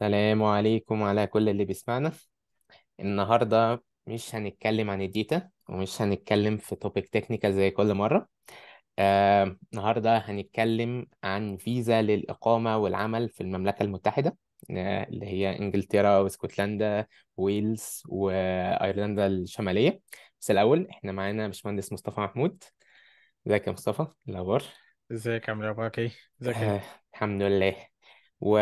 السلام عليكم على كل اللي بيسمعنا. النهاردة مش هنتكلم عن الديتا ومش هنتكلم في توبيك تكنيكال زي كل مرة. النهاردة هنتكلم عن فيزا للإقامة والعمل في المملكة المتحدة، اللي هي إنجلترا واسكتلندا ويلز وأيرلندا الشمالية. بس الأول احنا معانا باشمهندس مصطفى محمود. ازيك يا مصطفى؟ إيه الأخبار؟ ازيك؟ عامل ايه؟ اخبارك ايه؟ ازيك يا الحمد لله. و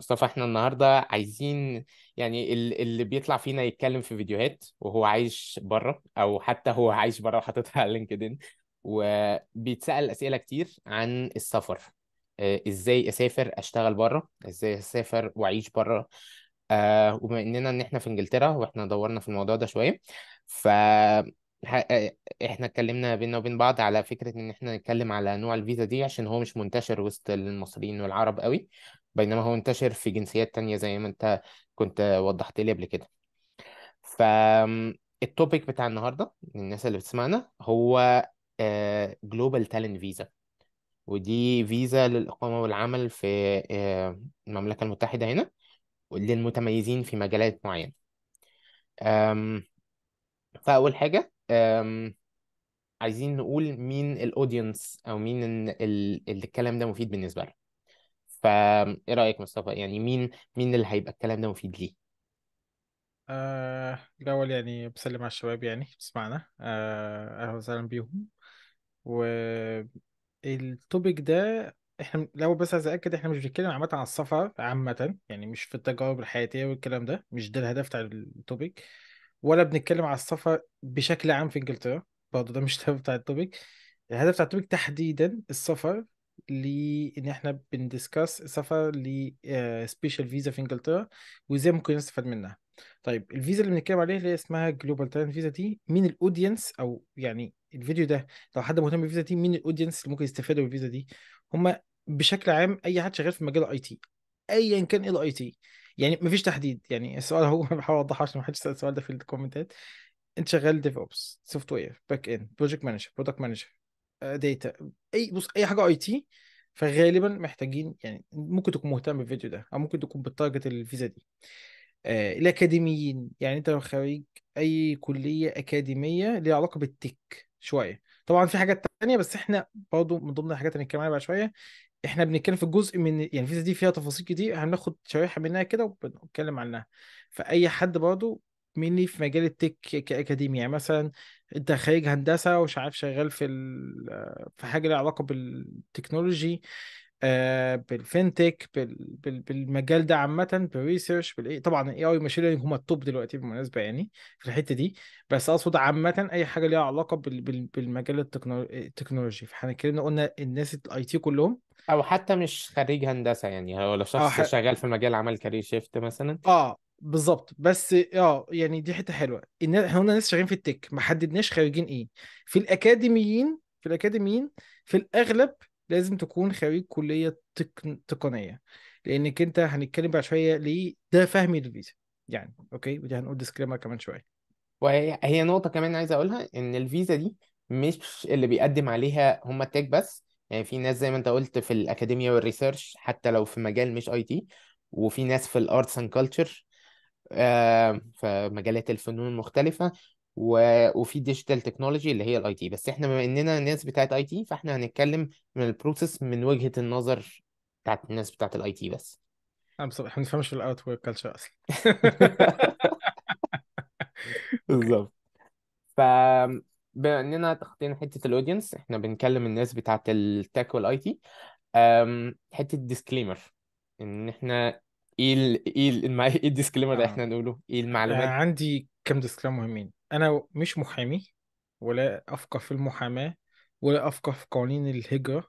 مصطفى احنا النهارده عايزين يعني اللي بيطلع فينا يتكلم في فيديوهات وهو عايش بره، او حتى هو عايش بره وحاططها على لينكدين، وبيتسأل اسئله كتير عن السفر. ازاي اسافر اشتغل بره، ازاي اسافر واعيش بره. وبما اننا احنا في انجلترا واحنا دورنا في الموضوع ده شويه، ف احنا اتكلمنا بينا وبين بعض على فكرة ان احنا نتكلم على نوع الفيزا دي، عشان هو مش منتشر وسط المصريين والعرب قوي، بينما هو انتشر في جنسيات تانية زي ما انت كنت وضحت لي قبل كده. فالتوبيك بتاع النهاردة للناس اللي بتسمعنا هو Global Talent Visa، ودي فيزا للإقامة والعمل في المملكة المتحدة هنا للمتميزين في مجالات معينة. فأول حاجة عايزين نقول مين الاودينس، او مين اللي الكلام ده مفيد بالنسبه له. فايه رايك مصطفى؟ يعني مين اللي هيبقى الكلام ده مفيد ليه؟ الاول يعني بسلم على الشباب يعني بسمعنا، اهلا وسهلا بيهم. والتوبيك ده احنا لو بس عايز اكد احنا مش بنتكلم عامه عن السفر عامه، يعني مش في التجارب الحياتيه والكلام ده، مش ده الهدف بتاع التوبيك، ولا بنتكلم على السفر بشكل عام في انجلترا برضه، ده مش الهدف بتاع التوبيك. الهدف بتاع التوبيك تحديدا السفر، لان احنا بندسكاس سفر ل سبيشال فيزا في انجلترا وازاي ممكن نستفاد منها. طيب الفيزا اللي بنتكلم عليها اللي اسمها جلوبال تالنت فيزا دي، مين الاودينس، او يعني الفيديو ده لو حد مهتم بالفيزا دي مين الاودينس اللي ممكن يستفادوا بالفيزا دي؟ هم بشكل عام اي حد شغال في مجال الاي تي، ايا كان ايه الاي تي، يعني مفيش تحديد. يعني السؤال هو بحاول اوضحه عشان ما حدش يسال السؤال ده في الكومنتات. انت شغال ديف اوبس، سوفت وير، باك اند، بروجكت مانجر، برودكت مانجر، داتا، اي بص اي حاجه اي تي، فغالبا محتاجين يعني ممكن تكون مهتم بالفيديو ده، او ممكن تكون بالتارجت الفيزا دي. الاكاديميين، يعني انت لو خريج اي كليه اكاديميه ليها علاقه بالتك شويه، طبعا في حاجات تانية بس احنا برضه من ضمن الحاجات اللي هنتكلم عليها بقى شويه احنا بنتكلم في الجزء من يعني الفيزا دي فيها تفاصيل كتير، هناخد شريحه منها كده وبنتكلم عنها. فاي حد برضه مني في مجال التك كأكاديمية، يعني مثلا انت خريج هندسة ومش عارف شغال في حاجة لها علاقة بالتكنولوجي، بالفينتك، بالمجال ده عامة، بالريسيرش، بالاي، طبعا الاي اي ماشين ليرنينج هم التوب دلوقتي بالمناسبة يعني في الحتة دي، بس اقصد عامة اي حاجة لها علاقة بالمجال التكنولوجي. فاحنا اتكلمنا قلنا الناس الاي تي كلهم، او حتى مش خريج هندسة، يعني هو لو شخص شغال في مجال عمل كارير شيفت مثلا. بالظبط، بس يعني دي حته حلوه ان احنا قلنا ناس شغالين في التك، ما حددناش خريجين ايه. في الاكاديميين في الاغلب لازم تكون خريج كليه تقنيه، لانك انت هنتكلم بعد شويه ليه ده فهم الفيزا يعني. اوكي، ودي هنقول ديسكليمر كمان شويه. وهي نقطه كمان عايز اقولها، ان الفيزا دي مش اللي بيقدم عليها هم التك بس، يعني في ناس زي ما انت قلت في الاكاديميه والريسيرش، حتى لو في مجال مش اي تي، وفي ناس في الارتس اند كلتشر، في مجالات الفنون المختلفة، وفي ديجيتال تكنولوجي اللي هي الاي تي. بس احنا بما اننا ناس بتاعت اي تي، فاحنا هنتكلم من البروسيس من وجهة النظر بتاعت الناس بتاعت الاي تي بس. احنا ما نفهمش في الاوت ويب كلتشر اصلا. بالظبط. فبما اننا تخطينا حتة الاودينس، احنا بنكلم الناس بتاعت التك والاي تي. حتة ديسكليمر، ان احنا ايه الديسكليمر اللي احنا نقوله، ايه المعلومات. عندي كم ديسكليمر مهمين. انا مش محامي، ولا افقه في المحاماه، ولا افقه في قوانين الهجره،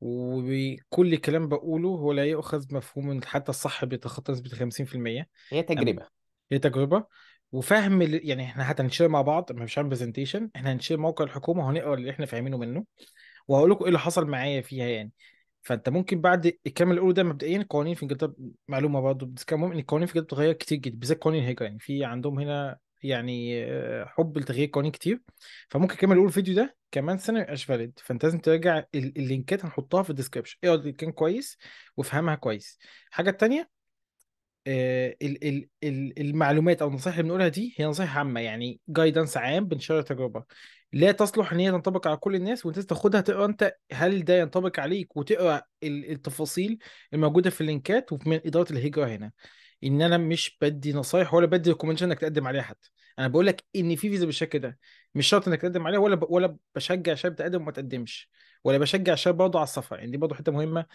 وكل كلام بقوله هو لا يؤخذ مفهوم حتى الصح بيتخطى نسبه 50%. هي تجربه وفهم يعني احنا حتى هنشير مع بعض، مش هعمل برزنتيشن، احنا هنشير موقع الحكومه وهنقرا اللي احنا فاهمينه منه، وهقول لكم ايه اللي حصل معايا فيها يعني. فانت ممكن بعد الكلام الاول ده مبدئيا القوانين في انجلترا، معلومه برضه بتتكلم ان القوانين في انجلترا بتتغير كتير جدا، بالذات قوانين الهجره، يعني في عندهم هنا يعني حب لتغيير قوانين كتير. فممكن الكلام الاول الفيديو ده كمان سنه ميبقاش فاليد، فانت لازم تراجع اللينكات، هنحطها في الديسكربشن، اقعد كان كويس وافهمها كويس. الحاجه الثانيه المعلومات او النصائح اللي بنقولها دي هي نصائح عامه، يعني جايدنس عام بنشارك تجربه، لا تصلح ان هي تنطبق على كل الناس، وانت تاخدها تقرا انت هل ده ينطبق عليك، وتقرا التفاصيل الموجوده في اللينكات. ومن اداره الهجره هنا ان انا مش بدي نصايح ولا بدي ريكومنديشن انك تقدم عليها حد، انا بقول لك ان في فيزا بالشكل ده مش شرط انك تقدم عليها، ولا بشجع شاب تقدم وما تقدمش، ولا بشجع شاب برضه على السفر. يعني دي برضه حته مهمه،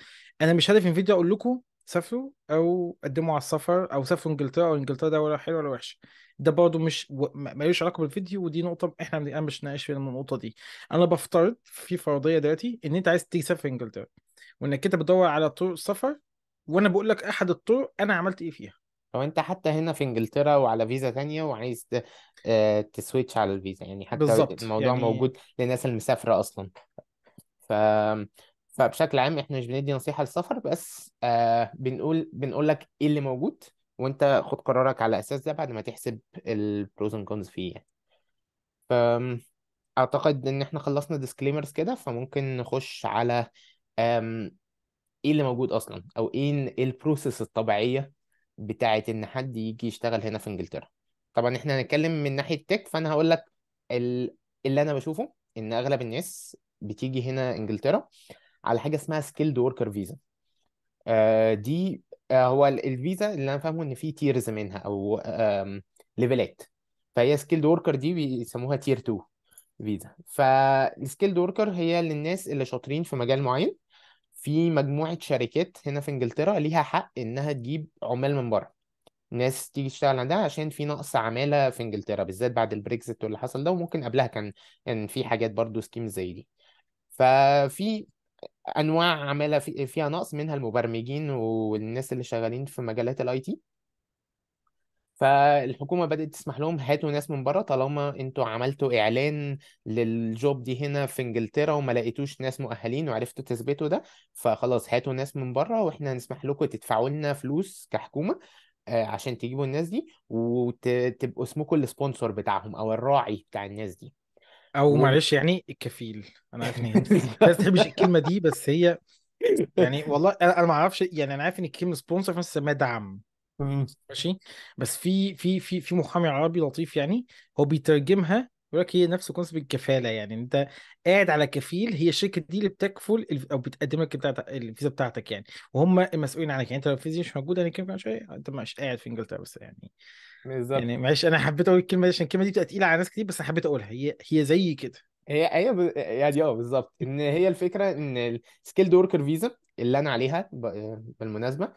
انا مش هدفي من الفيديو اقول لكم سافروا او قدموا على السفر او سافروا انجلترا او انجلترا دوله حلوه ولا وحشه، ده برضه مش مالوش علاقه بالفيديو، ودي نقطه احنا مش ناقش فيها النقطه دي. انا بفترض في فرضيه دلوقتي ان انت عايز تسافر انجلترا، وانك انت بتدور على طرق السفر، وانا بقول لك احد الطرق انا عملت ايه فيها. لو انت حتى هنا في انجلترا وعلى فيزا تانية وعايز تسويتش على الفيزا، يعني حتى بالزبط. الموضوع يعني موجود للناس المسافره اصلا. فبشكل عام احنا مش بندي نصيحه للسفر بس، بنقول لك ايه اللي موجود وانت خد قرارك على اساس ده بعد ما تحسب البروز اند كونز فيه يعني. اعتقد ان احنا خلصنا ديسكليمرز كده، فممكن نخش على ايه اللي موجود اصلا، او ايه البروسيس الطبيعيه بتاعه ان حد يجي يشتغل هنا في انجلترا. طبعا احنا هنتكلم من ناحيه تك، فانا هقول لك اللي انا بشوفه ان اغلب الناس بتيجي هنا انجلترا على حاجه اسمها سكيلد وركر فيزا. دي هو الفيزا اللي انا فاهمه ان في تيرز منها او ليفلات، فهي سكيلد وركر دي بيسموها تير 2 فيزا. فالسكيلد وركر هي للناس اللي شاطرين في مجال معين، في مجموعه شركات هنا في انجلترا ليها حق انها تجيب عمال من بره، ناس تيجي تشتغل عندها عشان في نقص عماله في انجلترا بالذات بعد البريكزيت واللي حصل ده، وممكن قبلها كان في حاجات برضو سكيمز زي دي. ففي انواع عماله فيها نقص، منها المبرمجين والناس اللي شغالين في مجالات الاي تي. فالحكومه بدات تسمح لهم هاتوا ناس من بره طالما انتوا عملتوا اعلان للجوب دي هنا في انجلترا وما لقيتوش ناس مؤهلين وعرفتوا تثبتوا ده، فخلاص هاتوا ناس من بره واحنا هنسمح لكم تدفعوا لنا فلوس كحكومه عشان تجيبوا الناس دي، وتبقوا اسمكم السبونسور بتاعهم او الراعي بتاع الناس دي، او معلش يعني الكفيل. انا عارف ان الناس تحبش الكلمه دي، بس هي يعني والله انا ما اعرفش، يعني انا عارف ان الكلمه سبونسر بس ما دعم ماشي، بس في محامي عربي لطيف يعني هو بيترجمها يقول لك هي نفس كونسبت الكفاله، يعني انت قاعد على كفيل، هي الشركه دي اللي بتكفل او بتقدم لك الفيزا بتاعتك يعني، وهم المسؤولين عنك. يعني انت لو الفيزا مش موجوده يعني كيف انت مش قاعد في انجلترا بس يعني بالظبط. يعني معلش انا حبيت اقول الكلمه دي عشان الكلمه دي بتبقى تقيله على ناس كتير، بس حبيت اقولها، هي زي كده، هي يعني بالظبط. ان هي الفكره ان السكيلد وركر فيزا اللي انا عليها بالمناسبه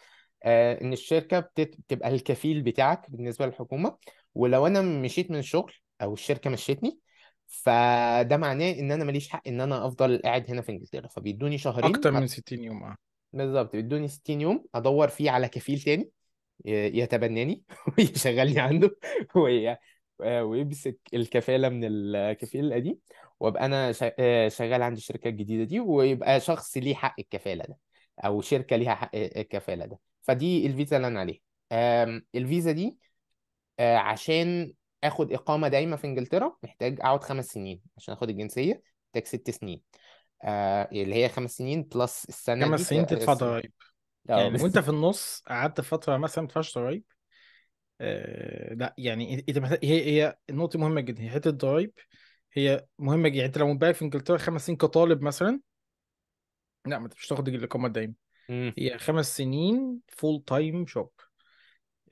ان الشركه بتبقى الكفيل بتاعك بالنسبه للحكومه، ولو انا مشيت من الشغل او الشركه مشيتني فده معناه ان انا ماليش حق ان انا افضل قاعد هنا في انجلترا، فبيدوني شهرين اكتر من 60 يوم بالظبط، بيدوني 60 يوم ادور فيه على كفيل تاني يتبناني ويشغلني عنده ويمسك الكفاله من الكفيل القديم، وابقى انا شغال عند الشركه الجديده دي، ويبقى شخص ليه حق الكفاله ده او شركه ليها حق الكفاله ده. فدي الفيزا اللي انا عليها. الفيزا دي عشان اخد اقامه دايمه في انجلترا محتاج اقعد 5 سنين، عشان اخد الجنسيه محتاج 6 سنين، اللي هي 5 سنين بلس السنه 5 سنين تدفع ضرايب يعني، وانت في النص قعدت فتره مثلا ما تدفعش ضرايب. لا يعني هي النقطه مهمه جدا، هي حته الضرايب هي مهمه جدا. يعني انت لو مبقى في انجلترا 5 سنين كطالب مثلا، لا ما تبقاش تاخد الاقامه الدايمه، هي 5 سنين فول تايم شوب،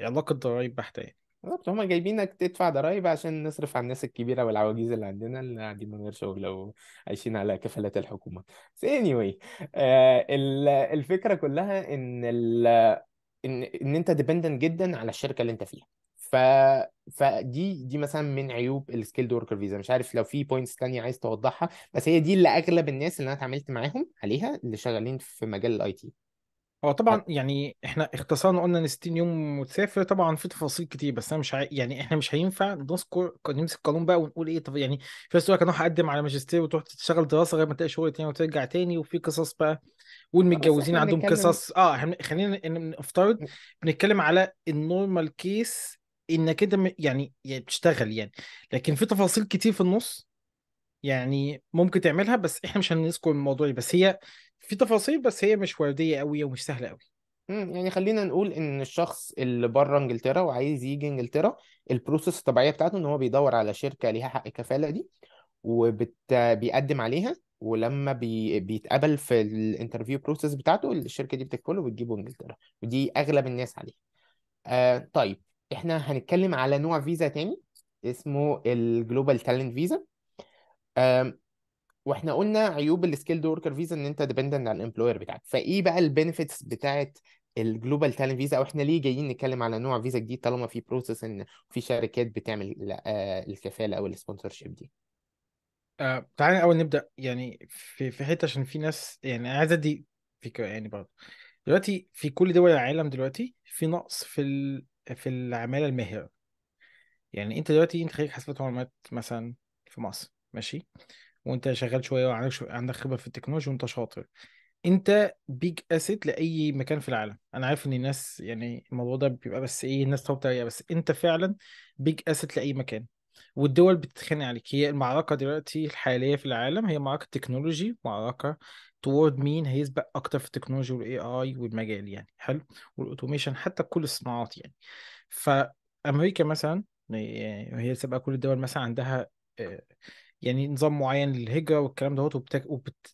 علاقه ضرايب بحته يعني. بالظبط، هما جايبينك تدفع ضرايب عشان نصرف على الناس الكبيره والعواجيز اللي عندنا اللي قاعدين من غير شغل او عايشين على كفالات الحكومه. anyway الفكره كلها ان انت ديبندنت جدا على الشركه اللي انت فيها. فدي مثلا من عيوب السكيلد وركر فيزا. مش عارف لو في بوينتس تانية عايز توضحها، بس هي دي اللي اغلب الناس اللي انا اتعاملت معاهم عليها اللي شغالين في مجال الاي تي. هو طبعا يعني احنا اختصرنا قلنا ان 60 يوم وتسافر، طبعا في تفاصيل كتير، بس انا مش يعني احنا مش هينفع نمسك القانون بقى ونقول ايه. طب يعني في ناس تقول لك انا هقدم على ماجستير وتروح تشتغل دراسه غير ما تلاقي شغل تاني وترجع تاني، وفي قصص بقى، والمتجوزين عندهم قصص. خلينا نفترض بنتكلم على النورمال كيس انك انت يعني بتشتغل يعني، لكن في تفاصيل كتير في النص يعني ممكن تعملها، بس احنا مش هنذكر الموضوع، بس هي في تفاصيل، بس هي مش ورديه قوي ومش سهله قوي. يعني خلينا نقول ان الشخص اللي بره انجلترا وعايز يجي انجلترا، البروسيس الطبيعيه بتاعته ان هو بيدور على شركه ليها حق الكفاله دي وبيقدم عليها، ولما بيتقبل في الانترفيو بروسيس بتاعته الشركه دي بتقبله وبتجيبه انجلترا، ودي اغلب الناس عليها. طيب احنا هنتكلم على نوع فيزا تاني اسمه الجلوبال تالنت فيزا. واحنا قلنا عيوب السكيلد وركر فيزا ان انت ديبندنت على الامبلوير بتاعك، فايه بقى البنفيتس بتاعه الجلوبال تالنت فيزا، او احنا ليه جايين نتكلم على نوع فيزا جديد طالما في بروسيس ان في شركات بتعمل الكفاله او السبونسرشيب دي؟ تعالى اول نبدا يعني في حته، عشان في ناس يعني عايزه دي في يعني برضه دلوقتي في كل دول العالم دلوقتي في نقص في العماله الماهره. يعني انت دلوقتي خريج حاسبات ومعلومات مثلا في مصر، ماشي، وانت شغال شويه وعندك خبره في التكنولوجيا وانت شاطر، انت بيج اسيت لاي مكان في العالم. انا عارف ان الناس يعني الموضوع ده بيبقى بس ايه، الناس طبعا، بس انت فعلا بيج اسيت لاي مكان، والدول بتتخانق عليك. هي المعركه دلوقتي الحاليه في العالم هي معركه تكنولوجي، معركه تورد مين هيسبق اكتر في التكنولوجيا والاي اي والمجال يعني، حلو، والاوتوميشن حتى بكل الصناعات يعني. فامريكا مثلا هي سابقه كل الدول، مثلا عندها يعني نظام معين للهجرة والكلام ده،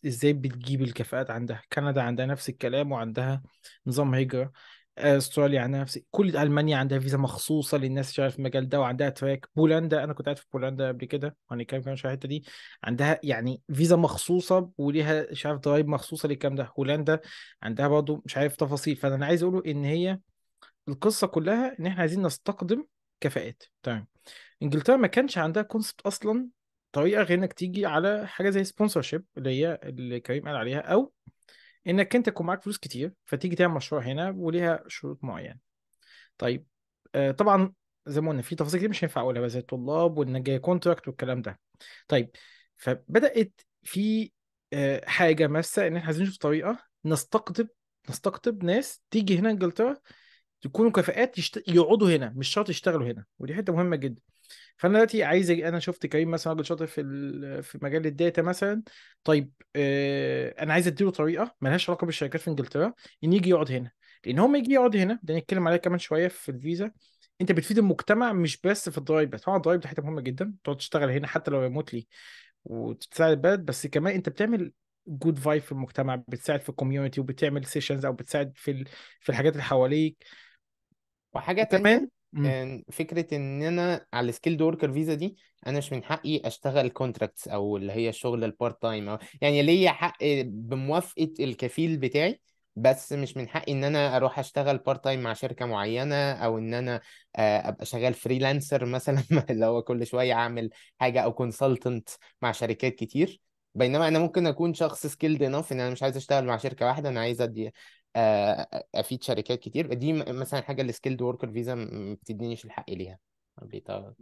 ازاي بتجيب الكفاءات عندها. كندا عندها نفس الكلام وعندها نظام هجرة. استراليا عندها نفس، كل المانيا عندها فيزا مخصوصه للناس شغاله في المجال ده وعندها تراك. بولندا، انا كنت قاعد في بولندا قبل كده وهنتكلم كمان شويه على الحته دي، عندها يعني فيزا مخصوصه وليها مش عارف ضرايب مخصوصه للكلام ده. هولندا عندها برضه مش عارف تفاصيل. فانا عايز اقوله ان هي القصه كلها ان احنا عايزين نستقدم كفاءات. تمام، انجلترا ما كانش عندها كونسبت اصلا طريقه غير انك تيجي على حاجه زي سبونسرشيب اللي كريم قال عليها، او انك انت يكون معاك فلوس كتير فتيجي تعمل مشروع هنا وليها شروط معينه. طيب طبعا زي ما قلنا في تفاصيل كتير مش هينفع اقولها زي الطلاب وان جاي كونتراكت والكلام ده. طيب، فبدات في حاجه ماسه ان احنا عايزين نشوف طريقه نستقطب ناس تيجي هنا انجلترا يكونوا كفاءات يقعدوا هنا، مش شرط يشتغلوا هنا، ودي حته مهمه جدا. فانا دلوقتي عايز انا شفت كريم مثلا راجل شاطر في مجال الداتا مثلا. طيب انا عايز اديله طريقه مالهاش علاقه بالشركات في انجلترا ان يجي يقعد هنا، لان هو ما يجي يقعد هنا ده نتكلم عليه كمان شويه في الفيزا، انت بتفيد المجتمع مش بس في الضرايب. طبعا الضرايب دي حته مهمه جدا، تقعد تشتغل هنا حتى لو ريموتلي وتساعد البلد، بس كمان انت بتعمل جود فايب في المجتمع، بتساعد في الكوميونتي وبتعمل سيشنز او بتساعد في الحاجات اللي حواليك. وحاجه تانية فكره ان انا على سكيلد وركر فيزا دي انا مش من حقي اشتغل كونتراكتس او اللي هي الشغل البارت تايم، يعني ليا حق بموافقه الكفيل بتاعي، بس مش من حقي ان انا اروح اشتغل بارت تايم مع شركه معينه، او ان انا ابقى شغال فريلانسر مثلا اللي هو كل شويه اعمل حاجه، او كونسلتنت مع شركات كتير. بينما انا ممكن اكون شخص سكيلد انف ان انا مش عايز اشتغل مع شركه واحده، انا عايز ادي افيد شركات كتير. دي مثلا حاجه السكيلد وركر فيزا ما بتدينيش الحق ليها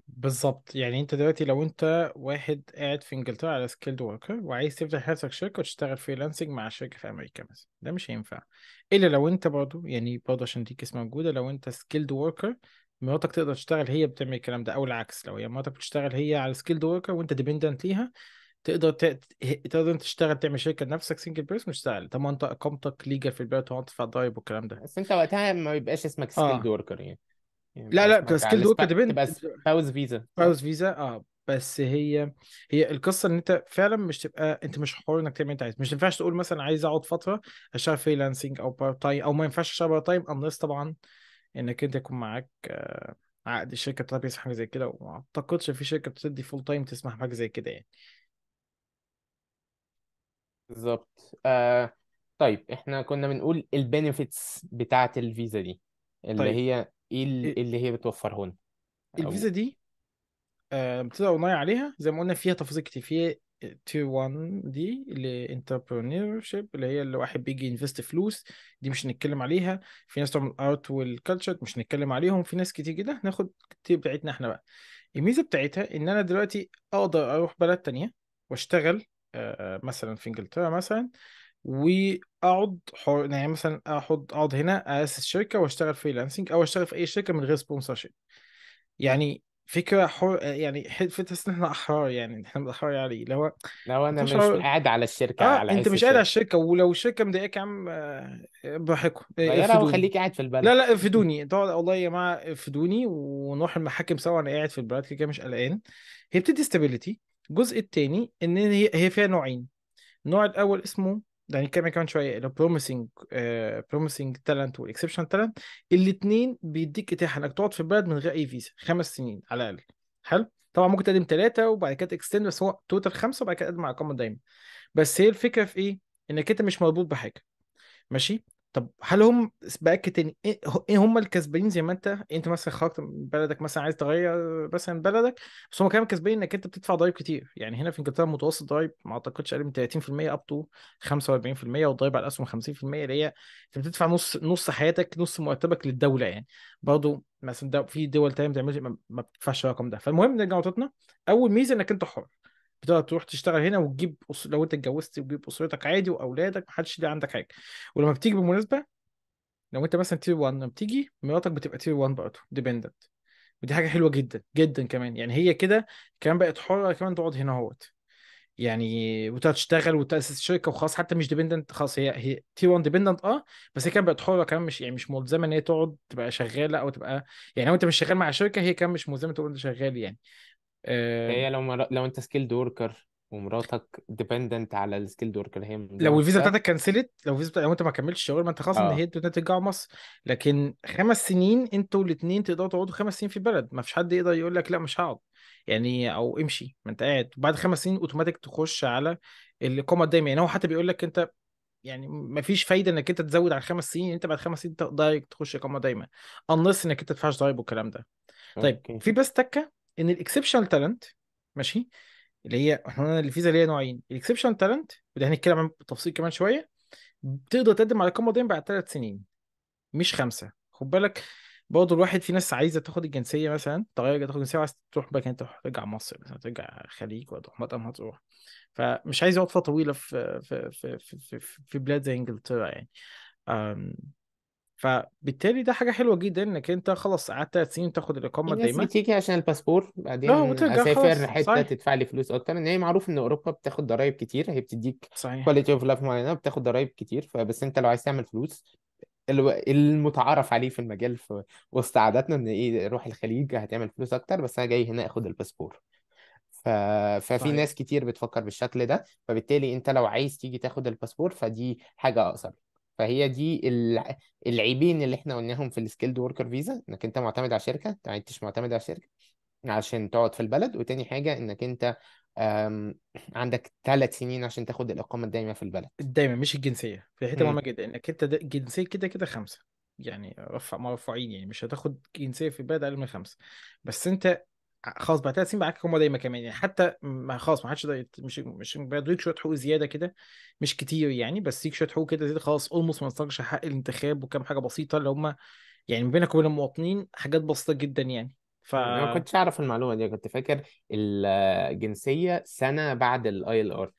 بالظبط. يعني انت دلوقتي لو انت واحد قاعد في انجلترا على سكيلد وركر وعايز تفتح نفسك شركه وتشتغل فريلانسنج مع شركه في امريكا مثلا، ده مش هينفع الا لو انت برضه عشان دي كيس موجوده، لو انت سكيلد وركر مراتك تقدر تشتغل هي بتعمل الكلام ده، او العكس، لو هي مراتك بتشتغل هي على سكيلد وركر وانت ديبندنت ليها تقدر تشتغل تعمل شركه لنفسك سنجل بيرسون تشتغل. طب ما انت اقامتك ليجا في البلد وهتدفع ضرايب والكلام ده، بس انت وقتها ما بيبقاش اسمك سكيلد وركر يعني لا سكيلد وركر تبقى باوز فيزا بس هي القصه ان انت فعلا مش تبقى انت مش حر انك تعمل انت عايز. مش ينفعش تقول مثلا عايز اقعد فتره اشتغل فريلانسنج او بارت تايم، او ما ينفعش اشتغل بارت تايم انلس طبعا انك انت يكون معاك عقد الشركه بتاعتك حاجه زي كده، وما اعتقدش في شركه بتدي فول تايم تسمح حاجه زي كده يعني. بالظبط. طيب احنا كنا بنقول البينيفيتس بتاعه الفيزا دي اللي طيب. هي ايه اللي هي بتوفره لنا الفيزا دي؟ بتقدر اونلاين عليها زي ما قلنا، فيها تفاصيل كتير. فيها تي 1 دي اللي انتربرينور شيب اللي هي اللي واحد بيجي ينفست فلوس، دي مش هنتكلم عليها. في ناس تعمل ارت والكالتشر مش هنتكلم عليهم، في ناس كتير جدا. هناخد التيب بتاعتنا احنا بقى. الميزه بتاعتها ان انا دلوقتي اقدر اروح بلد تانية واشتغل مثلا في انجلترا مثلا، واقعد يعني مثلا اقعد هنا اسس شركه واشتغل فريلانسنج، او اشتغل في اي شركه من غير سبونسرشيب. يعني فكره حر يعني، تحس ان احنا احرار يعني، احنا متاخر عليه. لو انا مش قاعد على الشركه على انت مش قاعد على الشركه، ولو الشركه مضايقاك يا عم براحتكم، انا وخليك قاعد في البلد. لا افدوني طبعا، والله يا جماعه افدوني ونروح المحاكم سوا، انا قاعد في البلد كده مش قلقان. هي بتدي استابيليتي. الجزء الثاني ان هي فيها نوعين. النوع الاول اسمه يعني كمان شويه البروميسنج تالنت والاكسبشن تالنت. الاثنين بيديك اتاحه انك تقعد في البلد من غير اي فيزا 5 سنين على الاقل. حلو، طبعا ممكن تقدم 3 وبعد كده اكستند، بس هو توتال 5 وبعد كده تقدم على اقامه دايما. بس هي الفكره في ايه؟ انك انت مش مربوط بحاجه. ماشي، طب هل هم باكد تاني ايه هم الكسبانين؟ زي ما انت مثلا خرجت من بلدك، مثلا عايز تغير مثلا بلدك، بس هم كمان كسبانين انك انت بتدفع ضرائب كتير. يعني هنا في انجلترا متوسط ضرائب ما اعتقدش اقل من 30% اب تو 45%، والضرائب على الاسهم 50%، اللي هي انت بتدفع نص حياتك، نص مرتبك للدوله يعني. برضه مثلا في دول تانية ما بتدفعش الرقم ده. فالمهم نرجع لنقطتنا. اول ميزه انك انت حر، بتقدر تروح تشتغل هنا وتجيب لو انت اتجوزت وتجيب اسرتك عادي واولادك، محدش ليه عندك حاجه. ولما بتيجي بالمناسبه لو انت مثلا تير 1، لما بتيجي مراتك بتبقى تير 1 برضه ديبندنت، ودي حاجه حلوه جدا جدا كمان. يعني هي كده كمان بقت حره كمان تقعد هنا اهوت يعني، وتقعد تشتغل وتاسس شركه وخلاص، حتى مش ديبندنت خلاص، هي تير 1 ديبندنت بس هي كمان بقت حره كمان، مش يعني مش ملزمه ان هي تقعد تبقى شغاله او تبقى يعني لو انت مش شغال مع شركه هي كمان مش ملزمه تقول انت شغال يعني. هي لو انت سكيلد وركر ومراتك ديبندنت على السكيلد وركر، هي لو الفيزا بتاعتك كانسلت، لو انت ما كملتش الشغل، ما انت خلاص ان هي ترجع مصر. لكن 5 سنين انتوا الاثنين تقدروا تقعدوا 5 سنين في بلد، ما فيش حد يقدر يقول لك لا مش هقعد يعني او امشي، ما انت قاعد. بعد 5 سنين اوتوماتيك تخش على الاقامه الدائمه. يعني هو حتى بيقول لك انت يعني ما فيش فايده انك انت تزود على 5 سنين، انت بعد 5 سنين تقدر تخش اقامه دائمه انلس انك انت تدفعش ضرائب والكلام ده. طيب أوكي. في بس تكه ان الاكسبشنال تالنت، ماشي، اللي هي احنا الفيزا ليها نوعين. الاكسبشنال تالنت وده هنتكلم عنه بالتفصيل كمان شويه، بتقدر تقدم على اقامه دايم بعد 3 سنين مش 5. خد بالك برضه الواحد، في ناس عايزه تاخد الجنسيه مثلا، تغير تاخد جنسيه، عايز تروح بقى انت ترجع مصر مثلا، ترجع الخليج ولا تروح مطعم هتروح، فمش عايز يقعد فتره طويله في في في في, في بلاد زي انجلترا يعني. فبالتالي ده حاجه حلوه جدا انك انت خلاص قعدت 3 سنين تاخد الاقامه دايما. بس تيجي عشان الباسبور بعدين اسافر حته تدفع لي فلوس اكتر، ان هي معروف ان اوروبا بتاخد ضرايب كتير، هي بتديك كواليتي اوف لايف معينه، بتاخد ضرايب كتير. فبس انت لو عايز تعمل فلوس، المتعارف عليه في المجال في وسط عاداتنا ان ايه، روح الخليج هتعمل فلوس اكتر، بس انا جاي هنا اخد الباسبور. ففي صحيح. ناس كتير بتفكر بالشكل ده، فبالتالي انت لو عايز تيجي تاخد الباسبور فدي حاجه اقصر. فهي دي العيبين اللي احنا قلناهم في السكيلد وركر فيزا، انك انت معتمد على شركه، انت مش معتمد على شركه عشان تقعد في البلد. وتاني حاجه انك انت عندك 3 سنين عشان تاخد الاقامه الدائمه في البلد، الدائمه مش الجنسيه. في حته مهمه جدا انك انت الجنسيه كده كده 5 يعني، مرفوعين يعني، مش هتاخد جنسيه في البلد اقل من 5. بس انت خلاص بعد 3 سنين معاك اقامه دائمه كمان يعني، حتى خلاص ما حدش مش بيديك شويه حقوق زياده كده، مش كتير يعني، بس ليك شويه حقوق كده زياده خلاص. اولموست ما نستغلش حق الانتخاب وكم حاجه بسيطه اللي هم يعني ما بينك وبين المواطنين، حاجات بسيطه جدا يعني. انا ما كنتش اعرف المعلومه دي، كنت فاكر الجنسيه سنه بعد الاي ال ار،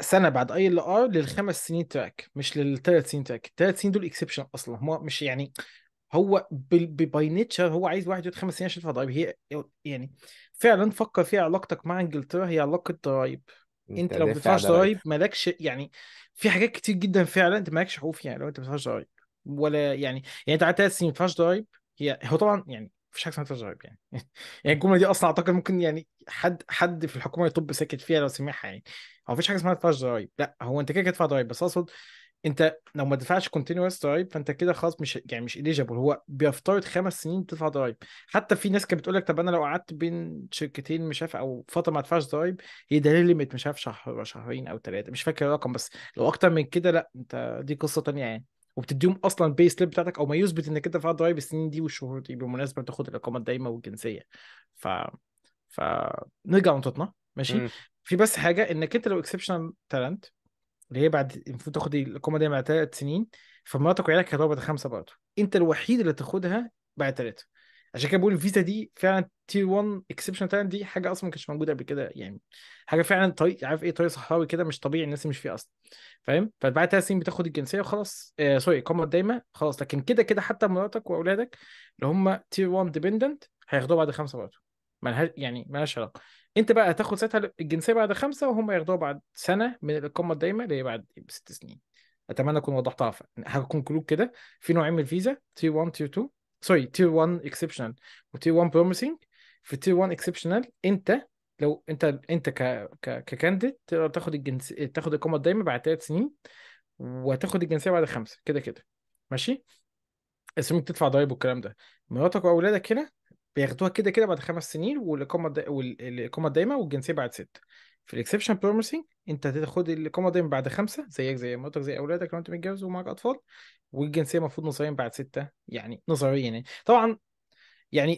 سنه بعد اي ال ار لل5 سنين تراك، مش لل3 سنين تراك. ال3 سنين دول اكسبشن اصلا، ما مش يعني هو باي نيتشر هو عايز واحد يقعد 5 سنين عشان يدفع ضرايب. هي يعني فعلا فكر فيها، علاقتك مع انجلترا هي علاقه ضرايب، انت لو ما بتدفعش ضرايب مالكش يعني، في حاجات كتير جدا فعلا انت مالكش حقوق فيها يعني لو انت ما بتدفعش ضرايب ولا يعني انت قعدت 3 سنين ما بتدفعش ضرايب. هو طبعا يعني مفيش حاجه اسمها تجارب يعني الجمله دي اصلا اعتقد ممكن يعني حد في الحكومه يطب ساكت فيها لو سمعها يعني. هو مفيش حاجه اسمها تدفعش ضرايب، لا هو انت كده تدفع ضرايب، بس اقصد انت لو ما دفعتش كونتينوس ضرايب فانت كده خلاص مش اليجابل. هو بيفترض 5 سنين تدفع ضرايب. حتى في ناس كانت بتقول لك طب انا لو قعدت بين شركتين مش عارف او فتره ما ادفعش ضرايب، هي ده ليميت مش عارف شهر 2 أو 3، مش فاكر الرقم، بس لو اكتر من كده لا انت دي قصه ثانيه يعني. وبتديهم اصلا بيس سليب بتاعتك او ما يثبت انك انت دفعت ضرايب السنين دي والشهور دي بالمناسبه تاخد الاقامه الدائمه والجنسيه. ف نرجع لنقطتنا ماشي. في بس حاجه انك انت لو اكسبشنال تالنت اللي هي بعد المفروض تاخد الاقامه الدائمه بعد 3 سنين، فمراتك وعيالك هتاخد بعد 5 برضه، انت الوحيد اللي تاخدها بعد 3. عشان كده بقول الفيزا دي فعلا تير 1 اكسبشنال تالنت، دي حاجه اصلا ما كانتش موجوده قبل كده يعني، حاجه فعلا طريق عارف ايه، طريق صحراوي كده مش طبيعي الناس مش فيه اصلا، فاهم؟ فبعد 3 سنين بتاخد الجنسيه وخلاص، سوري اقامه دايمه خلاص. لكن كده كده حتى مراتك واولادك اللي هم تير 1 ديبندنت هياخدوها بعد 5 برضه. مالهاش علاقه. انت بقى هتاخد ساعتها الجنسيه بعد 5 وهم ياخدوها بعد سنه من الاقامه الدائمه اللي هي بعد 6 سنين. اتمنى اكون وضحتها. هكونكلود كده في نوعين من الفيزا، تي 1 تي 2 سوري تي 1 اكسبشنال وتي 1 بروميسنج. في تي 1 اكسبشنال انت لو انت ككانديت تقدر تاخد الجنسيه، تاخد الاقامه الدائمه بعد 3 سنين وتاخد الجنسيه بعد 5 كده ماشي، بس ممكن تدفع ضرائب والكلام ده. مراتك واولادك هنا بياخدوها كده بعد 5 سنين والاقامه الدائمه والجنسيه بعد 6. في الاكسبشن بروميسنج انت هتاخد الاقامه الدائمه بعد 5 زيك زي مراتك زي اولادك لو انت متجوز ومعاك اطفال، والجنسيه المفروض نظريا بعد 6 نظريا طبعا.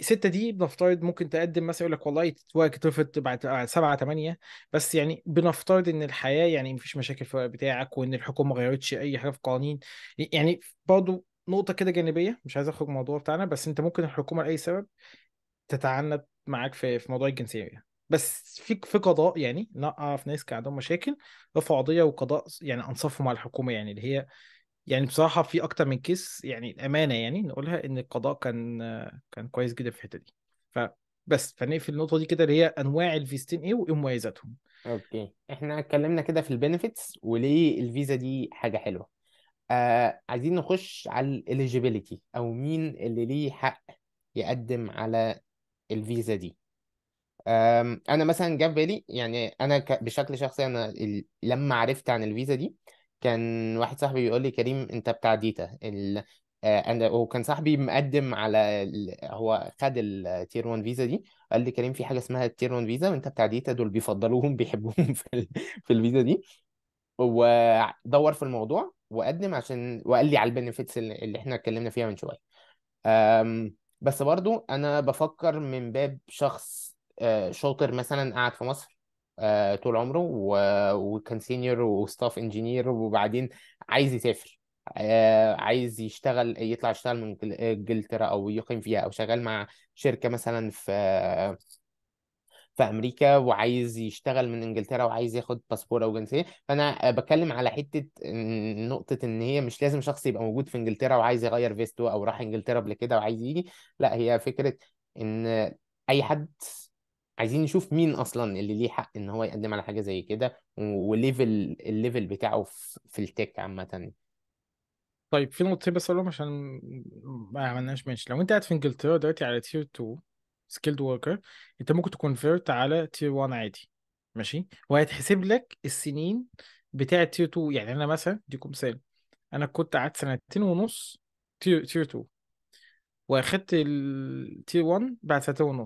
6 دي بنفترض ممكن تقدم مثلا يقول لك والله اترفضت بعد 7 8، بس بنفترض ان الحياه مفيش مشاكل في بتاعك وان الحكومه ما غيرتش اي حاجه في القوانين. برضو نقطه كده جانبيه مش عايز اخرج من الموضوع بتاعنا، بس انت ممكن الحكومه لاي سبب تتعنت معاك في موضوع الجنسيه، بس في قضاء نعرف ناس كان عندهم مشاكل رفعوا قضيه وقضاء انصفوا مع الحكومه اللي هي بصراحه في اكتر من كيس الامانه نقولها ان القضاء كان كويس جدا في الحته دي. فبس فنقفل النقطه دي كده اللي هي انواع الفيزتين ايه ومميزاتهم. اوكي احنا اتكلمنا كده في البينيفيتس وليه الفيزا دي حاجه حلوه. عايزين نخش على الاليجيبيليتي او مين اللي ليه حق يقدم على الفيزا دي. انا مثلا جاب بالي انا بشكل شخصي، انا لما عرفت عن الفيزا دي كان واحد صاحبي بيقول لي كريم انت بتاع ديتا وكان صاحبي مقدم على هو خد التير 1 فيزا دي، قال لي كريم في حاجه اسمها التير 1 فيزا وانت بتاع ديتا دول بيفضلوهم بيحبوهم في الفيزا دي، ودور في الموضوع وقدم عشان وقال لي على البينيفيتس اللي احنا اتكلمنا فيها من شويه. بس برضو انا بفكر من باب شخص شاطر مثلا قاعد في مصر طول عمره وكان سينيور وستاف انجينير وبعدين عايز يسافر، عايز يشتغل يطلع يشتغل من انجلترا او يقيم فيها او شغال مع شركه مثلا في امريكا وعايز يشتغل من انجلترا وعايز ياخد باسبور او جنسيه. فانا بتكلم على حته نقطه ان هي مش لازم شخص يبقى موجود في انجلترا وعايز يغير فيستو او راح انجلترا قبل كده وعايز يجي، لا هي فكره ان اي حد. عايزين نشوف مين اصلا اللي ليه حق ان هو يقدم على حاجه زي كده والليفل بتاعه في التك عامه. طيب في نقطه بس اقولهم عشان ما عملناش منش. لو انت قاعد في انجلترا دلوقتي على تير 2 سكيلد وركر، انت ممكن تكونفيرت على تير 1 عادي ماشي، وهيتحسب لك السنين بتاعه تير 2. انا مثلا اديكم مثال، انا كنت قعدت 2.5 سنين تير 2 واخدت التير 1 بعد 2.5 سنين.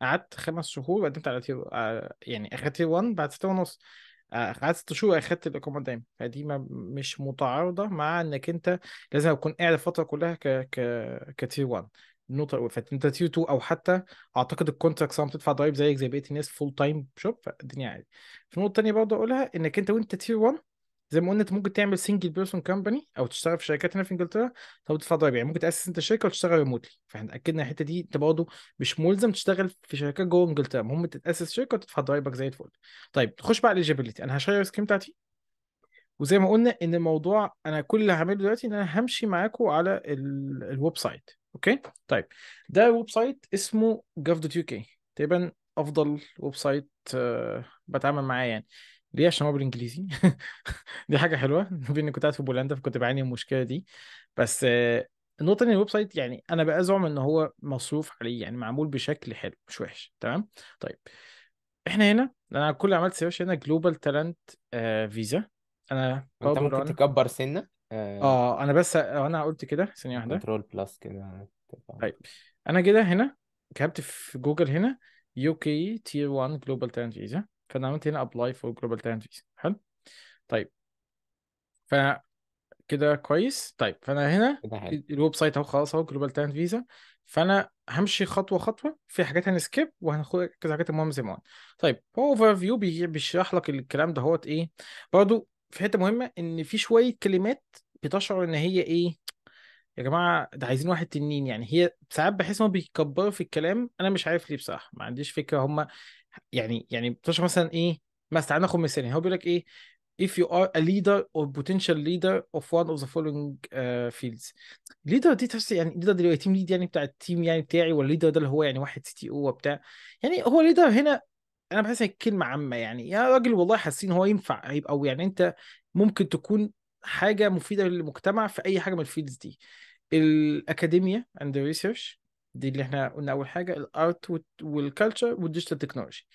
قعدت 5 شهور قدمت على تير، اخدت تير 1 بعد 6.5 سنين، قعدت 6 شهور اخدت الاقامه الدائمه. فدي مش متعارضه مع انك انت لازم تكون قاعد الفتره كلها كتير 1 النقطه الاولى. فانت تير 2 او حتى اعتقد الكونتراكت صعب تدفع ضرائب زيك زي بقيه الناس فول تايم شوب، فالدنيا عادي. في نقطه ثانيه برضه اقولها انك انت وانت تير 1 زي ما قلنا انت ممكن تعمل سنجل بيرسون كمباني او تشتغل في شركات هنا في انجلترا او تدفع ضرائب، ممكن تاسس انت شركه وتشتغل ريموتلي. فاحنا اكدنا الحته دي، انت برضه مش ملزم تشتغل في شركات جوه انجلترا، المهم تتاسس شركه وتدفع ضرائبك زي الفل. طيب نخش بقى على الاليجيبيليتي. انا هشير السكيم بتاعتي، وزي ما قلنا ان الموضوع انا كل اللي هعمله دلوقتي ان انا همشي معاكم على الويب سايت. اوكي طيب ده ويب سايت اسمه gov.uk، تقريبا افضل ويب سايت بتعامل معاه ليه عشان هو بالانجليزي. دي حاجه حلوه بما اني كنت قاعد في بولندا فكنت بعاني من المشكله دي. بس النقطه ان الويب سايت انا بازعم ان هو مصروف عليه، معمول بشكل حلو مش وحش. تمام طيب احنا هنا انا كل عملت سيرش هنا جلوبال تالنت فيزا. انا انت ممكن تكبر سنه انا بس انا قلت كده ثانيه واحده كنترول بلس كده. طيب انا كده هنا كتبت في جوجل هنا UK Tier 1 Global Talent Visa، فانا عملت هنا ابلاي فور جلوبال تالنت فيزا. حلو طيب فانا كده كويس. طيب فانا هنا الويب سايت اهو خلاص اهو جلوبال تالنت فيزا، فانا همشي خطوه خطوه في حاجات هنسكيب وهناخد كذا حاجات المهمه زي ما قلنا. طيب اوفر فيو بيشرح لك الكلام ده هوت ايه. برضو في حته مهمه ان في شويه كلمات بتشعر ان هي ايه يا جماعه ده عايزين واحد تنين، هي ساعات بحس انهم بيكبروا في الكلام، انا مش عارف ليه بصراحه ما عنديش فكره. هم بتشرح مثلا ايه، مثلا ناخد مثال هو بيقول لك ايه if you are a leader or potential leader of one of the following fields. leader دي تحس يعني leader دلوقتي تيم ليد يعني بتاع التيم يعني بتاعي، ولا leader ده اللي هو يعني واحد سي تي او وبتاع، يعني هو leader هنا انا بحس كلمه عامه يعني يا راجل والله حاسين هو ينفع هيبقى، او يعني انت ممكن تكون حاجه مفيده للمجتمع في اي حاجه من الفيلدز دي. الاكاديميا اند ريسيرش دي اللي احنا قلنا اول حاجه، الارت والكالتشر والديجيتال تكنولوجي.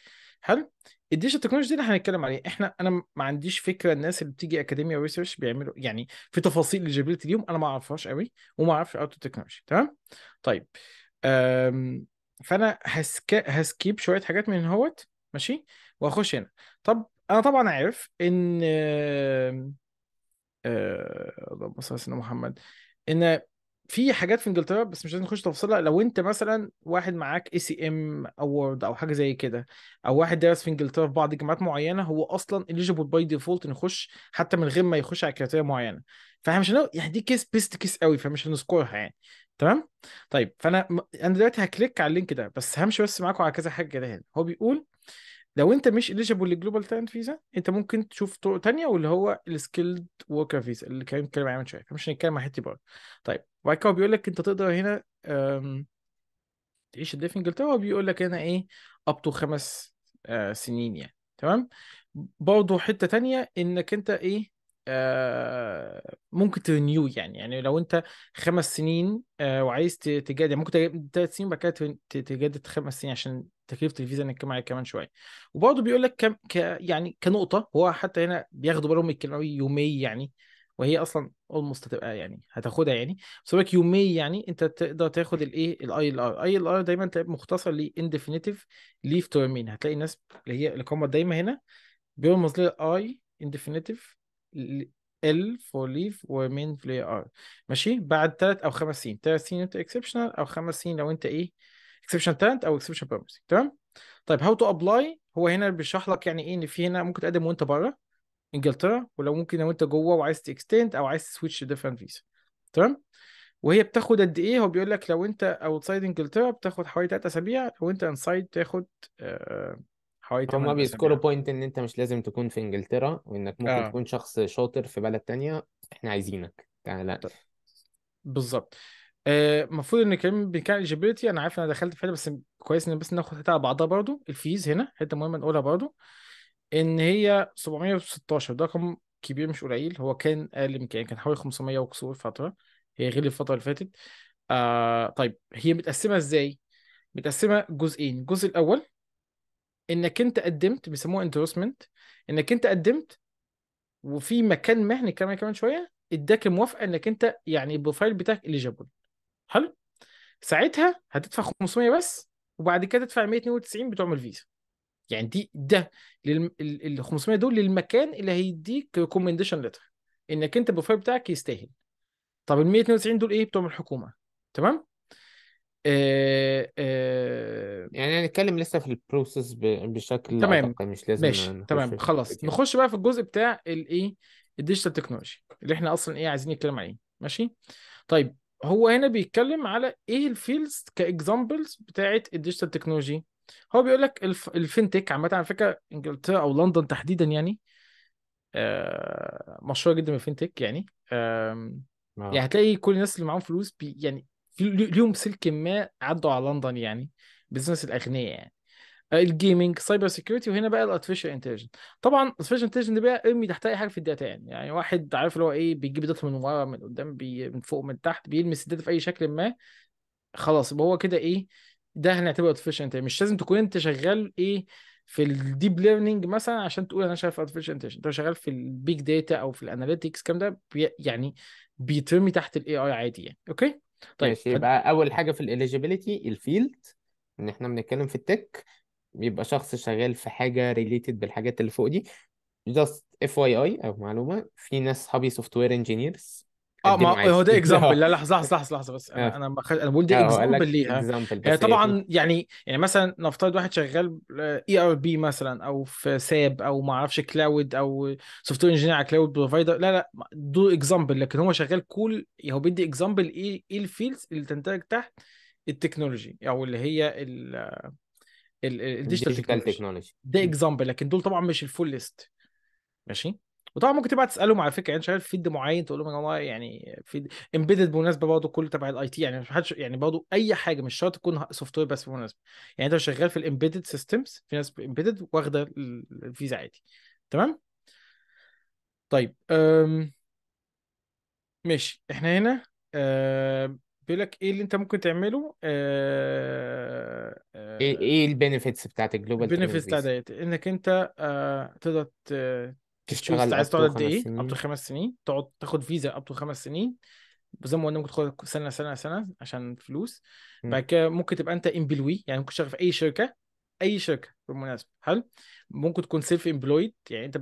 حلو، الديجيتال تكنولوجي دي اللي هنتكلم عليها احنا، انا ما عنديش فكره الناس اللي بتيجي اكاديميا وريسيرش بيعملوا يعني في تفاصيل الجابيلتي ليهم انا ما اعرفهاش قوي، وما اعرفش الارت تكنولوجي. تمام طيب، فانا هسكيب شويه حاجات من هوت ماشي واخش هنا. طب انا طبعا عارف ان اللهم صل على سيدنا محمد ان في حاجات في انجلترا، بس مش لازم نخش تفاصيلها. لو انت مثلا واحد معاك اي سي ام اوورد او حاجه زي كده، او واحد درس في انجلترا في بعض الجامعات معينه، هو اصلا eligible باي ديفولت يخش حتى من غير ما يخش على كريتيريا معينه، فاحنا مش يعني دي كيس بيست كيس قوي، فمش هنذكرها يعني. تمام طيب، فانا دلوقتي هكليك على اللينك ده، بس همشي بس معاكم على كذا حاجه كده. هنا هو بيقول لو انت مش eligible للجلوبال تالنت فيزا انت ممكن تشوف طرق تانية، واللي هو السكيلد وركر فيزا اللي كريم اتكلم عليها من شويه، فمش هنتكلم على حتتي بره. طيب وبعد كده بيقول لك انت تقدر هنا تعيش قد ايه في انجلترا، وبيقول لك هنا ايه اب تو 5 سنين يعني. تمام برضه حته تانية انك انت ايه ممكن ترينيو يعني لو انت 5 سنين وعايز تجدد، ممكن تجدد 3 سنين بعد كده تجدد 5 سنين عشان تكلفه الفيزا نتكلم كمان شويه. وبرضه بيقول لك يعني كنقطه، هو حتى هنا بياخدوا بالهم الكلمه يومي يعني، وهي اصلا اولموست هتبقى يعني هتاخدها يعني، بس بيقول لك يومي يعني انت تقدر تاخد الايه الاي ال ار دايما تلاقي مختصر ل indefinite leave to remain. هتلاقي الناس اللي هي القامه دايما هنا بيرمز للاي indefinite ال for leave ومين play R ماشي، بعد 3 أو 5 سنين، 3 سنين انت exceptional، او 5 سنين لو انت ايه exceptional talent او exceptional promising. تمام طيب how to apply، هو هنا بيشرح لك يعني ايه ان في هنا ممكن تقدم وانت بره انجلترا، ولو ممكن لو انت جوه وعايز تextend او عايز تسويتش different visa. تمام وهي بتاخد قد ايه؟ هو بيقول لك لو انت outside انجلترا بتاخد حوالي 3 أسابيع، لو انت inside تاخد هما بيذكروا بوينت ان انت مش لازم تكون في انجلترا، وانك ممكن تكون شخص شاطر في بلد تانية احنا عايزينك تعالى بالظبط. المفروض ان كريم بيتكلم الجيبيليتي، انا عارف انا دخلت في حته بس كويس ان بس ناخد حته على بعضها. برضو الفيز هنا حته مهمه نقولها برضو، ان هي 716، ده رقم كبير مش قليل، هو كان اقل من كان حوالي 500 وكسور فتره، هي غير الفتره اللي فاتت. طيب هي متقسمه ازاي؟ متقسمه جزئين، الجزء الاول انك انت قدمت بيسموه انتروسمنت، انك انت قدمت وفي مكان ما هنتكلم كمان شويه اداك الموافقه انك انت يعني البروفايل بتاعك eligible. حلو، ساعتها هتدفع 500 بس، وبعد كده تدفع 192 بتوع الفيزا يعني. ده ال 500 دول للمكان اللي هيديك ريكومنديشن لتر انك انت البروفايل بتاعك يستاهل. طب ال 192 دول ايه؟ بتوع الحكومه. تمام يعني هنتكلم لسه في البروسيس بشكل تمام، مش لازم ماشي. تمام خلاص، نخش بقى في الجزء بتاع الايه الديجيتال تكنولوجي اللي احنا اصلا ايه عايزين نتكلم عليه. ماشي طيب، هو هنا بيتكلم على ايه الفيلدز كاكزامبلز بتاعه الديجيتال تكنولوجي. هو بيقول لك الفينتك عامه، على فكره انجلترا او لندن تحديدا يعني مشهوره جدا بالفينتك يعني يعني هتلاقي كل الناس اللي معاهم فلوس يعني اليوم سلك ما عدوا على لندن يعني، بزنس الاغنياء يعني. الجيمنج، سايبر سيكيورتي، وهنا بقى الارتفيشال انتليجنس. طبعا الارتفيشال انتليجنس ده بقى ارمي تحت اي حاجه في الداتا يعني واحد عارف اللي هو ايه بيجيب داتا من ورا من قدام من فوق من تحت، بيلمس الداتا في اي شكل ما، خلاص يبقى هو كده ايه ده هنعتبره ارتفيشال انتليجنس. مش لازم تكون انت شغال ايه في الديب ليرنينج مثلا عشان تقول انا شايف ارتفيشال انتليجنس، انت شغال في البيج داتا او في الاناليتكس كام ده يعني بيترمي تحت الاي اي عادي يعني. اوكي طيب يبقى اول حاجه في الاليجيبيليتي الفيلد ان احنا بنتكلم في التك، بيبقى شخص شغال في حاجه ريليتد بالحاجات اللي فوق دي. جاست اف واي اي او معلومه، في ناس صحابي سوفت وير انجينيرز ما هو ده اكزامبل. لا لحظه بس انا بقول ده اكزامبل ليها طبعا يعني مثلا نفترض واحد شغال اي ار بي مثلا او في ساب او ما اعرفش كلاود او سوفت وير انجينير على كلاود بروفايدر، لا دول اكزامبل، لكن هو شغال كول هو بيدي اكزامبل ايه الفيلدز اللي تندرج تحت التكنولوجي او اللي هي الديجيتال تكنولوجي، ده اكزامبل لكن دول طبعا مش الفول ليست. ماشي وطبعا ممكن تبقى تسالهم على فكره يعني شغال في فيلد معين تقول لهم والله يعني في امبيدد بالمناسبه برضه كله تبع الاي تي يعني مش حدش يعني برضه اي حاجه مش شرط تكون سوفت وير بس بالمناسبه يعني انت شغال في الامبيدد سيستمز في ناس امبيدد واخده الفيزا عادي تمام. طيب ماشي احنا هنا بيقول لك ايه اللي انت ممكن تعمله ايه البينيفيتس بتاعت الجلوبال البينيفيتس بتاع ديت انك انت تقدر تشتغل عايز تقعد قد ايه up to 5 سنين تقعد تاخد فيزا up to 5 سنين زي ما قلنا ممكن تاخد سنه سنه سنه عشان فلوس بعد كده ممكن تبقى انت امبلوي يعني ممكن تشتغل في اي شركه اي شركه بالمناسبه حلو ممكن تكون سيلف امبلويد يعني انت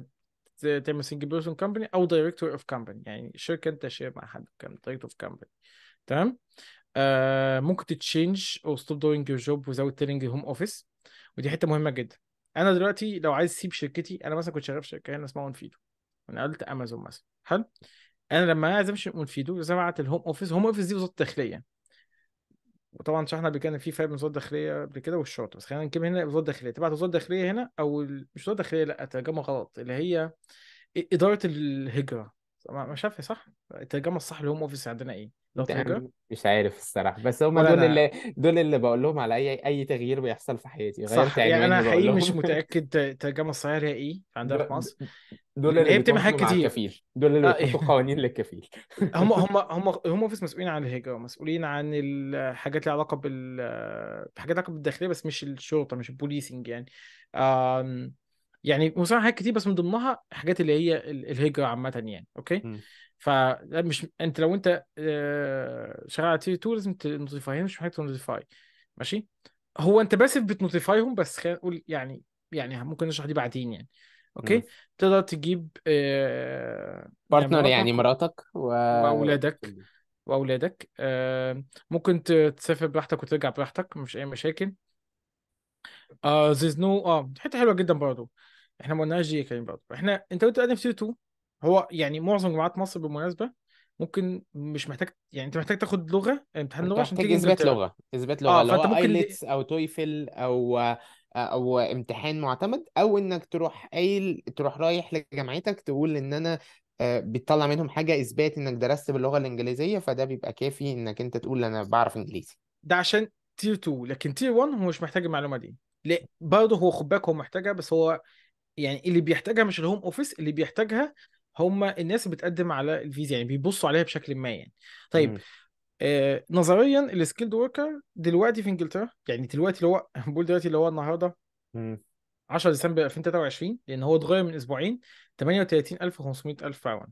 تعمل سنجل بيرسون كومباني او دايركتور اوف كومباني يعني شركه انت شير مع حد كان دايركتور اوف كومباني تمام. ممكن تتشينج او ستوب دوينج يور جوب ويزاوت تيلينج هوم اوفيس ودي حته مهمه جدا. انا دلوقتي لو عايز اسيب شركتي انا مثلا كنت شغال في شركه هنا اسمها اونفيدو انا قلت امازون مثلا حلو انا لما عايز امشي اونفيدو لازم ابعت الهوم اوفيس هوم اوفيس دي وزاره الداخليه وطبعا شرحنا قبل كده في فرق من وزاره الداخليه قبل كده والشرطه بس خلينا نكمل هنا وزاره الداخليه تبعت وزاره الداخليه هنا او مش وزاره الداخليه لا ترجمه غلط اللي هي اداره الهجره مش شايفها صح الترجمه الصح للهوم اوفيس عندنا ايه مش عارف الصراحه بس هم دول اللي بقول لهم على اي تغيير بيحصل في حياتي غيرت عنواني يعني انا حقيقي مش متاكد الترجمه الصحيحه هي ايه عندنا في مصر دول اللي بتعمل حاجات كتير دول اللي بيحطوا قوانين للكفيل هم في مسؤولين عن الهجره مسؤولين عن الحاجات اللي علاقه بحاجات علاقه بالداخليه بس مش الشرطه مش البوليسنج يعني يعني مصالح حاجات كتير بس من ضمنها حاجات اللي هي الهجره عامه يعني اوكي فمش انت لو انت شغال على تي تو لازم تنوتيفايهم مش محتاج تنوتيفاي ماشي هو انت بس بتنوتيفايهم بس خلينا نقول يعني ممكن نشرح دي بعدين يعني اوكي تقدر تجيب بارتنر يعني مراتك واولادك ممكن تسافر براحتك وترجع براحتك مش اي مشاكل حته حلوه جدا برضو احنا ما قلناش دي كلام برضو احنا انت وانت قاعد في تي 2 هو يعني معظم جامعات مصر بالمناسبه ممكن مش محتاج يعني انت محتاج تاخد لغه امتحان لغه عشان تيجي اثبات لغه فانت ممكن ايلتس او تويفل او امتحان معتمد او انك تروح رايح لجامعتك تقول ان انا بتطلع منهم حاجه اثبات انك درست باللغه الانجليزيه فده بيبقى كافي انك انت تقول انا بعرف انجليزي ده عشان تير 2 لكن تير 1 هو مش محتاج المعلومه دي ليه برضه هو خد بالك هو محتاجها بس هو يعني اللي بيحتاجها مش الهوم اوفيس اللي بيحتاجها هم الناس بتقدم على الفيزا يعني بيبصوا عليها بشكل ما يعني طيب نظريا السكيلد وركر دلوقتي في انجلترا يعني دلوقتي اللي هو بقول دلوقتي اللي هو النهارده 10 ديسمبر 2023 لان هو اتغير من اسبوعين 38,500 باوند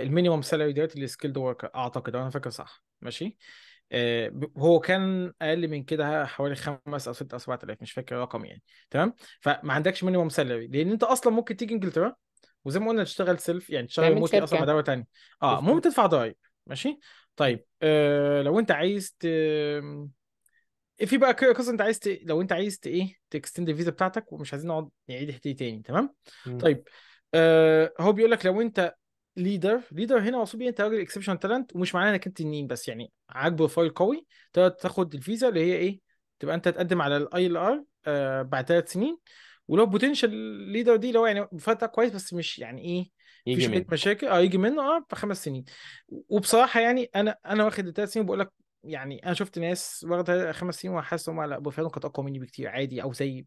المينيمم سالري دلوقتي للسكيلد وركر اعتقد انا فاكر صح ماشي هو كان اقل من كده حوالي 5 أو 6 أو 7 آلاف مش فاكر الرقم يعني تمام فما عندكش مينيمم سالري لان انت اصلا ممكن تيجي انجلترا وزي ما قلنا تشتغل سيلف يعني تشتغل موتي اصلا مع دوله ثانيه ممكن تدفع ضرايب ماشي طيب لو انت عايز في بقى قصه انت عايز لو انت عايز ايه تكستند الفيزا بتاعتك ومش عايزين نقعد نعيد حته تاني تمام طيب هو بيقول لك لو انت ليدر هنا مقصود بيه انت راجل اكسبشن تالنت ومش معناه انك انت تنين بس يعني عاجبه بروفايل قوي تقدر تاخد الفيزا اللي هي ايه تبقى انت تقدم على الاي ال ار بعد 3 سنين ولو بوتنشال ليدر دي لو يعني فتره كويس بس مش يعني ايه مفيش مشاكل يجي منه في 5 سنين وبصراحه يعني انا واخد 3 سنين بقول لك يعني انا شفت ناس واخده 5 سنين وحاسس ان هم لا بروفايلهم كانت اقوى مني بكتير عادي او زي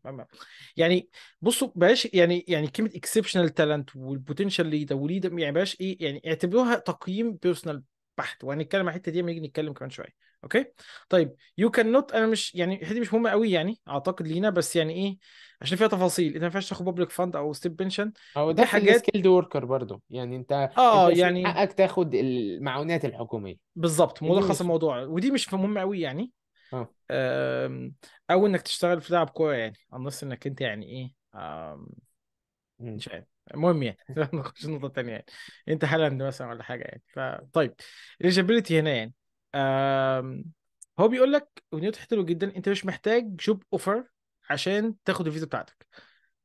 يعني بصوا بلاش يعني كلمه اكسبشنال تالنت والبوتنشال ليدر يعني بلاش ايه يعني اعتبروها تقييم بيرسونال بحت وهنتكلم على الحته دي لما نيجي نتكلم كمان شويه اوكي طيب يو كان نوت انا مش يعني الحته دي مش مهمه قوي يعني اعتقد لينا بس يعني ايه عشان فيها تفاصيل انت ما ينفعش تاخد بابليك فاند او ستيب بنشن او ده حاجات سكيلد وركر برضو يعني انت يعني حقك تاخد المعونات الحكوميه بالظبط ملخص الموضوع ودي مش مهمه قوي يعني او انك تشتغل في لعب كوره يعني النص انك انت يعني ايه مش عارف المهم يعني نخش النقطه الثانيه يعني انت هالاند مثلا ولا حاجه يعني فطيب اليجيبيليتي هنا يعني هو بيقول لك ونيوت حلو جدا انت مش محتاج جوب اوفر عشان تاخد الفيزا بتاعتك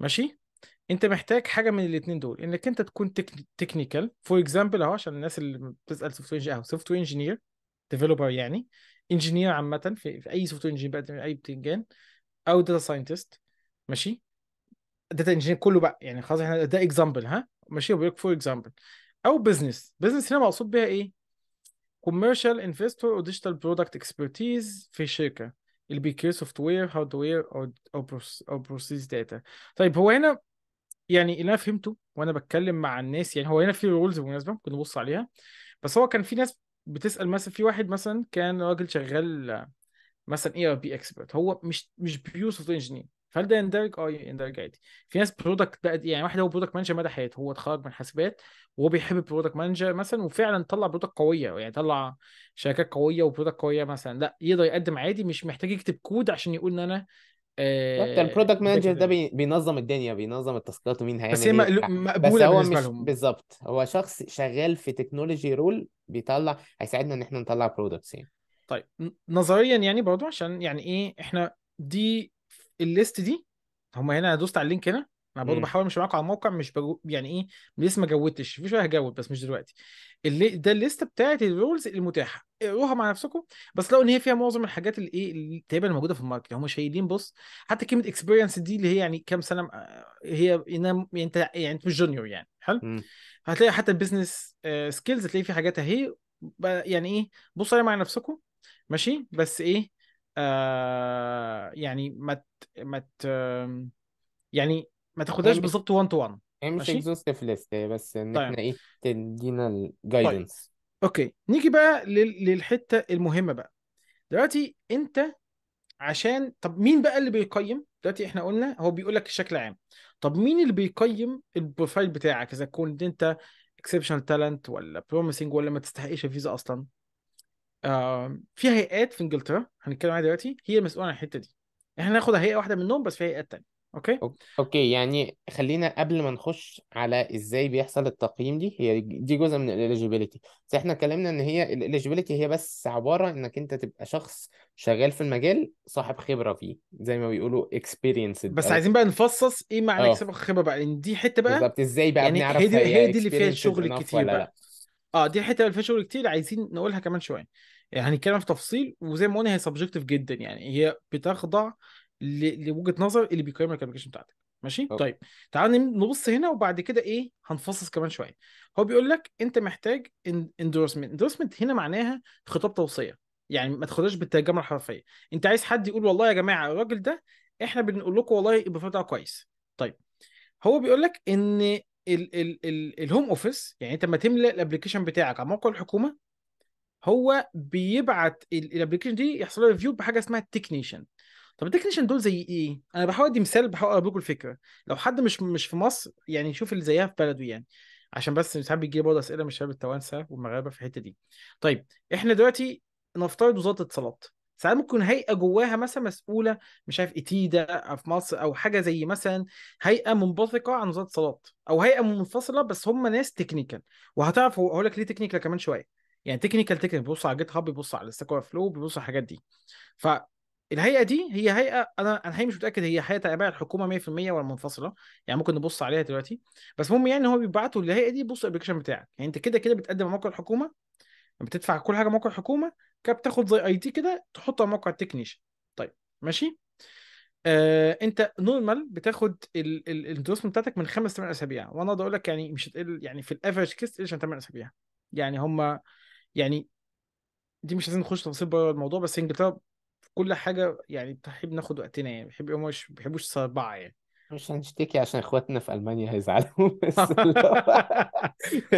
ماشي انت محتاج حاجه من الاثنين دول انك انت تكون تكنيكال فور اكزامبل اهو عشان الناس اللي بتسال سوفت وير اهو سوفت وير انجينير ديفلوبر يعني انجينير عامه في اي سوفت وير انجينير بقى اي بتنجان او داتا ساينتست ماشي داتا انجينير كله بقى يعني خلاص احنا ده اكزامبل ها ماشي بيقول لك فور اكزامبل او بزنس. بزنس هنا مقصود بيها ايه؟ كوميرشال انفستور او ديجيتال برودكت اكسبرتيز في شركه اللي بيكير سوفت وير هارد وير او بروسيس داتا. طيب هو هنا يعني اللي انا فهمته وانا بتكلم مع الناس يعني هو هنا في رولز بالمناسبه ممكن نبص عليها، بس هو كان في ناس بتسال مثلا في واحد مثلا كان راجل شغال مثلا اي ار بي اكسبرت هو مش بيور سوفت وير انجينير، فهل ده يندرج؟ اه يندرج عادي. في ناس برودكت بقى يعني واحد هو برودكت مانجر مدى حياته، هو اتخرج من حاسبات وهو بيحب البرودكت مانجر مثلا وفعلا طلع برودكت قويه يعني طلع شركات قويه وبرودكت قويه مثلا، لا يقدر يقدم عادي مش محتاج يكتب كود عشان يقول ان انا البرودكت مانجر ده بينظم الدنيا بينظم التاسكات ومين هيعمل بس ايه مقبوله بالنسبه لهم بالظبط. هو شخص شغال في تكنولوجي رول بيطلع هيساعدنا ان احنا نطلع برودكتس يعني. طيب نظريا يعني برضه عشان يعني ايه احنا دي الليست دي هم هنا دوست على اللينك هنا انا برضه بحاول مش معاكم على الموقع مش يعني ايه لسه ما جودتش في شويه هجود بس مش دلوقتي. اللي ده الليست بتاعت الرولز المتاحه اقروها مع نفسكم، بس لو ان هي فيها معظم الحاجات اللي ايه تقريبا موجوده في الماركت. هم شايلين بص حتى كلمه اكسبيرينس دي اللي هي يعني كام سنه هي انت يعني مش جونيور يعني حلو. هتلاقي حتى البيزنس سكيلز هتلاقي في حاجات اهي يعني ايه بصوا عليها مع نفسكم ماشي، بس ايه يعني ما تاخدهاش بالظبط 1 تو 1 مش اكزوستيف ليست بس ان طيب. احنا ايه تدينا الجايدنس طيب. اوكي نيجي بقى للحته المهمه بقى دلوقتي انت عشان طب مين بقى اللي بيقيم دلوقتي؟ احنا قلنا هو بيقول لك بشكل عام، طب مين اللي بيقيم البروفايل بتاعك اذا كنت انت اكسبشنال تالنت ولا بروميسنج ولا ما تستحقش الفيزا اصلا؟ في هيئات في انجلترا هنتكلم عليها دلوقتي هي مسؤوله عن الحته دي، احنا هناخد هيئه واحده منهم بس في هيئات تانية. اوكي يعني خلينا قبل ما نخش على ازاي بيحصل التقييم دي، هي دي جزء من الاليجيبيليتي بس احنا اتكلمنا ان هي الاليجيبيليتي هي بس عباره انك انت تبقى شخص شغال في المجال صاحب خبره فيه زي ما بيقولوا اكسبيرينس، بس عايزين بقى نفصص ايه معنى صاحب خبره بقى ان دي حته بقى بالظبط ازاي بقى يعني بنعرف هي دي اللي فيها شغل كتير بقى. دي الحته اللي فيها شغل كتير عايزين نقولها كمان شويه يعني هنتكلم في تفصيل، وزي ما قلنا هي سبجكتيف جدا يعني هي بتخضع لوجهه نظر اللي بيقيم الابلكيشن بتاعتك ماشي. طيب تعالى نبص هنا وبعد كده ايه هنفصص كمان شويه. هو بيقول لك انت محتاج اندورسمنت هنا معناها خطاب توصيه يعني ما تاخدهاش بالترجمه الحرفيه، انت عايز حد يقول والله يا جماعه الراجل ده احنا بنقول لكم والله البروفايل بتاعه كويس. طيب هو بيقول لك ان الهوم اوفيس يعني انت لما تملأ الابلكيشن بتاعك على موقع الحكومه هو بيبعت الابلكيشن دي يحصل له ريفيو بحاجه اسمها التكنيشن. طب التكنيشن دول زي ايه؟ انا بحاول ادي مثال بحاول اقرب لكم الفكره لو حد مش في مصر يعني يشوف اللي زيها في بلده يعني عشان بس ساعات بيجي برضه اسئله من شباب التوانسه والمغاربه في الحته دي. طيب احنا دلوقتي نفترض وزاره الاتصالات ساعات ممكن هيئه جواها مثلا مسؤوله مش عارف اتيدا في مصر او حاجه زي مثلا هيئه منبثقه عن وزاره الاتصالات او هيئه منفصله بس هم ناس تكنيكال، وهتعرف هقول لك ليه تكنيكال كمان شويه يعني تكنيكال بيبصوا على جيت هاب بيبصوا على ستاك اوفرفلو بيبصوا على الحاجات دي. ف الهيئه دي هي هيئه انا مش متاكد هي هيئه تابعه الحكومه 100% ولا منفصله يعني ممكن نبص عليها دلوقتي، بس المهم يعني هو بيبعتوا للهيئه دي بصوا الابلكيشن بتاعك يعني انت كده كده بتقدم على موقع الحكومه بتدفع كل حاجه موقع الحكومه كده بتاخد زي اي تي كده تحطها على موقع التكنيشن. طيب ماشي انت نورمال بتاخد الدروس بتاعتك من 5 ل8 اسابيع وانا اقدر اقول لك يعني مش هتقل يعني في الافرج كيس ايش 8 اسابيع يعني هم يعني دي مش عايزين نخش تفاصيل بره الموضوع بس انجلترا كل حاجه يعني بتحب ناخد وقتنا يعني بيحبوش صباعه يعني مش هنشتكي عشان اخواتنا في المانيا هيزعلوا بس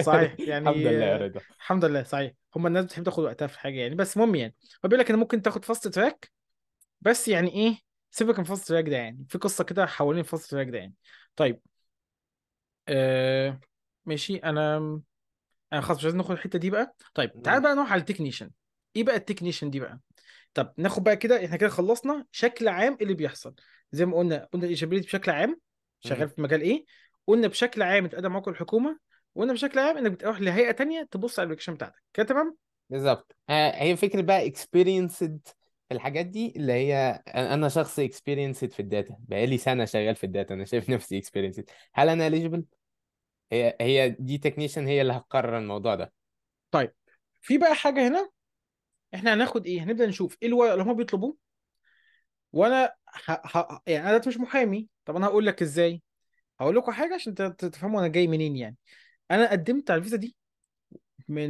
صحيح يعني الحمد لله يا رضا الحمد لله صحيح هم الناس بتحب تاخد وقتها في حاجه يعني بس المهم يعني هو بيقول لك ان ممكن تاخد فاست تراك بس يعني ايه سيبك من فاست تراك ده يعني في قصه كده حوالين فاست تراك ده يعني. طيب ماشي انا خلاص مش عايز ناخد الحته دي بقى. طيب تعال بقى نروح على التكنيشن. ايه بقى التكنيشن دي بقى؟ طب ناخد بقى كده احنا كده خلصنا شكل عام اللي بيحصل زي ما قلنا الإيجابيليتي بشكل عام شغال في مجال ايه، قلنا بشكل عام اتقدم موقع الحكومه، وقلنا بشكل عام انك بتروح لهيئه تانية تبص على الابلكيشن بتاعتك كده تمام بالظبط. هي فكره بقى اكسبيرينسد في الحاجات دي اللي هي انا شخص اكسبيرينسد في الداتا بقالي سنه شغال في الداتا انا شايف نفسي اكسبيرينسد هل انا اليجيبل؟ هي دي تكنيشن هي اللي هتقرر الموضوع ده. طيب في بقى حاجه هنا احنا هناخد ايه هنبدا نشوف ايه اللي هم بيطلبوه وانا يعني انا مش محامي طب انا هقول لك ازاي هقول لكم حاجه عشان تفهموا انا جاي منين. يعني انا قدمت على الفيزا دي من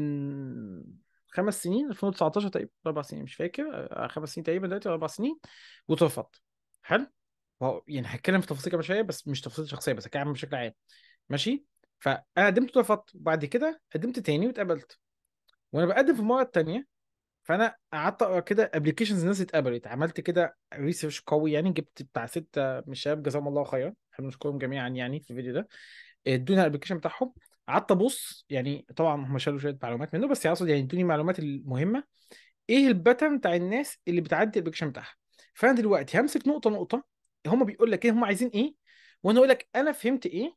5 سنين، 2019 تقريبا، 4 سنين مش فاكر، 5 سنين تقريبا دلوقتي، 4 سنين، واترفضت. حلو، يعني هتكلم في تفاصيل كمان شويه بس مش تفاصيل شخصيه، بس هتكلم بشكل عام. ماشي، فانا قدمت واترفضت، وبعد كده قدمت تاني واتقبلت. وانا بقدم في المره الثانيه فانا قعدت اقرا كده ابلكيشنز الناس اتقبلت، عملت كده ريسيرش قوي يعني، جبت بتاع 6 من الشباب جزاهم الله خيرا، بنشكرهم جميعا يعني في الفيديو ده، ادونا الابلكيشن بتاعهم. قعدت ابص يعني، طبعا هم شالوا شويه معلومات منه بس يقصد يعني ادوني المعلومات المهمه، ايه الباترن بتاع الناس اللي بتعدي الابلكيشن بتاعها. فانا دلوقتي همسك نقطه نقطه، هم بيقول لك ايه، هم عايزين ايه، وانا اقول لك انا فهمت ايه،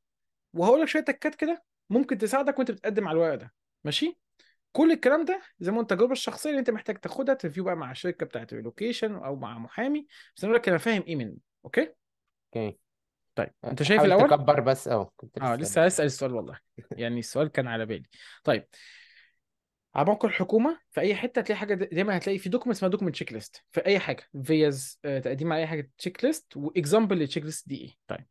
وهقول لك شويه تكات كده ممكن تساعدك وانت بتقدم على الورق ده. ماشي، كل الكلام ده زي ما انت، التجربه الشخصيه اللي انت محتاج تاخدها تريفيو بقى مع الشركه بتاعت اللوكيشن او مع محامي، بس انا اقول لك انا فاهم ايه منه. اوكي اوكي طيب، انت شايف الاول تكبر بس لسه هسال السؤال والله يعني السؤال كان على بالي. طيب، على موقع الحكومه في اي حته هتلاقي حاجه، دايما هتلاقي في دوكمنت اسمها دوكمنت تشيك ليست، في اي حاجه فيز تقديم على اي حاجه تشيك ليست واكزامبل للتشيك ليست دي ايه. طيب،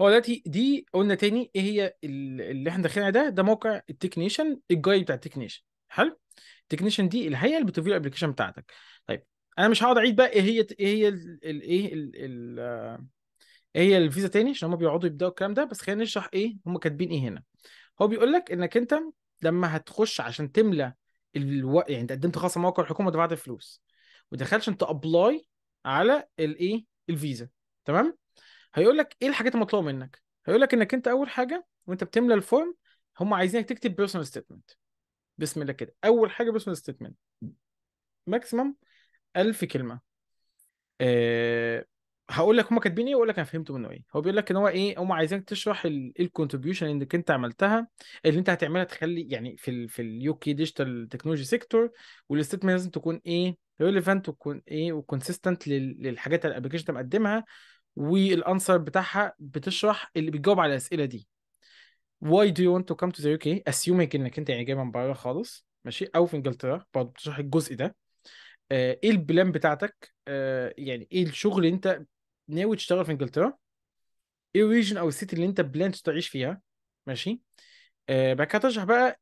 هو دلوقتي دي قلنا تاني ايه هي اللي احنا داخلين عليه، ده موقع التكنيشن، الجايد بتاع التكنيشن. حلو، التكنيشن دي الهيئه اللي بتريفيو الابلكيشن بتاعتك. طيب، انا مش هقعد اعيد بقى ايه هي الفيزا تاني عشان هم بيقعدوا يبداوا الكلام ده، بس خلينا نشرح ايه هم كاتبين ايه هنا. هو بيقول لك انك انت لما هتخش عشان تملى يعني انت قدمت خاصه موقع الحكومه ودفعت فلوس ودخلت عشان تابلاي على الايه الفيزا، تمام؟ هيقول لك ايه الحاجات المطلوبه منك. هيقول لك انك انت اول حاجه وانت بتملى الفورم هم عايزينك تكتب بيرسونال ستيتمنت. بسم الله كده، اول حاجه بيرسونال ستيتمنت ماكسيمم 1000 كلمه. هقول لك هم كاتبين ايه واقول لك انا فهمته منه ايه. هو بيقول لك ان هو ايه، هم عايزينك تشرح الكونتريبيوشن اللي انت عملتها، اللي انت هتعملها تخلي يعني في اليو كي ديجيتال تكنولوجي سيكتور، والستيتمنت لازم تكون ايه، ريليفانت وتكون ايه وكونسيستنت للحاجات اللي الابلكيشن انت مقدمها، والانسر بتاعها بتشرح اللي بيجاوب على الاسئله دي. Why do you want to come to the UK؟ assuming انك انت يعني جاي من بره خالص، ماشي، او في انجلترا، برضه بتشرح الجزء ده. ايه البلان بتاعتك؟ يعني ايه الشغل اللي انت ناوي تشتغل في انجلترا؟ ايه الريجن او السيتي اللي انت بلان تعيش فيها؟ ماشي، بعد كده تشرح بقى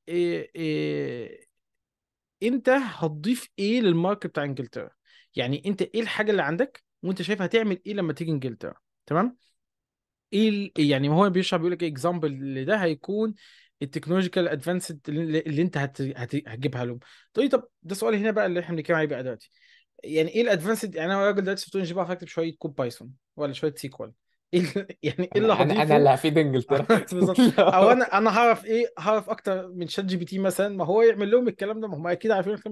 انت هتضيف ايه للماركت بتاع انجلترا، يعني انت ايه الحاجه اللي عندك وانت شايف هتعمل ايه لما تيجي انجلترا، تمام؟ ايه يعني هو بيشرح، بيقول لك اكزامبل ده هيكون التكنولوجيكال ادفانسد اللي انت هتجيبها لهم. طيب، ده سؤال هنا بقى اللي احنا بنتكلم عليه بقى دلوقتي، يعني ايه الادفانسد؟ يعني انا راجل دلوقتي سوفت وير انجينير هكتب شويه كود بايثون ولا شويه سيكوال، يعني ايه اللي هضيفه؟ انا اللي هفيد انجلترا او انا هعرف ايه، هعرف اكتر من شات جي بي تي مثلا، ما هو يعمل لهم الكلام ده، ما هم اكيد عارفين اكتر.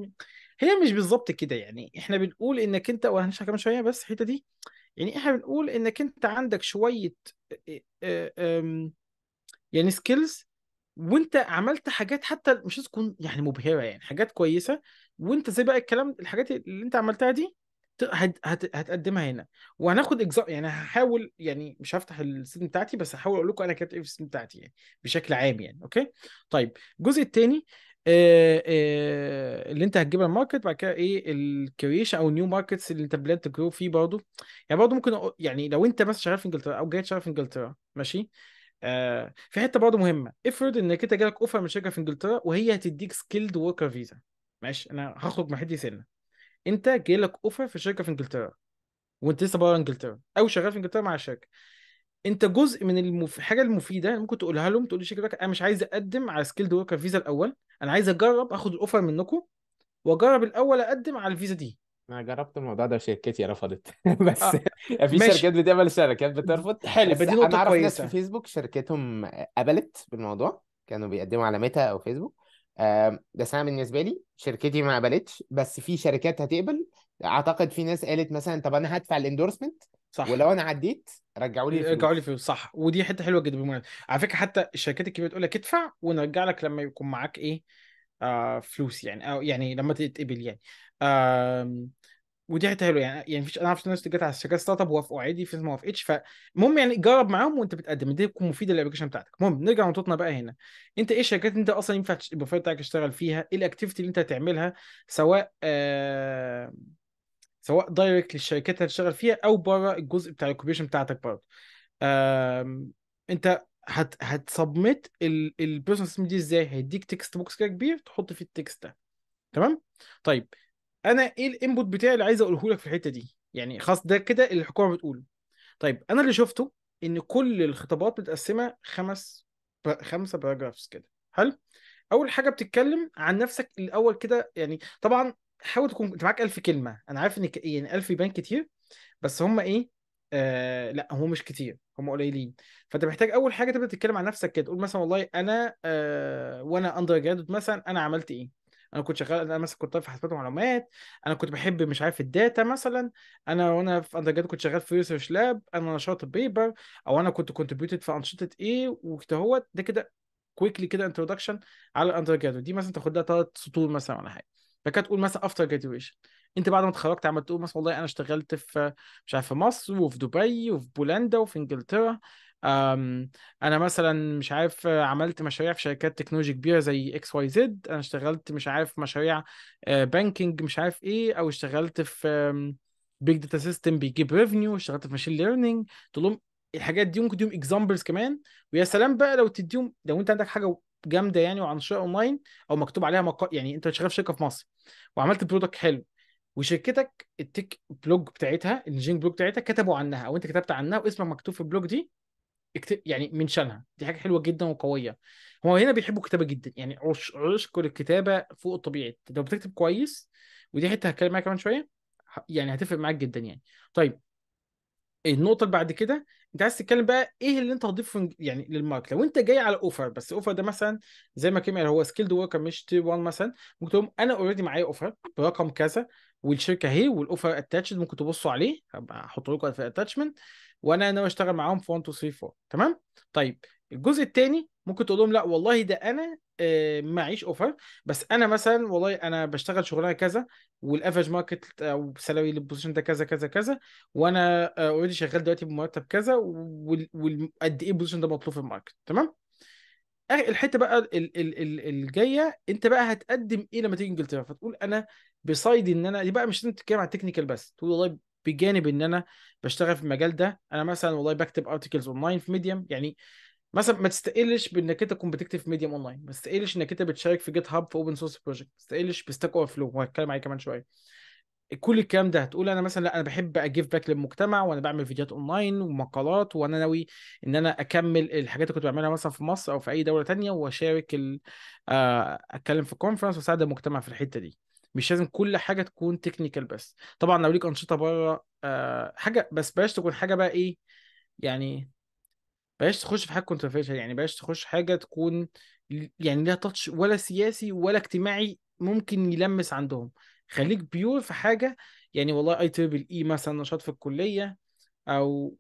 هي مش بالظبط كده، يعني احنا بنقول انك انت، وهنشرح كمان شويه بس الحته دي، يعني احنا بنقول انك انت عندك شويه يعني سكيلز، وانت عملت حاجات حتى مش تكون يعني مبهره، يعني حاجات كويسه، وانت زي بقى الكلام الحاجات اللي انت عملتها دي هتقدمها هنا. وهناخد يعني هحاول، يعني مش هفتح السيستم بتاعتي بس هحاول اقول لكم انا كاتب ايه في السيستم بتاعتي يعني بشكل عام يعني. اوكي، طيب الجزء الثاني اللي انت هتجيبها الماركت، بعد كده ايه الكريشن او نيو ماركتس اللي انت بلان تجرو فيه برضه، يعني برضه ممكن يعني لو انت بس شغال في انجلترا او جاي تشتغل في انجلترا، ماشي، في حته برضه مهمه، افرض انك انت جالك اوفر من شركه في انجلترا وهي هتديك سكيلد وركر فيزا، ماشي، انا هخرج من حدي سنه، انت جالك اوفر في شركه في انجلترا وانت لسه بره انجلترا او شغال في انجلترا مع شركه، انت جزء من الحاجه المفيده ممكن تقولها لهم، تقول للشركه انا مش عايز اقدم على سكيلد وركر فيزا الاول، انا عايز اجرب اخد الاوفر منكم واجرب الاول اقدم على الفيزا دي. انا جربت الموضوع ده وشركتي رفضت بس في شركات بتقبل، شركات بترفض. حلو، بدي نقطه كويسه، انا اعرف ناس في فيسبوك شركتهم قبلت بالموضوع، كانوا بيقدموا على ميتا او فيسبوك، بس انا بالنسبه لي شركتي ما قبلتش، بس في شركات هتقبل. اعتقد في ناس قالت مثلا طب انا هدفع الاندورسمنت، صح، ولو انا عديت رجعوا لي فلوس، صح، ودي حته حلوه جدا بالمناسبه على فكره، حتى الشركات الكبيره تقول لك ادفع ونرجع لك لما يكون معاك ايه فلوس يعني، او يعني لما تتقبل يعني، ودي حته حلوه يعني مفيش، انا عارف ناس جت على الشركات ستارت اب ووافقوا عادي، في ما وافقتش، فالمهم يعني جرب معاهم وانت بتقدم، دي تكون مفيده للابلكيشن بتاعتك. المهم نرجع لنقطتنا بقى هنا، انت ايه الشركات انت اصلا ينفع البروفايل بتاعك تشتغل فيها، ايه الاكتيفيتي اللي انت هتعملها، سواء دايركت للشركات هتشتغل فيها او بره الجزء بتاع الكوبريشن بتاعتك برضه. انت هتسبمت البيرسونس دي ازاي؟ هيديك تكست بوكس كده كبير تحط فيه التكست ده، تمام؟ طيب انا ايه الانبوت بتاعي اللي عايز اقوله لك في الحته دي؟ يعني خاص ده كده اللي الحكومه بتقوله. طيب انا اللي شفته ان كل الخطابات متقسمه خمسه باراجرافز كده. حلو. اول حاجه بتتكلم عن نفسك الاول كده، يعني طبعا حاول تكون انت معاك 1000 كلمه. انا عارف ان يعني 1000 يبان كتير، بس هم ايه لا هم مش كتير، هم قليلين. فانت محتاج اول حاجه تبدا تتكلم عن نفسك كده، تقول مثلا والله انا وانا اندر جرادويت مثلا انا عملت ايه، انا كنت شغال، انا مثلا كنت في حاسبات ومعلومات، انا كنت بحب مش عارف الداتا مثلا، انا وانا في اندر جراد كنت شغال في ريسيرش لاب، انا نشرت بيبر، او انا كنت كونتريبيوتد في انشطه ايه وكده. هو ده كده كويكلي كده انترودكشن على الاندر جراد، دي مثلا تاخد لها 3 سطور مثلا ولا حاجه. بعد كده تقول مثلا افتر جراديويشن، انت بعد ما اتخرجت عملت تقول مثلا والله انا اشتغلت في مش عارف في مصر وفي دبي وفي بولندا وفي انجلترا، انا مثلا مش عارف عملت مشاريع في شركات تكنولوجي كبيره زي اكس واي زد، انا اشتغلت مش عارف مشاريع بانكينج مش عارف ايه، او اشتغلت في بيج داتا سيستم بيجيب ريفينيو، اشتغلت في ماشين ليرنينج. تقول لهم الحاجات دي، ممكن تديهم اكزامبلز كمان، ويا سلام بقى لو تديهم لو انت عندك حاجه جامده يعني وعنشره اونلاين او مكتوب عليها يعني انت شغال في شركه في مصر وعملت برودكت حلو، وشركتك التك بلوج بتاعتها الانجينيرنج بلوج بتاعتها كتبوا عنها او انت كتبت عنها واسمك مكتوب في البلوج دي، يعني منشنها، دي حاجه حلوه جدا وقويه. هو هنا بيحبوا الكتابه جدا، يعني عشق الكتابه فوق الطبيعي. لو بتكتب كويس، ودي حته هتكلم معاك كمان شويه، يعني هتفرق معاك جدا يعني. طيب النقطه اللي بعد كده انت عايز تتكلم بقى ايه اللي انت هتضيفه يعني للماركت. لو انت جاي على اوفر، بس اوفر ده مثلا زي ما كان هو سكيلد وركر مش تي 1 مثلا، ممكن تقول انا اوريدي معايا اوفر برقم كذا والشركه اهي والاوفر اتاتشد، ممكن تبصوا عليه، هحط لكم في الاتاتشمنت، وانا ناوي اشتغل معاهم في 1 2 3 4، تمام؟ طيب الجزء الثاني ممكن تقول لهم لا والله ده انا معيش اوفر، بس انا مثلا والله انا بشتغل شغلانه كذا والافرج ماركت او سالري للبوزيشن ده كذا كذا كذا، وانا اوريدي شغال دلوقتي بمرتب كذا، وقد ايه البوزيشن ده مطلوب في الماركت، تمام؟ الحته بقى الجايه انت بقى هتقدم ايه لما تيجي انجلترا. فتقول انا بصيد ان انا دي بقى مش لازم تتكلم على التكنيكال بس، تقول والله بجانب ان انا بشتغل في المجال ده، انا مثلا والله بكتب ارتكلز اونلاين في ميديم، يعني مثلا ما تستقلش بانك انت تكون بتكتب في ميديم اونلاين، ما تستقلش انك انت بتشارك في جيت هاب في اوبن سورس بروجكت، ما تستقلش بستاك اوفر فلو وهتكلم عليه كمان شويه. كل الكلام ده هتقول انا مثلا لا انا بحب اجيف باك للمجتمع، وانا بعمل فيديوهات اونلاين ومقالات، وانا ناوي ان انا اكمل الحاجات اللي كنت بعملها مثلا في مصر او في اي دوله ثانيه، واشارك اتكلم في كونفرنس واساعد المجتمع في الحته دي. مش لازم كل حاجه تكون تكنيكال بس. طبعا لو ليك انشطه بره حاجه، بس بلاش تكون حاجه بقى ايه يعني، بلاش تخش في حاجه كونترفيرشال، يعني بلاش تخش حاجه تكون يعني ليها تاتش ولا سياسي ولا اجتماعي ممكن يلمس عندهم. خليك بيور في حاجه يعني والله اي تريبل اي مثلا، نشاط في الكليه، او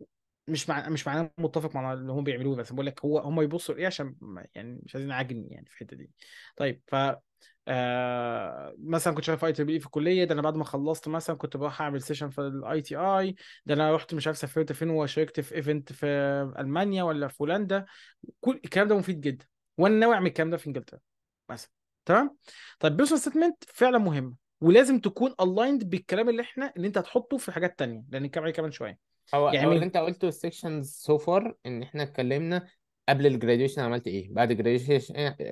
مش معناه متفق مع اللي هم بيعملوه، بس بقول لك هو هم يبصوا ايه عشان يعني مش عايزين نعجن يعني في الحته دي. طيب ف مثلا كنت شغال في اي تي بي في الكليه، ده انا بعد ما خلصت مثلا كنت بروح اعمل سيشن في الاي تي اي، ده انا رحت مش عارف سافرت فين وشاركت في ايفنت في المانيا ولا في هولندا. كل الكلام ده مفيد جدا، وانا ناوي اعمل الكلام ده في انجلترا مثلا، تمام؟ طيب بيرسونال ستمنت فعلا مهمه، ولازم تكون الايند بالكلام اللي انت هتحطه في حاجات ثانيه، لان الكلام عليه كمان شويه. يعني اللي انت قلته السكشنز سو فار، ان احنا اتكلمنا قبل الجراديويشن عملت ايه،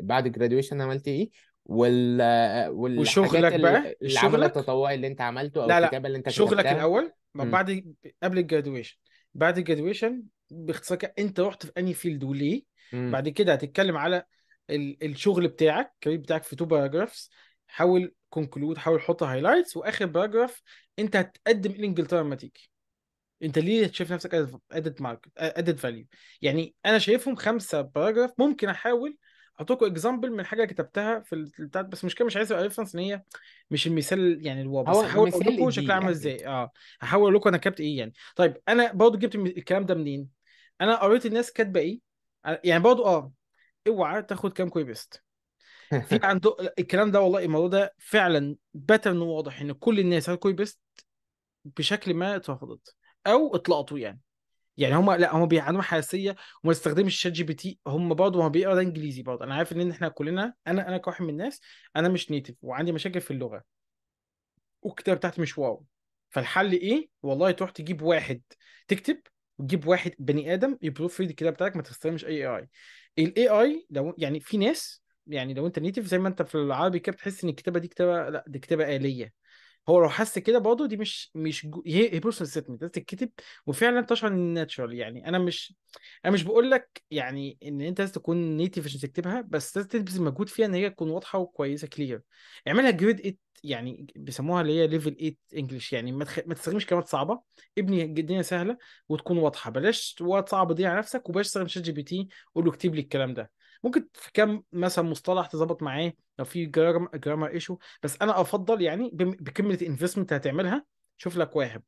بعد الجراديويشن عملت ايه، والحاجات العمل التطوعي اللي انت عملته، او الكتابه اللي انت كتبتها. شغلك الاول بعد قبل الجراديويشن، بعد الجراديويشن باختصار انت رحت في انهي فيلد وليه. بعد كده هتتكلم على الشغل بتاعك، الكارير بتاعك في 2 باراجرافز. حاول كونكلود، حاول حط هايلايتس، واخر باراجراف انت هتقدم ايه لانجلترا لما تيجي، انت ليه شايف نفسك ادد فاليو. يعني انا شايفهم 5 باراجراف ممكن احاول اعطيكم اكزامبل من حاجه كتبتها في البتاع، بس مشكله مش عايز ريفرنس ان هي مش المثال يعني الواضح، بس هحاول اقول لكم شكلها عامل ازاي. هحاول اقول لكم انا كتبت ايه يعني. طيب انا برضه جبت الكلام ده منين؟ انا قريت الناس كاتبه ايه يعني برضه. اوعى تاخد كلام كوبي بيست في عنده الكلام ده، والله الموضوع ده فعلا باترن واضح ان كل الناس هاخد كوبي بيست بشكل ما اترفضت او اطلقتوا يعني هم بيعانوا حساسيه وما بيستخدموش الشات جي بي تي. هم برضه بيقرا انجليزي برضه. انا عارف ان احنا كلنا، انا كواحد من الناس انا مش نيتف وعندي مشاكل في اللغه والكتابه بتاعتي مش واو. فالحل ايه؟ والله تروح تجيب واحد تكتب وتجيب واحد بني ادم يبروف ريد الكتاب بتاعك، ما تستخدمش اي اي. الاي اي لو يعني في ناس يعني لو انت نيتف زي ما انت في العربي كده بتحس ان الكتابه دي كتابه، لا دي كتابه آلية. هو لو حس كده برضه دي مش هي بيرسونال ستمنت، انت تكتب وفعلا تشعر ان ناتشورال. يعني انا مش بقول لك يعني ان انت لازم تكون نيتف عشان تكتبها، بس لازم تبذل مجهود فيها ان هي تكون واضحه وكويسه كلير. اعملها جريد 8 يعني بيسموها اللي هي ليفل 8 انجلش، يعني ما تستخدمش كلمات صعبه، ابني الدنيا سهله وتكون واضحه. بلاش وقت صعب دي على نفسك، وبلاش تستخدم شات جي بي تي قول له اكتب لي الكلام ده. ممكن في كام مثلا مصطلح تظبط معاه لو في جرامر ايشو، بس انا افضل يعني بكميه انفستمنت هتعملها شوف لك واحد.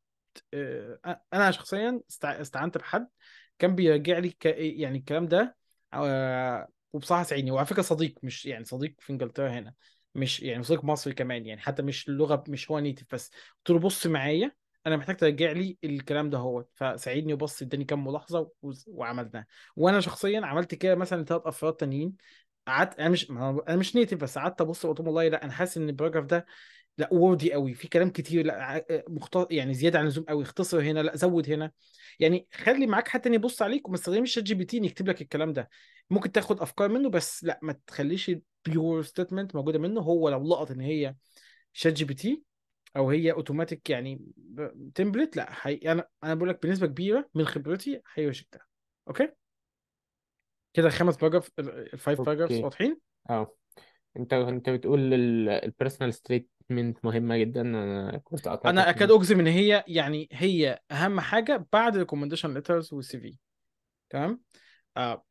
انا شخصيا استعنت بحد كان بيرجع لي يعني الكلام ده، وبصراحه ساعدني. وعلى فكره صديق، مش يعني صديق في انجلترا هنا، مش يعني صديق مصري كمان، يعني حتى مش اللغه مش هو نيتف، بس قلت له بص معايا انا محتاج ترجع لي الكلام ده هو، فساعدني وبص اداني كام ملاحظه وعملناها. وانا شخصيا عملت كده مثلا 3 افراد تانيين، قعدت انا مش نيتف، بس قعدت ابص وقلت والله لا انا حاسس ان الباراجراف ده لا ووردي قوي، في كلام كتير، لا يعني زياده عن اللزوم قوي، اختصر هنا لا زود هنا. يعني خلي معاك حد تاني يبص عليك، وما تستخدمش شات جي بي تي يكتب لك الكلام ده، ممكن تاخد افكار منه بس لا ما تخليش بيور ستيتمنت موجوده منه. هو لو لقط ان هي شات جي بي تي او هي اوتوماتيك يعني تمبلت، لا انا بقول لك بنسبه كبيره من خبرتي هيوشكتها. اوكي كده الخمس باراجراف، الفايف باراجرافز واضحين. انت بتقول البيرسونال ستيتمنت مهمه جدا. انا اكاد اجزم ان هي يعني هي اهم حاجه بعد الريكومنديشن ليترز والسي في. تمام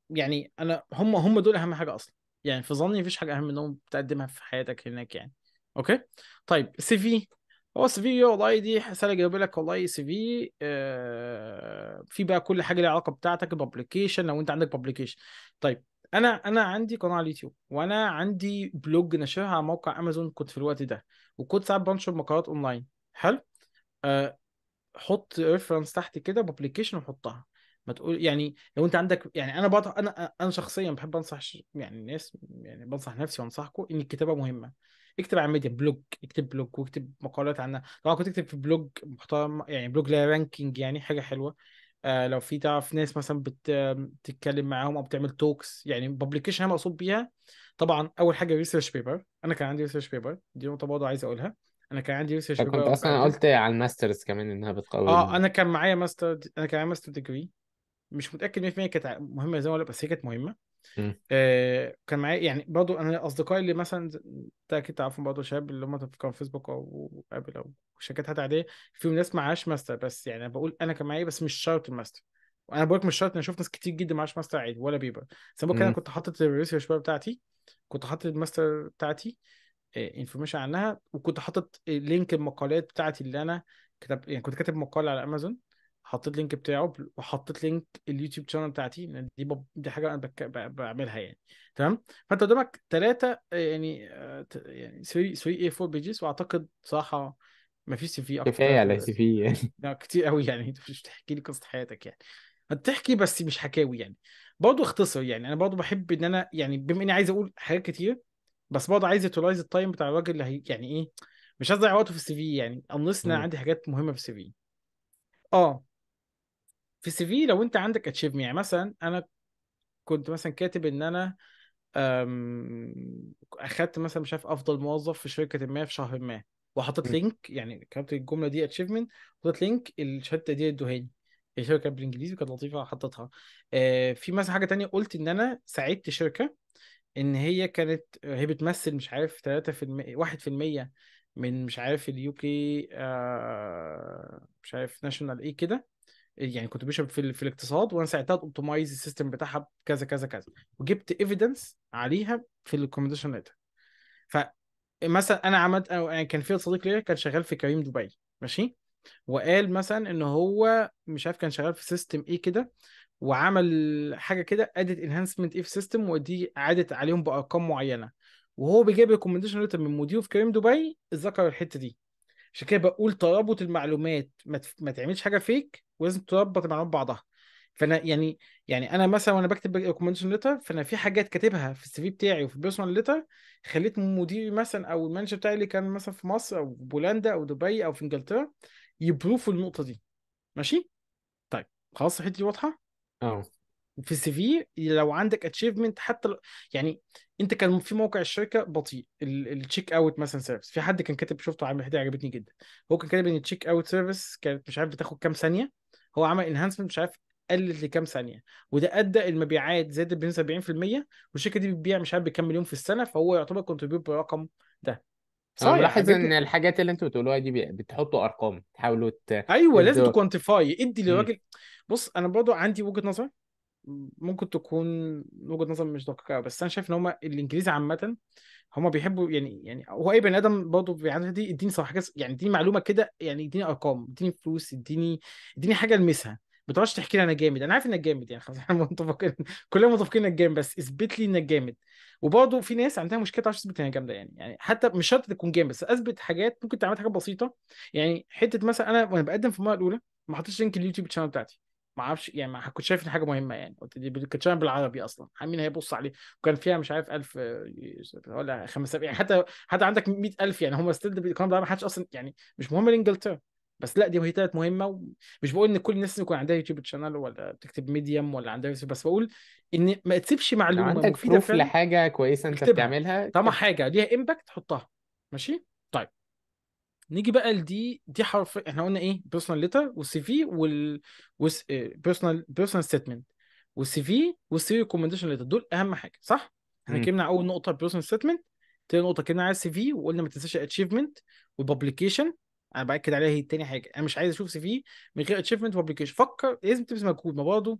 يعني انا هم دول اهم حاجه اصلا، يعني في ظني مفيش حاجه اهم منهم بتقدمها في حياتك هناك يعني. اوكي طيب السي في، هو السي في والله دي حساله جايب لك والله سي في في بقى كل حاجه ليها علاقه بتاعتك، بابليكيشن لو انت عندك بابليكيشن. طيب انا عندي قناه على اليوتيوب، وانا عندي بلوج نشرها على موقع امازون كنت في الوقت ده، وكنت ساعات بنشر مقالات اونلاين. حلو حط ريفرنس تحت كده بابليكيشن وحطها، ما تقول يعني لو انت عندك يعني انا شخصيا بحب انصح يعني الناس، يعني بنصح نفسي وانصحكم ان الكتابه مهمه. اكتب على ميديا، بلوج اكتب بلوج واكتب مقالات عنها. طبعا كنت اكتب في بلوج محترم يعني بلوج لا رانكينج يعني حاجه حلوه. لو في تعرف ناس مثلا بتتكلم معاهم او بتعمل توكس، يعني بابليكيشن انا مقصود بيها طبعا اول حاجه ريسيرش بيبر. انا كان عندي ريسيرش بيبر، دي نقطه برضه عايز اقولها. انا كان عندي ريسيرش بيبر، كنت اصلا قلت على الماسترز كمان انها بتقوي. انا كان معايا ماستر ديجري، مش متاكد 100% كانت مهمه زي ولا، بس هي كانت مهمه. كان معايا يعني برضو انا اصدقائي اللي مثلا اكيد تعرفهم برضو شباب اللي هم كانوا في فيسبوك او ابل او شركات حتى عاديه، فيهم ناس معاش ماستر، بس يعني بقول انا كان معايا بس مش شرط الماستر. وانا بقولك مش شرط، انا شفت ناس كتير جدا معاش ماستر عادي ولا بيبر. بس انا كنت حاطط الريسيرش بتاعتي، كنت حاطط الماستر بتاعتي انفورميشن عنها، وكنت حاطط لينك المقالات بتاعتي اللي انا كتب، يعني كنت كاتب مقال على امازون حطيت لينك بتاعه، وحطيت لينك اليوتيوب شانل بتاعتي دي حاجه انا بعملها يعني. تمام فانت قدامك 3 يعني 3 A4 بيجز، واعتقد صراحه ما فيش سي في اكتر كفايه على سي في يعني. لا كتير قوي يعني، انت مش بتحكي لي قصه حياتك يعني، هتحكي بس مش حكاوي يعني. برضه اختصر يعني، انا برضه بحب ان انا يعني بما اني عايز اقول حاجات كتير، بس برضه عايز اتولايز التايم بتاع الراجل اللي يعني ايه مش عايز اضيع وقته في السي في يعني. انا عندي حاجات مهمه في السي في في السي في. لو انت عندك اتشيفمنت، يعني مثلا انا كنت مثلا كاتب ان انا اخدت مثلا مش عارف افضل موظف في شركه ما في شهر ما، وحطيت لينك يعني كتبت الجمله دي اتشيفمنت، وحطيت لينك الشهاده دي الدهاني الشركه بالانجليزي كانت لطيفه حطيتها. في مثلا حاجه تانية قلت ان انا ساعدت شركه ان هي كانت هي بتمثل مش عارف 3% 1% من مش عارف اليو كي مش عارف ناشونال ايه كده، يعني كنت بشرب في الاقتصاد، وانا ساعتها اوبتمايز السيستم بتاعها كذا كذا كذا، وجبت ايفيدنس عليها في الريكومنديشن ليتر. فمثلا انا عملت يعني كان في صديق ليا كان شغال في كريم دبي ماشي، وقال مثلا ان هو مش عارف كان شغال في سيستم ايه كده، وعمل حاجه كده ادت انهانسمنت ايه في سيستم، ودي عادت عليهم بارقام معينه، وهو بيجيب ريكومنديشن ليتر من مديره في كريم دبي ذكر الحته دي. عشان كده بقول ترابط المعلومات، ما تعملش حاجه فيك، ولازم تربط المعلومات بعضها. فانا يعني انا مثلا وانا بكتب ريكومنديشن ليتر، فانا في حاجات كاتبها في السي في بتاعي وفي البيرسونال ليتر، خليت مديري مثلا او المانجر بتاعي اللي كان مثلا في مصر او بولندا او دبي او في انجلترا يبروفوا النقطه دي ماشي. طيب خلاص الحته دي واضحه. اه في السي في لو عندك اتشيفمنت حتى يعني انت كان في موقع الشركه بطيء التشيك اوت مثلا سيرفيس، في حد كان كاتب شفته عامل حاجه عجبتني جدا، هو كان كاتب ان التشيك اوت سيرفيس كانت مش عارف بتاخد كام ثانيه، هو عمل انهانسمنت مش عارف قلت لكام ثانيه، وده ادى المبيعات زادت بنسبه 70%، والشركه دي بتبيع مش عارف بكام مليون في السنه، فهو يعتبر كونتريبيوت بالرقم ده. انا ملاحظ ان الحاجات اللي انتوا بتقولوها دي بتحطوا ارقام تحاولوا ايوه لازم تكوانتيفاي ادي للراجل. بص انا برضو عندي وجهه نظر ممكن تكون وجهه نظر مش دقيقه، بس انا شايف ان هم الانجليزي عامه هم بيحبوا يعني هو اي بني ادم برضه بيعمل دي، اديني صراحه يعني اديني معلومه كده، يعني اديني ارقام اديني فلوس اديني حاجه المسها، ما تقعدش تحكي لي انا جامد، انا عارف انك جامد يعني خلاص احنا متفقين كلنا متفقين انك جامد، بس اثبت لي انك جامد. وبرضه في ناس عندها مشكله عشان تثبت انها جامده، يعني حتى مش شرط تكون جامد، بس اثبت حاجات ممكن تعمل حاجات بسيطه. يعني حته مثلا انا وانا بقدم في المره الاولى ما حطيتش لينك اليوتيوب شانل بتاعتي، ما اعرفش يعني ما كنت شايف ان حاجه مهمه، يعني قلت دي كنت شايف بالعربي اصلا مين هيبص عليه، وكان فيها مش عارف 1000 ولا 5000 يعني حتى عندك 100000 يعني هم ستيل بالكلام ده ما حدش اصلا يعني مش مهم لانجلترا، بس لا دي وهي طلعت مهمه. مش بقول ان كل الناس يكون عندها يوتيوب شانل ولا بتكتب ميديم ولا عندها، بس بقول ان ما تسيبش معلومه مفيده في حاجه كويسه انت بتعملها طبعا حاجه ليها امباكت تحطها. ماشي طيب نيجي بقى دي حرف احنا قلنا ايه، بيرسونال ليتر والسي في بيرسونال ستيتمنت والسي في والسي ريكومنديشن ليتر، دول اهم حاجه صح. احنا كلمنا اول نقطه بيرسونال ستيتمنت، تاني نقطه كنا على السي في وقلنا ما تنساش الاتشيفمنت والببليكيشن، انا باكد عليها هي تاني حاجه، انا مش عايز اشوف سي في من غير اتشيفمنت وببليكيشن. فكر لازم تبذل مجهود، ما برضه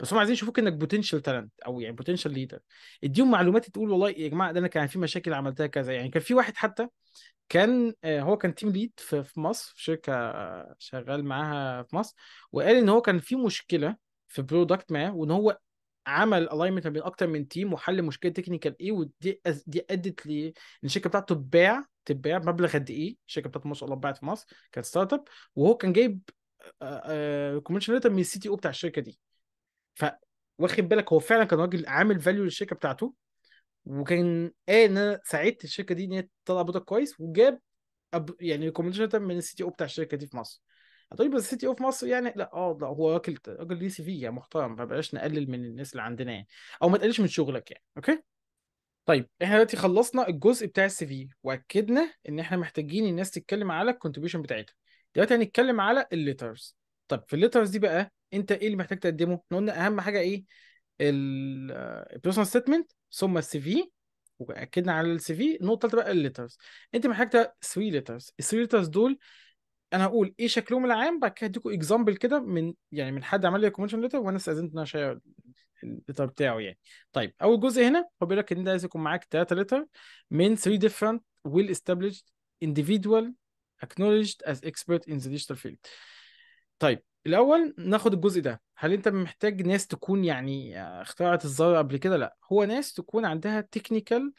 بس هم عايزين يشوفوك انك بوتنشال تالنت او يعني بوتنشال ليدر، اديهم معلومات تقول والله يا جماعه ده انا كان في مشاكل عملتها كذا. يعني كان في واحد حتى كان هو كان تيم ليد في مصر في شركه شغال معاها في مصر، وقال ان هو كان في مشكله في برودكت معاه، وان هو عمل الاينمنت بين اكتر من تيم وحل مشكله تكنيكال ايه، ودي ادت ان الشركه بتاعته تباع مبلغ قد ايه، الشركه بتاعته ما شاء الله باعت في مصر كانت ستارت اب، وهو كان جايب ريكومنديشن ليتر من السي تي او بتاع الشركه دي. فواخد بالك هو فعلا كان راجل عامل فاليو للشركه بتاعته، وكان قال ان انا ساعدت الشركه دي ان هي تطلع برودكت كويس، وجاب يعني ريكومنديشن من السي تي او بتاع الشركه دي في مصر. هتقول بس السي تي او في مصر يعني لا هو راجل ليه سي في يعني محترم، ما بقاش نقلل من الناس اللي عندنا يعني، او ما تقللش من شغلك يعني. اوكي طيب احنا دلوقتي خلصنا الجزء بتاع السي في، واكدنا ان احنا محتاجين الناس تتكلم على الكونتريبيوشن بتاعتها. دلوقتي هنتكلم على الليترز. طيب في الليترز دي بقى انت ايه اللي محتاج تقدمه؟ احنا قلنا اهم حاجه ايه؟ البيرسونال ستيتمنت ثم السي في، واكدنا على السي في. النقطه الثالثه بقى الليترز، انت محتاج 3 ليترز. ال3 ليترز دول انا هقول ايه شكلهم العام، بعد كده هديكم اكزامبل كده من حد عمل لي ريكومنديشن ليتر وانا استاذنت ان انا اشير الليتر بتاعه يعني. طيب اول جزء هنا هو بيقول لك ان انت لازم يكون معاك 3 ليتر من 3 different well established individual acknowledged as expert in the digital field. طيب الاول ناخد الجزء ده، هل انت محتاج ناس تكون يعني اخترعت الزر قبل كده؟ لا، هو ناس تكون عندها تكنيكال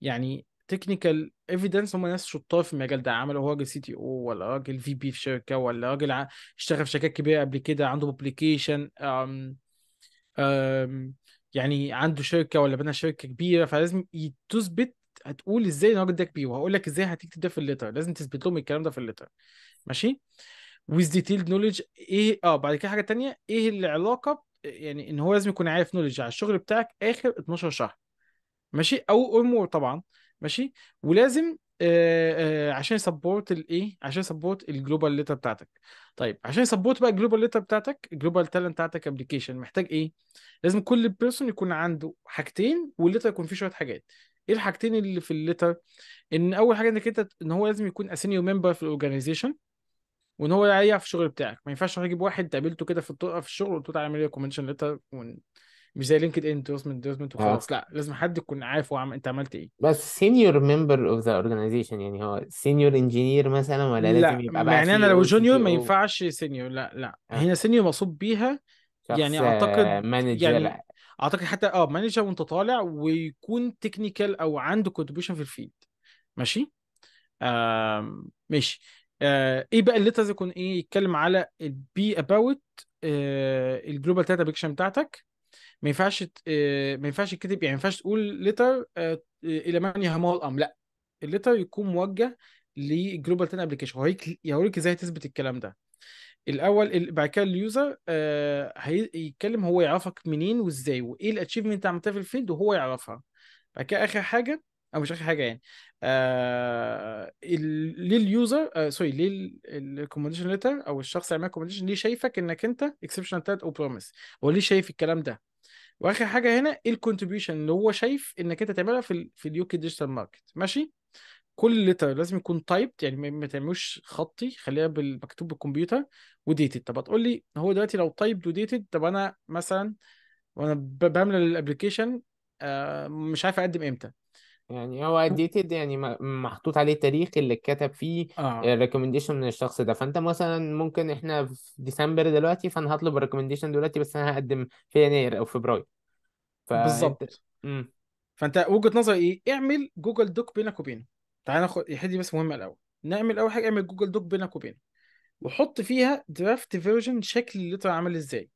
يعني تكنيكال ايفيدنس، هم ناس شطار في المجال ده، عملوا راجل سي تي او ولا راجل في بي في شركه ولا راجل اشتغل في شركات كبيره قبل كده، عنده ببليكيشن يعني عنده شركه ولا بنى شركه كبيره، فلازم تثبت هتقول ازاي ان الراجل ده كبير، وهقول لك ازاي هتكتب ده في الليتر، لازم تثبت لهم الكلام ده في الليتر. ماشي with detailed knowledge ايه بعد كده حاجه تانية ايه العلاقه، يعني ان هو لازم يكون عارف knowledge على الشغل بتاعك اخر 12 شهر ماشي او امور طبعا ماشي، ولازم عشان يسبورت الايه، عشان يسبورت الجلوبال ليتر بتاعتك. طيب عشان يسبورت بقى الجلوبال ليتر بتاعتك، الجلوبال تالنت بتاعتك ابلكيشن محتاج ايه؟ لازم كل بيرسون يكون عنده حاجتين والليتر يكون فيه شويه حاجات. ايه الحاجتين اللي في الليتر؟ ان اول حاجه انك انت ان هو لازم يكون اسينيور ممبر في الاورجانيزيشن، وان هو يعرف الشغل بتاعك، ما ينفعش تجيب واحد تقابلته كده في الشغل وتقول تعالى اعمل لي ريكومنديشن ليتر مش زي لينكد ان دوزمنت وخلاص. لا لازم حد يكون عارف هو انت عملت ايه. بس سينيور ممبر اوف ذا اورجانيزيشن يعني هو سينيور انجينير مثلا ولا لازم يبقى بعد؟ يعني انا لو جونيور ما ينفعش سينيور. لا هنا سينيور مقصود بيها يعني اعتقد مانجر، يعني اعتقد حتى مانجر وانت طالع، ويكون تكنيكال او عنده كونتريبيوشن في الفيلد. ماشي ماشي. ايه بقى اللي تكون ايه، يتكلم على البي اباوت الجلوبال داتا ابلكيشن بتاعتك. ما ينفعش تكتب، يعني ما ينفعش تقول ليتر الى من يهمه الامر، لا، الليتر يكون موجه للجلوبال داتا ابلكيشن. هوريك ازاي تثبت الكلام ده. الاول بعد كده اليوزر هيتكلم هو يعرفك منين وازاي وايه الاتشيفمنت اللي عملتها في الفيلد وهو يعرفها. بعد كده اخر حاجه، او مش اخر حاجه يعني، لليوزر سوري للكومنديشن ليتر او الشخص اللي عمل كومنديشن ليه شايفك انك انت اكسبشنال تات او بروميس، هو ليه شايف الكلام ده. واخر حاجه هنا ايه الكونتريبيوشن اللي هو شايف انك انت تعملها في اليو كي ديجيتال ماركت. ماشي. كل لتر لازم يكون تايبت، يعني ما تعملوش خطي، خليها بالمكتوب بالكمبيوتر وديتد. طب هتقول لي هو دلوقتي لو تايبت وديتد، طب انا مثلا وانا بملى الابلكيشن مش عارف اقدم امتى. يعني هو ديتد يعني محطوط عليه التاريخ اللي اتكتب فيه الريكومنديشن من الشخص ده. فانت مثلا ممكن احنا في ديسمبر دلوقتي، فانا هطلب الريكومنديشن دلوقتي، بس انا هقدم في يناير او فبراير. بالظبط. فانت وجهة نظري ايه؟ اعمل جوجل دوك بينك وبينه. تعال ناخد الحته بس مهمه الاول. نعمل اول حاجه، اعمل جوجل دوك بينك وبينه وحط فيها درافت فيرجن شكل الليتر عامل ازاي،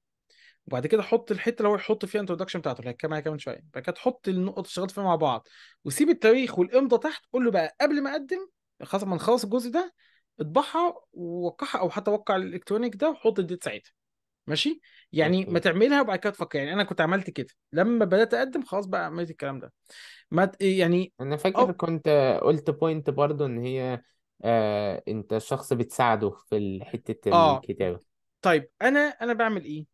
وبعد كده حط الحته اللي هو يحط فيها الانترودكشن بتاعته اللي هتكلمها كمان شويه، بعد كده تحط النقط اللي اشتغلت فيها مع بعض، وسيب التاريخ والامضه تحت. قول له بقى قبل ما اقدم، خلاص ما نخلص الجزء ده، اطبعها ووقعها، او حتى وقع الالكترونيك ده وحط الديت ساعتها. ماشي. يعني ما تعملها وبعد كده تفكر. يعني انا كنت عملت كده لما بدات اقدم، خلاص بقى عملت الكلام ده. ما يعني انا فاكر كنت قلت بوينت برضو ان هي انت الشخص بتساعده في حته الكتابه. طيب انا بعمل ايه،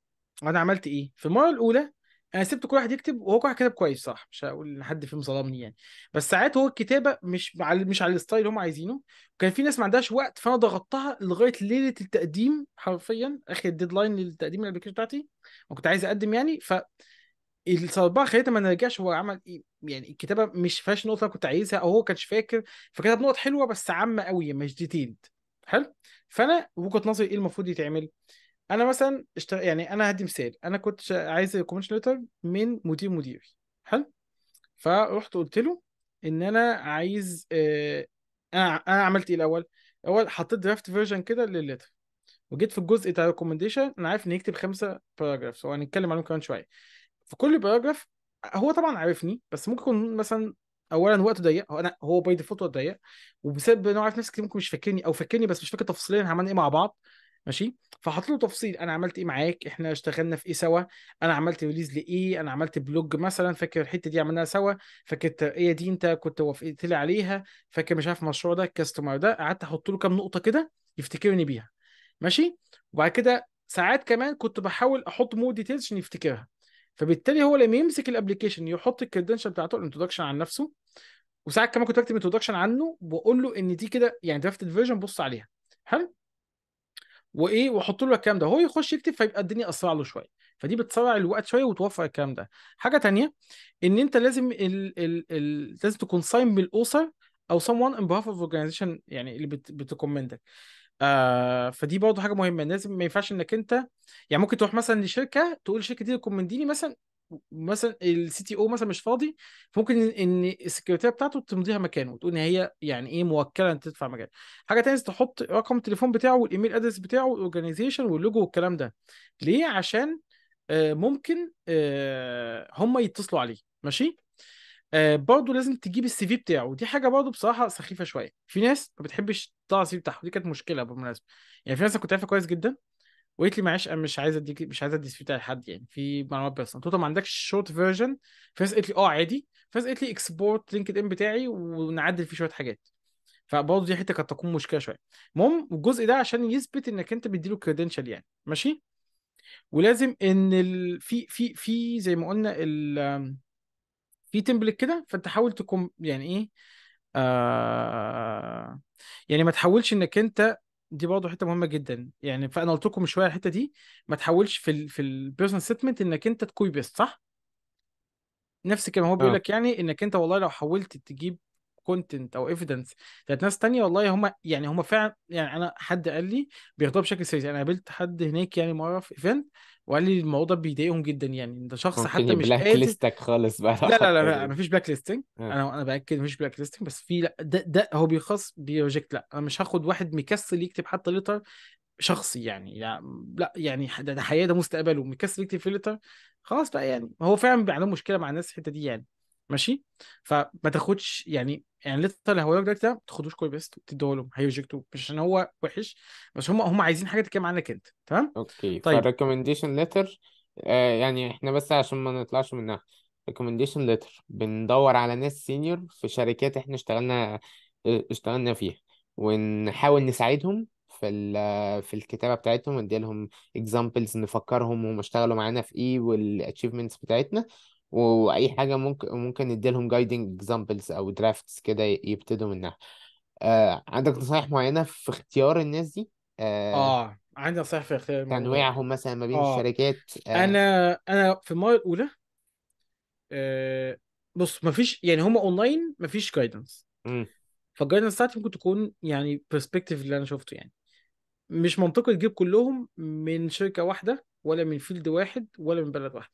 انا عملت ايه في المره الاولى؟ انا سبت كل واحد يكتب، وهو كل واحد كتب كويس صح، مش هقول لحد فيهم ظلمني يعني، بس ساعات هو الكتابه مش على الستايل اللي هم عايزينه. وكان في ناس ما عندهاش وقت، فانا ضغطتها لغايه ليله التقديم حرفيا، اخر الديدلاين للتقديم الابلكيشن بتاعتي، وكنت عايز اقدم يعني. ف الصربعه خليته ما نرجعش هو عمل ايه، يعني الكتابه مش فيهاش نقطه كنت عايزها، او هو كانش فاكر، فكتب نقط حلوه بس عامه قوي مش ديتيلد. حلو. فانا وجهه نظري ايه المفروض يتعمل. انا مثلا يعني انا هدي مثال، انا كنت عايز ريكومنديشن ليتر من مديري. حلو. فروحت قلت له ان انا عايز انا عملت ايه الاول. حطيت درافت فيرجن كده للليتر، وجيت في الجزء بتاع ريكومنديشن انا عارف ان يكتب 5 باراجرافز، وهنتكلم عنهم كمان شويه. في كل باراجراف هو طبعا عارفني، بس ممكن يكون مثلا اولا وقته ضيق، هو باي ديفولت وقته ضيق، وبسبب انه عارف ناس كتير ممكن مش فاكرني، او فاكرني بس مش فاكر تفصيليا عملنا ايه مع بعض. ماشي. فحط له تفصيل، انا عملت ايه معاك، احنا اشتغلنا في ايه سوا، انا عملت ريليز لايه، انا عملت بلوج مثلا، فاكر الحته دي عملناها سوا، فاكر الترقيه دي انت كنت وافقت لي عليها، فاكر مش عارف المشروع ده، الكاستمر ده. قعدت احط له كام نقطه كده يفتكرني بيها. ماشي. وبعد كده ساعات كمان كنت بحاول احط مور ديتيلز عشان يفتكرها. فبالتالي هو لما يمسك الابلكيشن يحط الكريدنشال بتاعته، الانترودكشن عن نفسه، وساعات كمان كنت بكتب انترودكشن عنه واقول له ان دي كده يعني درافتد فيرجن، بص عليها. حلو. وايه، واحط له الكلام ده، هو يخش يكتب، فيبقى الدنيا اسرع له شويه، فدي بتسرع الوقت شويه وتوفر الكلام ده. حاجه ثانيه، ان انت لازم لازم تكون ساين بالاسر او someone in behalf of organization، يعني اللي بتكومنتك. فدي برضه حاجه مهمه، لازم ما ينفعش انك انت يعني ممكن تروح مثلا لشركه تقول الشركه دي ريكومنديني مثلا السي تي او مثلا مش فاضي، فممكن ان السكرتيره بتاعته تمضيها مكانه وتقول ان هي يعني ايه موكله ان تدفع مكانه. حاجه ثانيه، تحط رقم التليفون بتاعه والايميل ادرس بتاعه والاورجانيزيشن واللوجو والكلام ده. ليه؟ عشان ممكن هم يتصلوا عليه. ماشي. برضه لازم تجيب السي في بتاعه، ودي حاجه برضه بصراحه سخيفه شويه، في ناس ما بتحبش تطلع السي في بتاعها، ودي كانت مشكله بالمناسبه. يعني في ناس كنت عارفها كويس جدا وقلت لي معلش انا مش عايز ادي السي في بتاعي لحد، يعني في معلومات بس انت ما عندكش شورت فيرجن. فاز قلت لي عادي، فاز قلت لي اكسبورت لينكد ان بتاعي ونعدل فيه شويه حاجات، فبرضه دي حته كانت تكون مشكله شويه. المهم الجزء ده عشان يثبت انك انت بتديله كريدنشال يعني. ماشي. ولازم ان في زي ما قلنا في تمبلت كده، فانت حاول تكون يعني ايه يعني ما تحاولش انك انت، دي برضه حته مهمه جدا يعني، فانا قلت لكم شويه الحته دي، ما تحاولش في البيرسون ستمنت انك انت تكوي بيست صح، نفس كما هو بيقول لك يعني انك انت والله لو حاولت تجيب كونتنت او ايفيدنس بتاعت ناس ثانيه والله هم فعلا يعني. انا حد قال لي بياخدوها بشكل سيريس، انا قابلت حد هناك يعني مره في ايفنت وقال لي الموضوع ده بيضايقهم جدا. يعني انت شخص ممكن حتى مش بلاك قادر ليستك خالص بقى. لا لا لا مفيش بلاك ليستنج. انا باكد مفيش بلاك ليستنج، بس في ده هو بيخص بيرجكت. لا انا مش هاخد واحد مكسل يكتب حتى ليتر شخصي يعني، لا يعني ده حياة ده مستقبله مكسل يكتب فلتر خلاص بقى. يعني هو فعلا بيعمل مشكله مع الناس الحته دي يعني ماشي. فما تاخدش يعني ليتر اللي هو ده ما تاخدوش كوبي بيست وتديه لهم، هيرجكتوه مش عشان هو وحش، بس هم عايزين حاجه تتكلم عنك انت. تمام اوكي. طيب فالريكومنديشن ليتر يعني احنا بس عشان ما نطلعش منها، ريكومنديشن ليتر بندور على ناس سينيور في شركات احنا اشتغلنا فيها، ونحاول نساعدهم في الكتابه بتاعتهم، نديلهم اكزامبلز، نفكرهم هم اشتغلوا معانا في ايه والاتشيفمنتس بتاعتنا واي حاجه. ممكن نديلهم جايدنج اكزامبلز او درافتس كده يبتدوا منها. عندك نصايح معينه في اختيار الناس دي؟ عندي نصايح في اختيار تنويعهم مثلا ما بين الشركات. انا في المره الاولى بص مفيش يعني هم اونلاين مفيش جايدنس، فالجايدنس بتاعتي ممكن تكون يعني برسبكتيف اللي انا شفته. يعني مش منطقي تجيب كلهم من شركه واحده ولا من فيلد واحد ولا من بلد واحد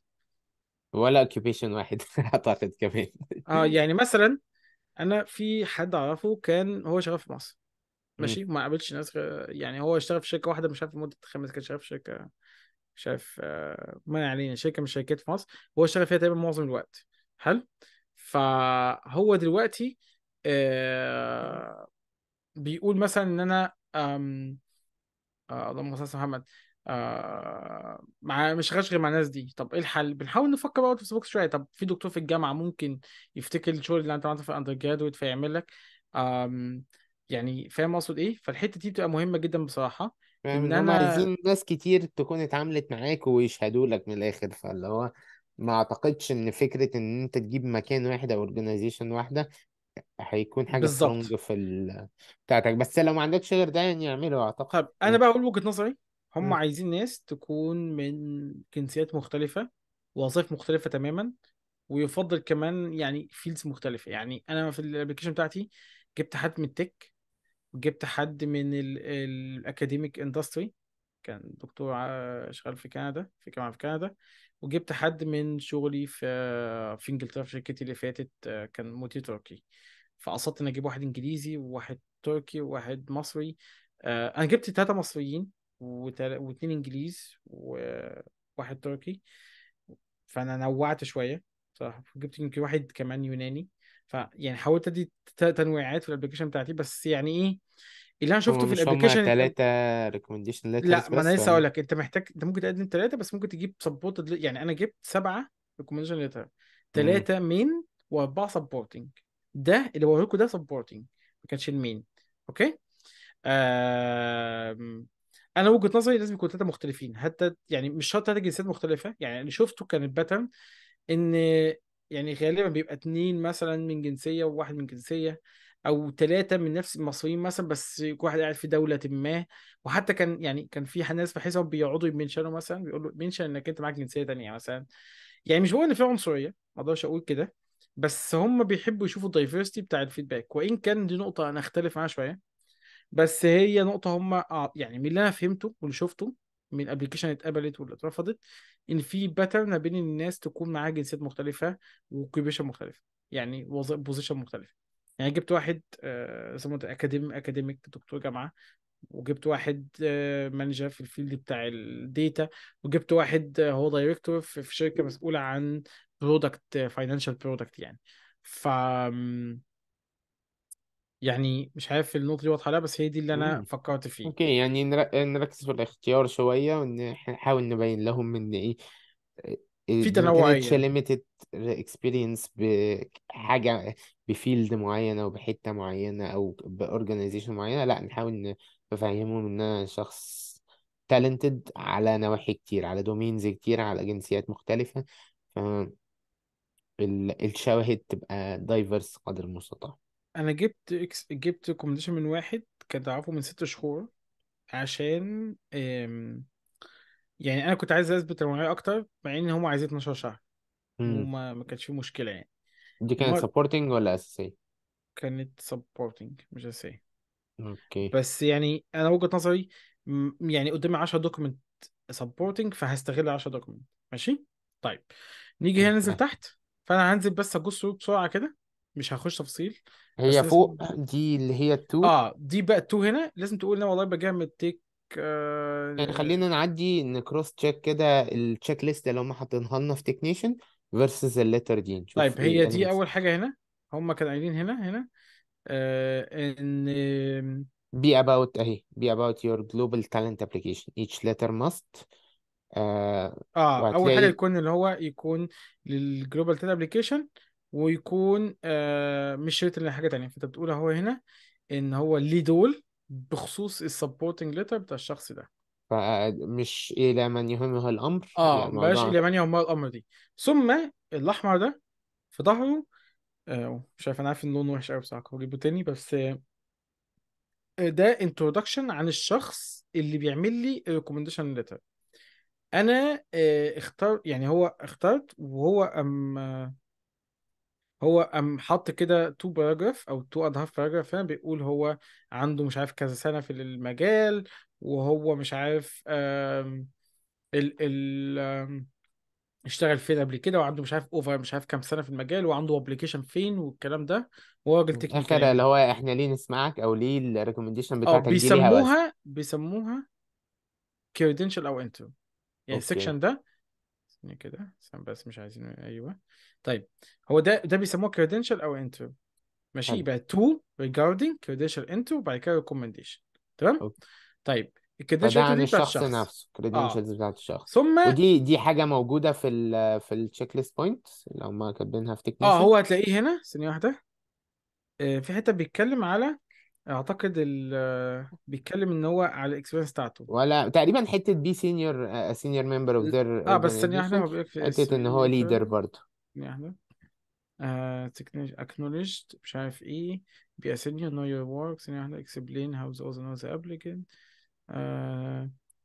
ولا اوكيبيشن واحد اعتقد كمان. يعني مثلا انا في حد اعرفه كان هو شغال في مصر ماشي، ما قابلتش ناس يعني هو اشتغل في شركه واحده مش عارف لمده 5 سنين، شغال في شركه شايف ما علينا شركه من شركات في مصر هو اشتغل فيها تقريبا معظم الوقت. حلو. فهو دلوقتي بيقول مثلا ان انا اللهم صل على محمد مع مش غير مع الناس دي. طب ايه الحل؟ بنحاول نفكر بقى في البوكس شويه. طب في دكتور في الجامعه ممكن يفتكر الشغل اللي انت عملته في الاندر جرادويت فيعمل لك يعني فاهم اقصد ايه. فالحته دي بتبقى مهمه جدا بصراحه، ان انا عايزين ناس كتير تكون اتعاملت معاك ويشهدوا لك من الاخر. فاللي هو ما اعتقدش ان فكره ان انت تجيب مكان واحد او اورجانيزيشن واحده هيكون حاجه سترونج في بتاعتك، بس لو ما عندكش غير ده يعني اعمله اعتقد. طب انا بقى اقول وجهه نظري، هم عايزين ناس تكون من جنسيات مختلفه، وظائف مختلفه تماما، ويفضل كمان يعني فيلدز مختلفه. يعني انا في الابلكيشن بتاعتي جبت حد من التك، جبت حد من الاكاديميك اندستري كان دكتور شغال في كندا في جامعه في كندا، وجبت حد من شغلي في انجلترا في شركتي اللي فاتت كان موتي تركي، فقصدت ان اجيب واحد انجليزي وواحد تركي وواحد مصري. انا جبت 3 مصريين و2 انجليز وواحد تركي، فانا نوعت شويه صراحه، جبت يمكن واحد كمان يوناني. فيعني حاولت ادي تنويعات في الابلكيشن بتاعتي، بس يعني ايه اللي انا شفته في الابلكيشن 3 ريكومنديشن ليترز. لا ما انا لسه اقول لك، انت محتاج انت ممكن تقدم 3 بس ممكن تجيب سبورت. يعني انا جبت 7 ريكومنديشن ليتر، 3 مين و4 سبورتنج. ده اللي بقول لكم ده سبورتنج ما كانش المين. اوكي. انا وجهه نظري لازم يكون 3 مختلفين، حتى يعني مش شرط 3 جنسيات مختلفه. يعني اللي شفته كان الباترن ان يعني غالبا بيبقى 2 مثلا من جنسيه وواحد من جنسيه، او 3 من نفس المصريين مثلا بس واحد قاعد في دوله ما. وحتى كان في ناس بحسهم بيقعدوا يمنشنوا مثلا، بيقولوا منشن انك انت معاك جنسيه ثانيه مثلا. يعني مش بقول ان في عنصريه، ما اقدرش اقول كده، بس هم بيحبوا يشوفوا الدايفيرستي بتاع الفيدباك. وان كان دي نقطه انا اختلف معاها شويه، بس هي نقطه هم يعني من اللي انا فهمته واللي شفته من ابلكيشن اتقبلت واللي اترفضت، ان في باترن بين الناس تكون معاها جنسيات مختلفه وكوبيشن مختلفه، يعني بوزيشن مختلفه. يعني جبت واحد اسمه اكاديميك دكتور جامعه، وجبت واحد مانجر في الفيلد بتاع الداتا، وجبت واحد هو دايركتور في شركه مسؤوله عن برودكت فاينانشال برودكت. يعني ف يعني مش عارف النقطه دي واضحه لا، بس هي دي اللي انا فكرت فيه. اوكي يعني نركز في الاختيار شويه، ونحاول نبين لهم ان ايه في تنوعيه، مش ليميتد اكسبيرينس بحاجه بفيلد معينه وبحته معينه او باورجانيزيشن معينه. لا نحاول نفهمهم ان انا شخص تالنتد على نواحي كتير، على دومينز كتير، على جنسيات مختلفه، الشواهد تبقى دايفرس قدر المستطاع. انا جبت ريكومنديشن من واحد كان تعرفه من 6 شهور، عشان يعني انا كنت عايز اثبت تنوعيه اكتر، مع ان هم عايزين 12 شهر وما كانش فيه مشكله. يعني دي كانت سبورتنج ولا اساسي؟ كانت سبورتنج مش اساسي. اوكي. بس يعني انا وجهه نظري يعني قدامي 10 دوكيمنت سبورتنج، فهستغل 10 دوكمنت. ماشي طيب نيجي هنا ننزل تحت، فانا هنزل بس اجص بسرعه كده، مش هخش تفصيل. هي فوق لازم... دي اللي هي التو، دي بقى التو هنا لازم تقول لنا والله بجامد تيك يعني خلينا نعدي نكروس تشيك كده التشيك ليست اللي هم حاطينها لنا في تكنيشن فيرسز الليتر دي نشوف. طيب هي دي اول حاجه هنا، هم كانوا قايلين هنا ان be about your global talent application each letter must اول حاجه يكون اللي هو يكون للجلوبال تالنت ابلكيشن، ويكون مش شرط ان حاجه ثانيه. فانت بتقول اهو هنا ان هو ليه دول بخصوص السبورتنج ليتر بتاع الشخص ده، فمش الى من يهمه الامر، مش الى من يهمه الامر دي. ثم الاحمر ده في ظهره مش عارف، انا عارف ان لونه وحش قوي بصراحه، هجيبه تاني. بس ده انترودكشن عن الشخص اللي بيعمل لي ريكومنديشن ليتر. انا اختار يعني هو اخترت، وهو قام حط كده تو باراجراف او تو اند هاف باراجراف هنا بيقول هو عنده مش عارف كذا سنه في المجال، وهو مش عارف اشتغل فين قبل كده، وعنده مش عارف اوفر مش عارف كام سنه في المجال، وعنده ابلكيشن فين والكلام ده، وهو راجل تكنيكال. ده اللي هو احنا ليه نسمعك او ليه الريكومنديشن بتاعتك دي ليها واسع. بيسموها كريدنشال او انترو يعني السكشن ده كده، بس مش عايزين. ايوه طيب هو ده بيسموه كريدنشال او انترو. ماشي يبقى تو ريجاردنج كريدنشال انترو وبعد كده ريكومنديشن. تمام طيب الكريدنشال عن الشخص نفسه، كريدنشالز بتاعت الشخص. ثم ودي حاجه موجوده في التشيك ليست بوينت اللي هم كاتبينها في تكنيشن. هو هتلاقيه هنا ثانيه واحده في حته بيتكلم على اعتقد بيتكلم ان هو على الاكسبيرينس بتاعته، ولا تقريبا حته بي سينيور ممبر اوف ذير بس ثانيه واحده هو بيقول حته ان هو ليدر برضه. ثانيه واحده تكنيشن اكنولجد مش عارف ايه بي سينيور نو يور ورك. ثانيه واحده اكسبلين هاو ذا ابليكانت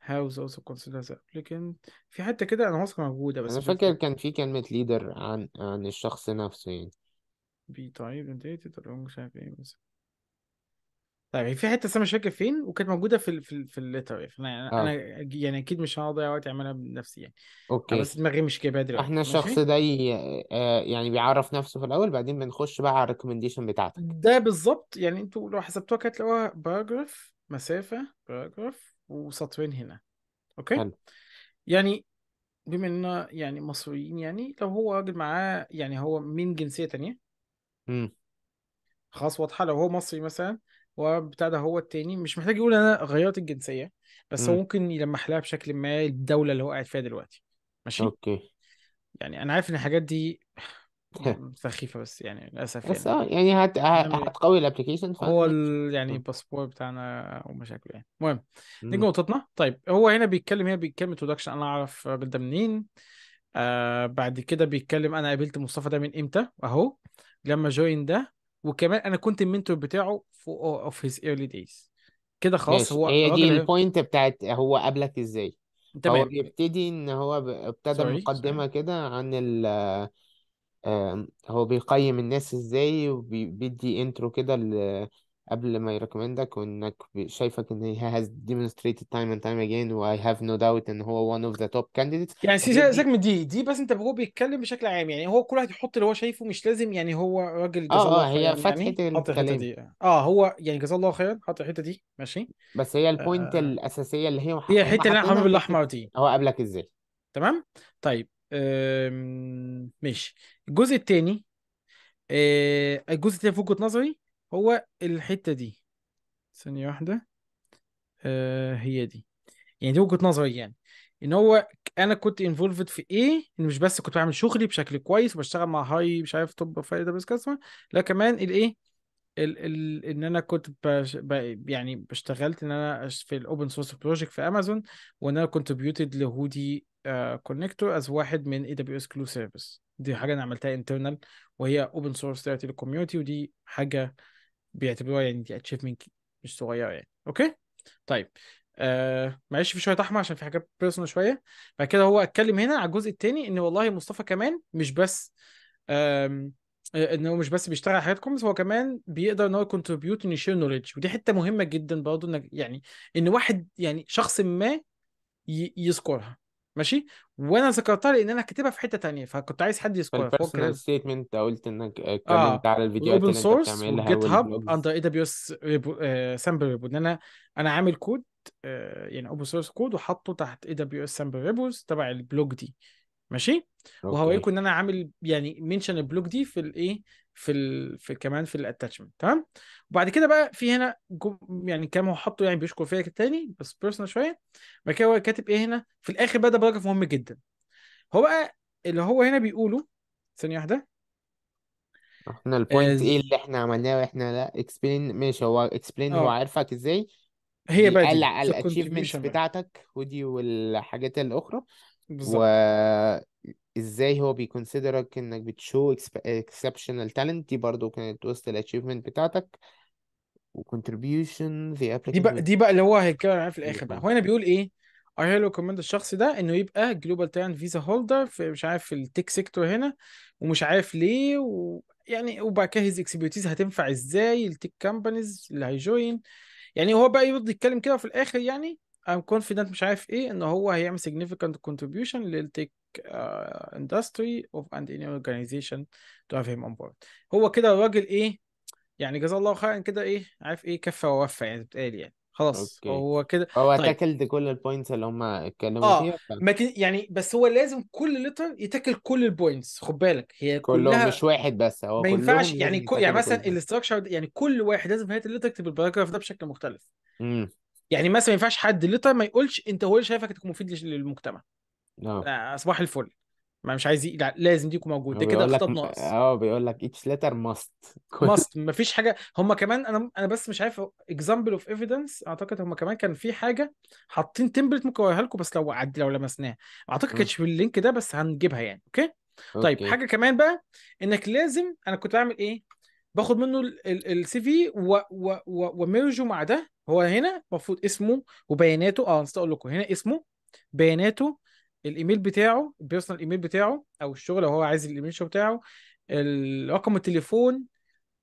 هاوز also considers applicant. في حتى كده انا واثق موجوده، بس انا فاكر كان في كلمه ليدر عن الشخص نفسه يعني بي طيب انت مش عارف ايه بس. طيب في حته انا مش فاكر فين وكانت موجوده في الليتر، انا يعني اكيد مش هضيع وقت اعملها بنفسي يعني. اوكي بس دماغي مش جايبها دلوقتي. احنا الشخص ده يعني بيعرف نفسه في الاول، بعدين بنخش بقى على الريكومنديشن بتاعتك ده بالظبط. يعني انتوا لو حسبتوها هتلاقوها باراجراف مسافة باراجراف وسطرين هنا. اوكي حلو. يعني بما اننا يعني مصريين، يعني لو هو راجل معاه يعني هو من جنسية تانية خلاص واضحة. لو هو مصري مثلا وبتاع ده هو التاني مش محتاج يقول انا غيرت الجنسية، بس هو ممكن يلمح لها بشكل ما الدولة اللي هو قاعد فيها دلوقتي. ماشي اوكي. يعني انا عارف ان الحاجات دي سخيفه بس يعني للاسف بس يعني هتقوي الابلكيشن هو يعني الباسبور بتاعنا ومشاكله يعني. المهم نيجي نقطتنا. طيب هو هنا بيتكلم انترودكشن، انا اعرف الراجل ده منين. بعد كده بيتكلم انا قابلت مصطفى ده من امتى اهو لما جوين ده، وكمان انا كنت المنتور بتاعه في اوف هيز ايرلي دايز كده خلاص. هو هي دي البوينت بتاعت هو قابلك ازاي. هو بيبتدي ان هو ابتدى مقدمه كده عن ال هو بيقيم الناس ازاي، وبيدي انترو كده قبل ما يريكومندك، وانك شايفك ان هي has demonstrated time and time again و I have no doubt ان هو one of the top candidates. يعني سيبك من دي بس انت هو بيتكلم بشكل عام، يعني هو كل واحد يحط اللي هو شايفه، مش لازم يعني هو راجل جزاه الله خير. هي فتحة الحته دي هو يعني جزاه الله خير حط الحته دي. ماشي بس هي البوينت الاساسيه اللي هي الحته اللي انا حابب الاحمر دي هو قابلك ازاي. تمام طيب ماشي. الجزء الثاني في وجهة نظري هو الحتة دي. ثانية واحدة هي دي يعني دي وجهة نظري، يعني ان هو انا كنت انفولفد في ايه، ان مش بس كنت بعمل شغلي بشكل كويس وبشتغل مع هاي مش عارف توب فايدة بس كاسمة، لا كمان الايه ان انا كنت يعني بشتغلت ان انا في الاوبن سورس بروجكت في امازون، وان انا كونتريبيوتد لهودي كونكتور از واحد من اي دبليو اس كلو سيرفيس. دي حاجه انا عملتها انترنال وهي اوبن سورس دلوقتي للكوميونتي، ودي حاجه بيعتبروها يعني دي اتشيفمنت مش صغيره يعني. اوكي طيب معلش في شويه احمر عشان في حاجات بيرسونال شويه. بعد كده هو اتكلم هنا على الجزء الثاني ان والله مصطفى كمان مش بس انه مش بس بيشتغل على حياتكم، بس هو كمان بيقدر ان هو يكونتريبيوت ان يشير نوليدج. ودي حته مهمه جدا برضه، انك يعني ان واحد يعني شخص ما يذكرها ماشي، وانا ذكرتها لان انا كاتبها في حته تانية، فكنت عايز حد يذكرها. فالبيرسونال ستيتمنت قلت انك اتكلمت على الفيديوهات اللي انت بتعملها جيت هاب اندر اي دبليو اس سامبل ريبو، ان انا عامل كود يعني اوبن سورس كود وحطه تحت اي دبليو اس سامبل ريبوز تبع البلوج دي ماشي، وهوريكم ان انا عامل يعني منشن البلوج دي في الايه في كمان في الاتاتشمنت تمام. وبعد كده بقى في هنا يعني كام هو حاطه يعني بيشكر فيها تاني بس بيرسونال شويه، بعد كده هو كاتب ايه هنا في الاخر بقى، ده برقم مهم جدا هو بقى اللي هو هنا بيقوله ثانيه واحده، احنا البوينت ايه اللي احنا عملناه واحنا لا اكسبلين ماشي، هو اكسبلين هو عارفك ازاي هي بقى الاتشيفمنتس بتاعتك ودي والحاجات الاخرى بالظبط، ازاي هو بيكونسيدرك انك بتشو اكسبشنال تالنت، دي برضو كانت وسط الاتشيفمنت بتاعتك وكونتريبيوشن في ابلكيشن. دي بقى اللي هو هيتكلم عليه في الاخر بقى، هو هنا بيقول ايه اي ريكومند الشخص ده انه يبقى جلوبال تالنت فيزا هولدر في مش عارف التك سيكتور هنا ومش عارف ليه، ويعني وبعد كده هيز اكسبيرتيز هتنفع ازاي التك كامبانيز اللي هيجوين، يعني هو بقى يرد يتكلم كده في الاخر يعني I'm confident مش عارف ايه ان هو هيعمل significant contribution للتك industry and any organization to have him on board. هو كده الراجل ايه يعني جزاه الله خيرا كده ايه عارف ايه كفى ووفى يعني بتقال يعني خلاص أوكي. هو كده هو تاكلد كل البوينتس اللي هم اتكلموا فيها يعني، بس هو لازم كل لتر يتاكل كل البوينتس خد بالك، هي كلهم مش واحد بس هو ما ينفعش يعني يعني مثلا الاستراكشر يعني كل واحد لازم هات اللي تكتب الباراجراف ده بشكل مختلف يعني مثلا ما ينفعش حد لتر ما يقولش انت هو شايفك تكون مفيد للمجتمع صباح الفل ما مش عايز لا لازم ديكم موجود ده كده خطاب ناقص بيقول لك each letter must مفيش حاجه. هم كمان انا بس مش عارف example of evidence اعتقد هم كمان كان في حاجه حاطين تمبلت ممكن اوريها لكم بس لو لمسناها اعتقد كانت في اللينك ده بس هنجيبها يعني أوكي. طيب حاجه كمان بقى انك لازم انا كنت بعمل ايه باخد منه السي في وميرجه مع ده، هو هنا المفروض اسمه وبياناته نسيت اقول لكم هنا اسمه بياناته الايميل بتاعه البيرسونال ايميل بتاعه او الشغل لو هو عايز الايميل بتاعه رقم التليفون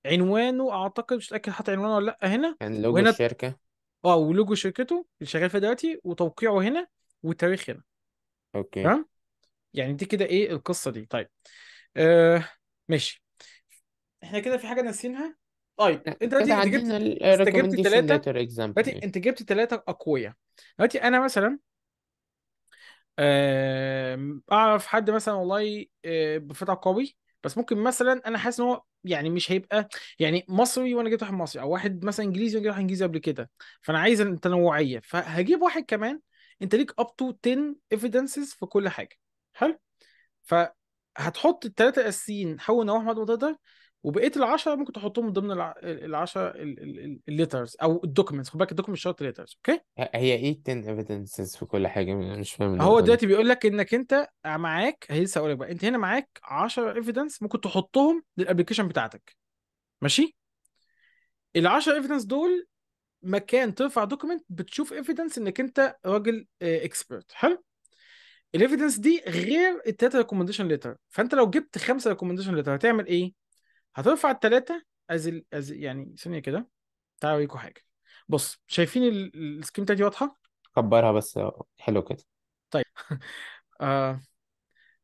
عنوانه اعتقد مش متاكد حاطط عنوانه ولا لا هنا يعني لوجو الشركه ولوجو شركته اللي شغال فيها دلوقتي وتوقيعه هنا والتاريخ هنا اوكي تمام يعني دي كده ايه القصه دي. طيب ماشي احنا كده في حاجه ناسينها. طيب انت دلوقتي جبت 3 اقوياء دلوقتي، انا مثلا اعرف حد مثلا والله بفتح قوي بس ممكن مثلا انا حاسس ان هو يعني مش هيبقى يعني مصري وانا جبت واحد مصري او واحد مثلا انجليزي وانا جبت واحد انجليزي قبل كده، فانا عايز التنوعيه فهجيب واحد كمان. انت ليك up to 10 evidences في كل حاجه حلو، فهتحط ال3 الاساسيين حاول نوعهم قد ما تقدر وبقيه ال10 ممكن تحطهم ضمن ال10 الليترز او الدوكيومنتس خد بالك الدوكيومنت شارت ليترز اوكي. هي ايه 10 ايفيدنسز في كل حاجه مش فاهم هو دلوقتي بيقول لك انك انت معاك لسه هقول لك بقى انت هنا معاك 10 ايفيدنس ممكن تحطهم للابلكيشن بتاعتك ماشي، ال10 ايفيدنس دول مكان ترفع دوكيومنت بتشوف ايفيدنس انك انت راجل اكسبيرت حلو، الايفيدنس دي غير ال3 ريكومنديشن ليتر، فانت لو جبت 5 ريكومنديشن ليتر هتعمل ايه؟ هترفع ال3 يعني ثانيه كده تعالوا اوريكم حاجه. بص شايفين السكيم بتاعتي واضحه كبرها بس حلو كده طيب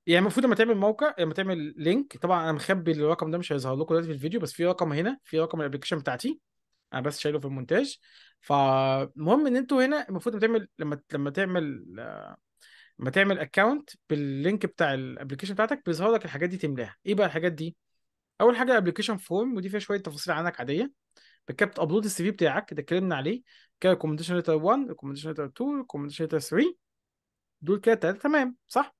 يعني المفروض لما تعمل موقع لما تعمل لينك طبعا انا مخبي الرقم ده مش هيظهر لكم دلوقتي في الفيديو، بس في رقم هنا في رقم الابلكيشن بتاعتي انا بس شايله في المونتاج، فالمهم ان انتوا هنا المفروض لما تعمل اكونت باللينك بتاع الابلكيشن بتاعتك بيظهر لك الحاجات دي تملاها. ايه بقى الحاجات دي؟ اول حاجه ابلكيشن فورم ودي فيها شويه تفاصيل عنك عاديه، بكتب ابلود السي في بتاعك ده اتكلمنا عليه كده ريكومنديشن ليتر 1 ريكومنديشن ليتر 2 ريكومنديشن ليتر 3 دول كده 3 تمام صح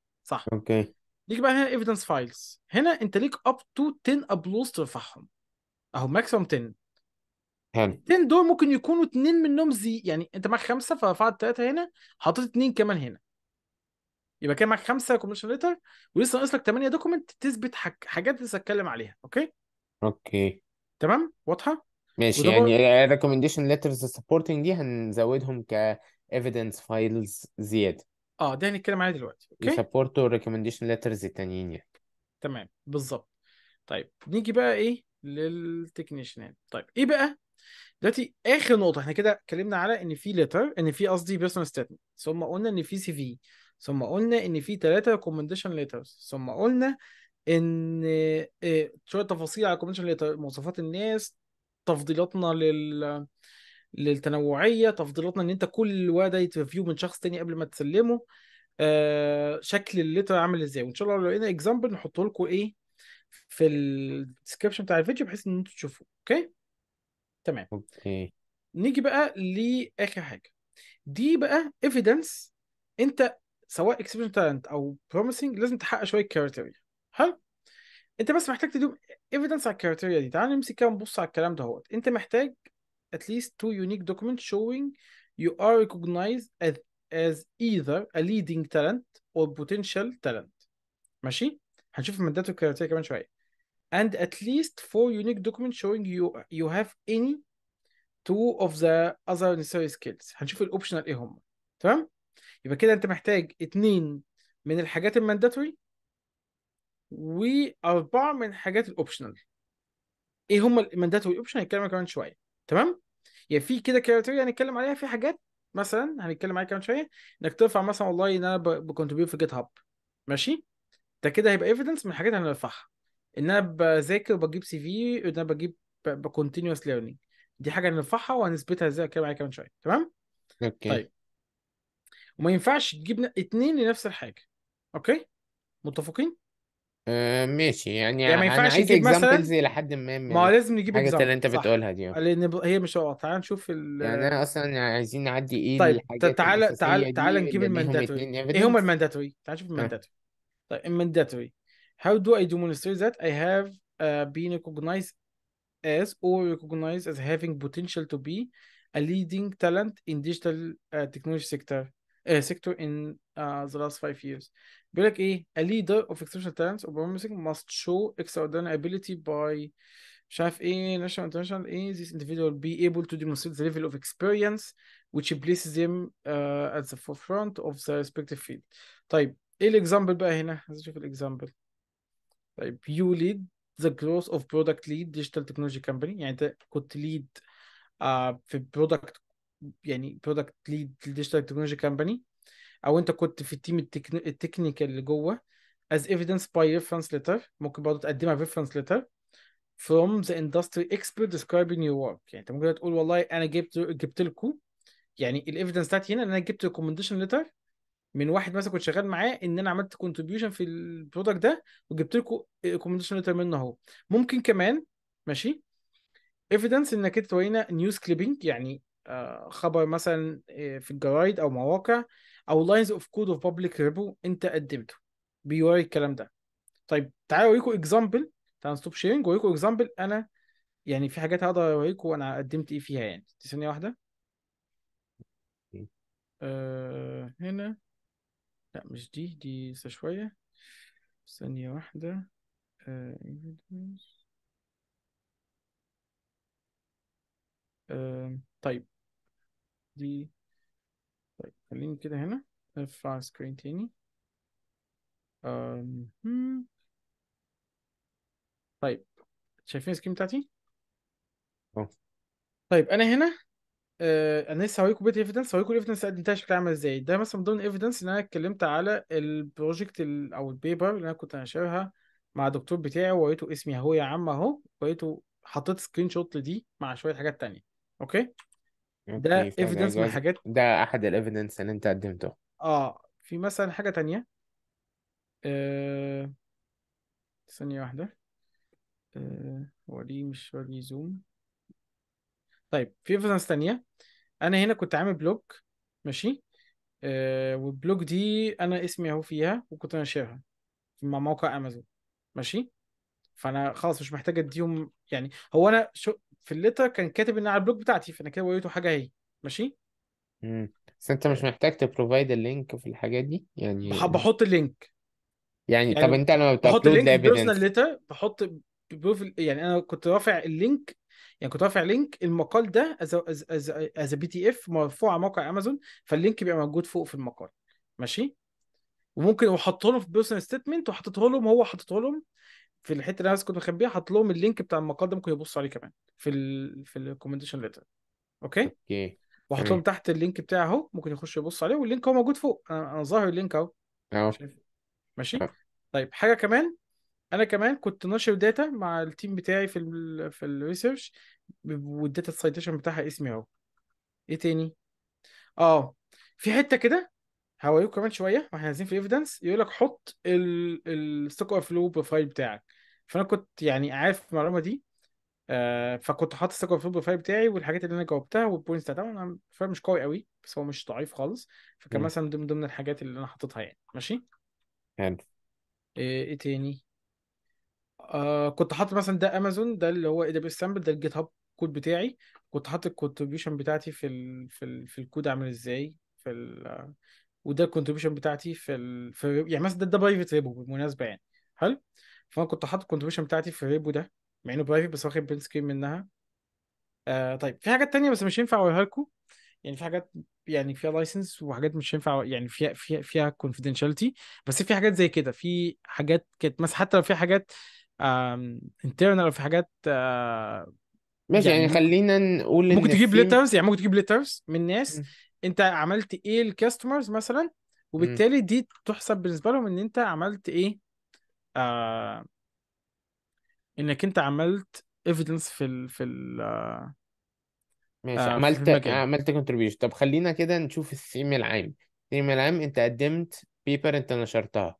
اوكي. ليك بقى هنا ايفيدنس فايلز هنا انت ليك اب تو 10 ابلود ترفعهم اهو ماكسيموم 10 حلو، 10 دول ممكن يكونوا 2 منهم زي يعني انت معاك 5 فرفعت 3 هنا حطيت 2 كمان هنا يبقى كده معاك 5 ريكومنديشن ليتر ولسه ناقص لك 8 دوكيمنت تثبت حاجات لسه اتكلم عليها اوكي تمام واضحه ماشي يعني ريكومنديشن ليترز السبورتنج دي هنزودهم ك ايفيدنس فايلز زياده ده هنتكلم عليه دلوقتي اوكي يسبورتوا الريكومنديشن ليترز التانيين يعني تمام بالظبط. طيب نيجي بقى ايه للتكنيشنال. طيب ايه بقى دلوقتي اخر نقطه احنا كده اتكلمنا على ان في ليتر، ان في قصدي بيرسونال ستيتمنت، ثم قلنا ان في سي في، ثم قلنا ان في 3 ريكومنديشن ليترز، ثم قلنا ان شويه تفاصيل على الريكومنديشن ليتر، مواصفات الناس، تفضيلاتنا للتنوعيه، تفضيلاتنا ان انت كل واد تريفيو من شخص تاني قبل ما تسلمه، شكل الليتر عامل ازاي. وان شاء الله لو لقينا اكزامبل نحطه لكم ايه في الديسكربشن بتاع الفيديو بحيث ان انتوا تشوفوه. اوكي تمام. اوكي نيجي بقى لاخر حاجه، دي بقى ايفيدنس انت سواء اكسبشن تالنت او بروميسنج لازم تحقق شويه كرايتيريا. حلو، انت بس محتاج تدوم ايفيدنس على الكرايتيريا دي. تعال نمسك كده ونبص على الكلام ده اهوت. انت محتاج at least 2 unique documents showing you are recognized as either a leading talent or potential talent. ماشي، هنشوف مادته الكرايتيريا كمان شويه. and at least 4 unique documents showing you have any 2 of the other necessary skills. هنشوف الاوبشنال ايه هم. تمام، يبقى كده انت محتاج 2 من الحاجات المانداتوري و4 من حاجات الاوبشنال. ايه هم المانداتوري والاوبشنال هنتكلم كمان شويه. تمام، يعني في كده كرايتيريا هنتكلم عليها، في حاجات مثلا هنتكلم عليها كمان شويه، انك ترفع مثلا والله ان انا بكونتريبيوت في جيت هاب، ماشي، ده كده هيبقى ايفيدنس من الحاجات اللي هنرفعها، ان انا بذاكر وبجيب سي في، ان انا بجيب بكونتينوس ليرنينج، دي حاجه هنرفعها وهنثبتها ازاي كمان شويه. تمام اوكي. طيب وما ينفعش تجيب 2 لنفس الحاجه. اوكي متفقين؟ ماشي، يعني ما ينفعش عايز نجيب مثلا لحد ما لازم نجيب الحاجات اللي انت بتقولها دي، لان هي مش واضحه. تعال نشوف يعني انا اصلا عايزين نعدي ايه. طيب تعال نجيب المانداتوري. ايه هم المانداتوري؟ تعال نشوف المانداتوري. طيب المانداتوري how do I demonstrate that I have been recognized as or recognized as having potential to be a leading talent in digital technology sector in the last 5 years. بيقول لك ايه؟ a leader of exceptional talents or promising must show extraordinary ability by مش عارف ايه national international ايه this individual be able to demonstrate the level of experience which places them at the forefront of the respective field. طيب ايه الاكزامبل بقى هنا؟ عايز اشوف الاكزامبل. طيب you lead the growth of product lead digital technology company. يعني انت كنت lead في product، يعني product lead digital technology company، او انت كنت في التيم التكنيكال اللي جوه as evidence by reference letter. ممكن برضه تقدمها reference letter from the industry expert describing your work. يعني انت ممكن تقول والله انا جبت لكم، يعني الايفيدنس بتاعتي هنا ان انا جبت ريكومنديشن letter من واحد مثلا كنت شغال معاه ان انا عملت كونتريبيوشن في البرودكت ده وجبت لكم ريكومنديشن letter منه اهو. ممكن كمان ماشي ايفيدنس انك انت تورينا نيوز كليبنج، يعني خبر مثلا في الجرايد او مواقع، او لاينز اوف كود اوف بابليك ريبو انت قدمته بيوري الكلام ده. طيب تعالوا اوريكم اكزامبل، تعالوا ستوب شيرنج واوريكم اكزامبل. انا يعني في حاجات هقدر اوريكم وانا قدمت ايه فيها، يعني ثانيه واحده. هنا لا مش دي لسه شويه، ثانيه واحده. طيب دي، طيب خليني كده هنا ارفع سكرين تاني. طيب شايفين السكرين بتاعتي؟ طيب انا هنا انا لسه هوريكم بيت ايفيدنس، هوريكم الايفيدنس قدمتها شكلها عامل ازاي. ده مثلا من ضمن ايفيدنس ان انا اتكلمت على البروجكت او البيبر اللي انا كنت هنشرها مع الدكتور بتاعي، ووريته اسمي اهو يا عم اهو، وريته حطيت سكرين شوت لدي مع شويه حاجات تانية. اوكي ده ايفيدنس من الحاجات، ده احد الايفيدنس اللي انت قدمته. في مثلا حاجه تانية، ثانيه واحده، هو دي مش وري زوم. طيب في ايفيدنس تانية، انا هنا كنت عامل بلوج ماشي، والبلوج دي انا اسمي اهو فيها وكنت ناشرها مع موقع امازون ماشي، فانا خلاص مش محتاج اديهم. يعني هو انا في الليتر كان كاتب ان على البلوج بتاعتي، فانا كده وريته حاجه اهي ماشي. بس انت مش محتاج تبروفايد اللينك في الحاجات دي، يعني بحط اللينك يعني طب انت لما بتحط اللينك في البيرسونال ليتر بحط يعني انا كنت رافع اللينك، يعني كنت رافع لينك المقال ده از بي تي اف مرفوع على موقع امازون، فاللينك بيبقى موجود فوق في المقال ماشي. وممكن احطه لهم في بيرسونال ستيتمنت، وحطيته لهم، هو حطيته لهم في الحته اللي انا كنت مخبيها حاط لهم اللينك بتاع المقال ده، ممكن يبصوا عليه كمان في الريكومنديشن ليتر. اوكي وحاط لهم تحت اللينك بتاعه اهو، ممكن يخش يبص عليه، واللينك هو موجود فوق. انا ظاهر اللينك اهو. ماشي. طيب حاجه كمان، انا كمان كنت ناشر داتا مع التيم بتاعي في الريسيرش، والداتا السايتيشن بتاعها اسمي اهو. ايه تاني؟ في حته كده هوريكم كمان شويه واحنا عايزين في ايفيدنس، يقول لك حط الستوك اوفر فلو بروفايل بتاعك. فانا كنت يعني عارف المعلومه دي، فكنت حاطط الستوك اوفر فلو بروفايل بتاعي والحاجات اللي انا جاوبتها والبوينتس بتاعتها. انا فاهم مش قوي قوي بس هو مش ضعيف خالص، فكان مثلا ضمن الحاجات اللي انا حاططها يعني. ماشي. ايه تاني؟ كنت حاطط مثلا ده امازون، ده اللي هو AWS سامبل، ده الجيت هاب كود بتاعي، كنت حاطط الكونتريبيوشن بتاعتي في الكود عامل ازاي وده الكونتريبيوشن بتاعتي في يعني مثلا ده برايفت ريبو بالمناسبه يعني. حلو. فانا كنت حاطط الكونتريبيوشن بتاعتي في الريبو ده مع انه برايفت، بس واخد برين سكرين منها. طيب في حاجات تانية بس مش هينفع اوريها لكم يعني، في حاجات يعني فيها لايسنس وحاجات مش هينفع يعني فيها كونفيدنشاليتي، بس في حاجات زي كده، في حاجات كانت مثلا حتى لو في حاجات internal، في حاجات ماشي يعني خلينا نقول ممكن تجيب ليترز يعني، ممكن تجيب ليترز من ناس انت عملت ايه الكاستمرز مثلا، وبالتالي دي تحسب بالنسبه لهم ان انت عملت ايه، انك انت عملت ايفيدنس في ماشي، عملت كونتريبيوشن. طب خلينا كده نشوف الثيم العام. الثيم العام انت قدمت بيبر انت نشرتها،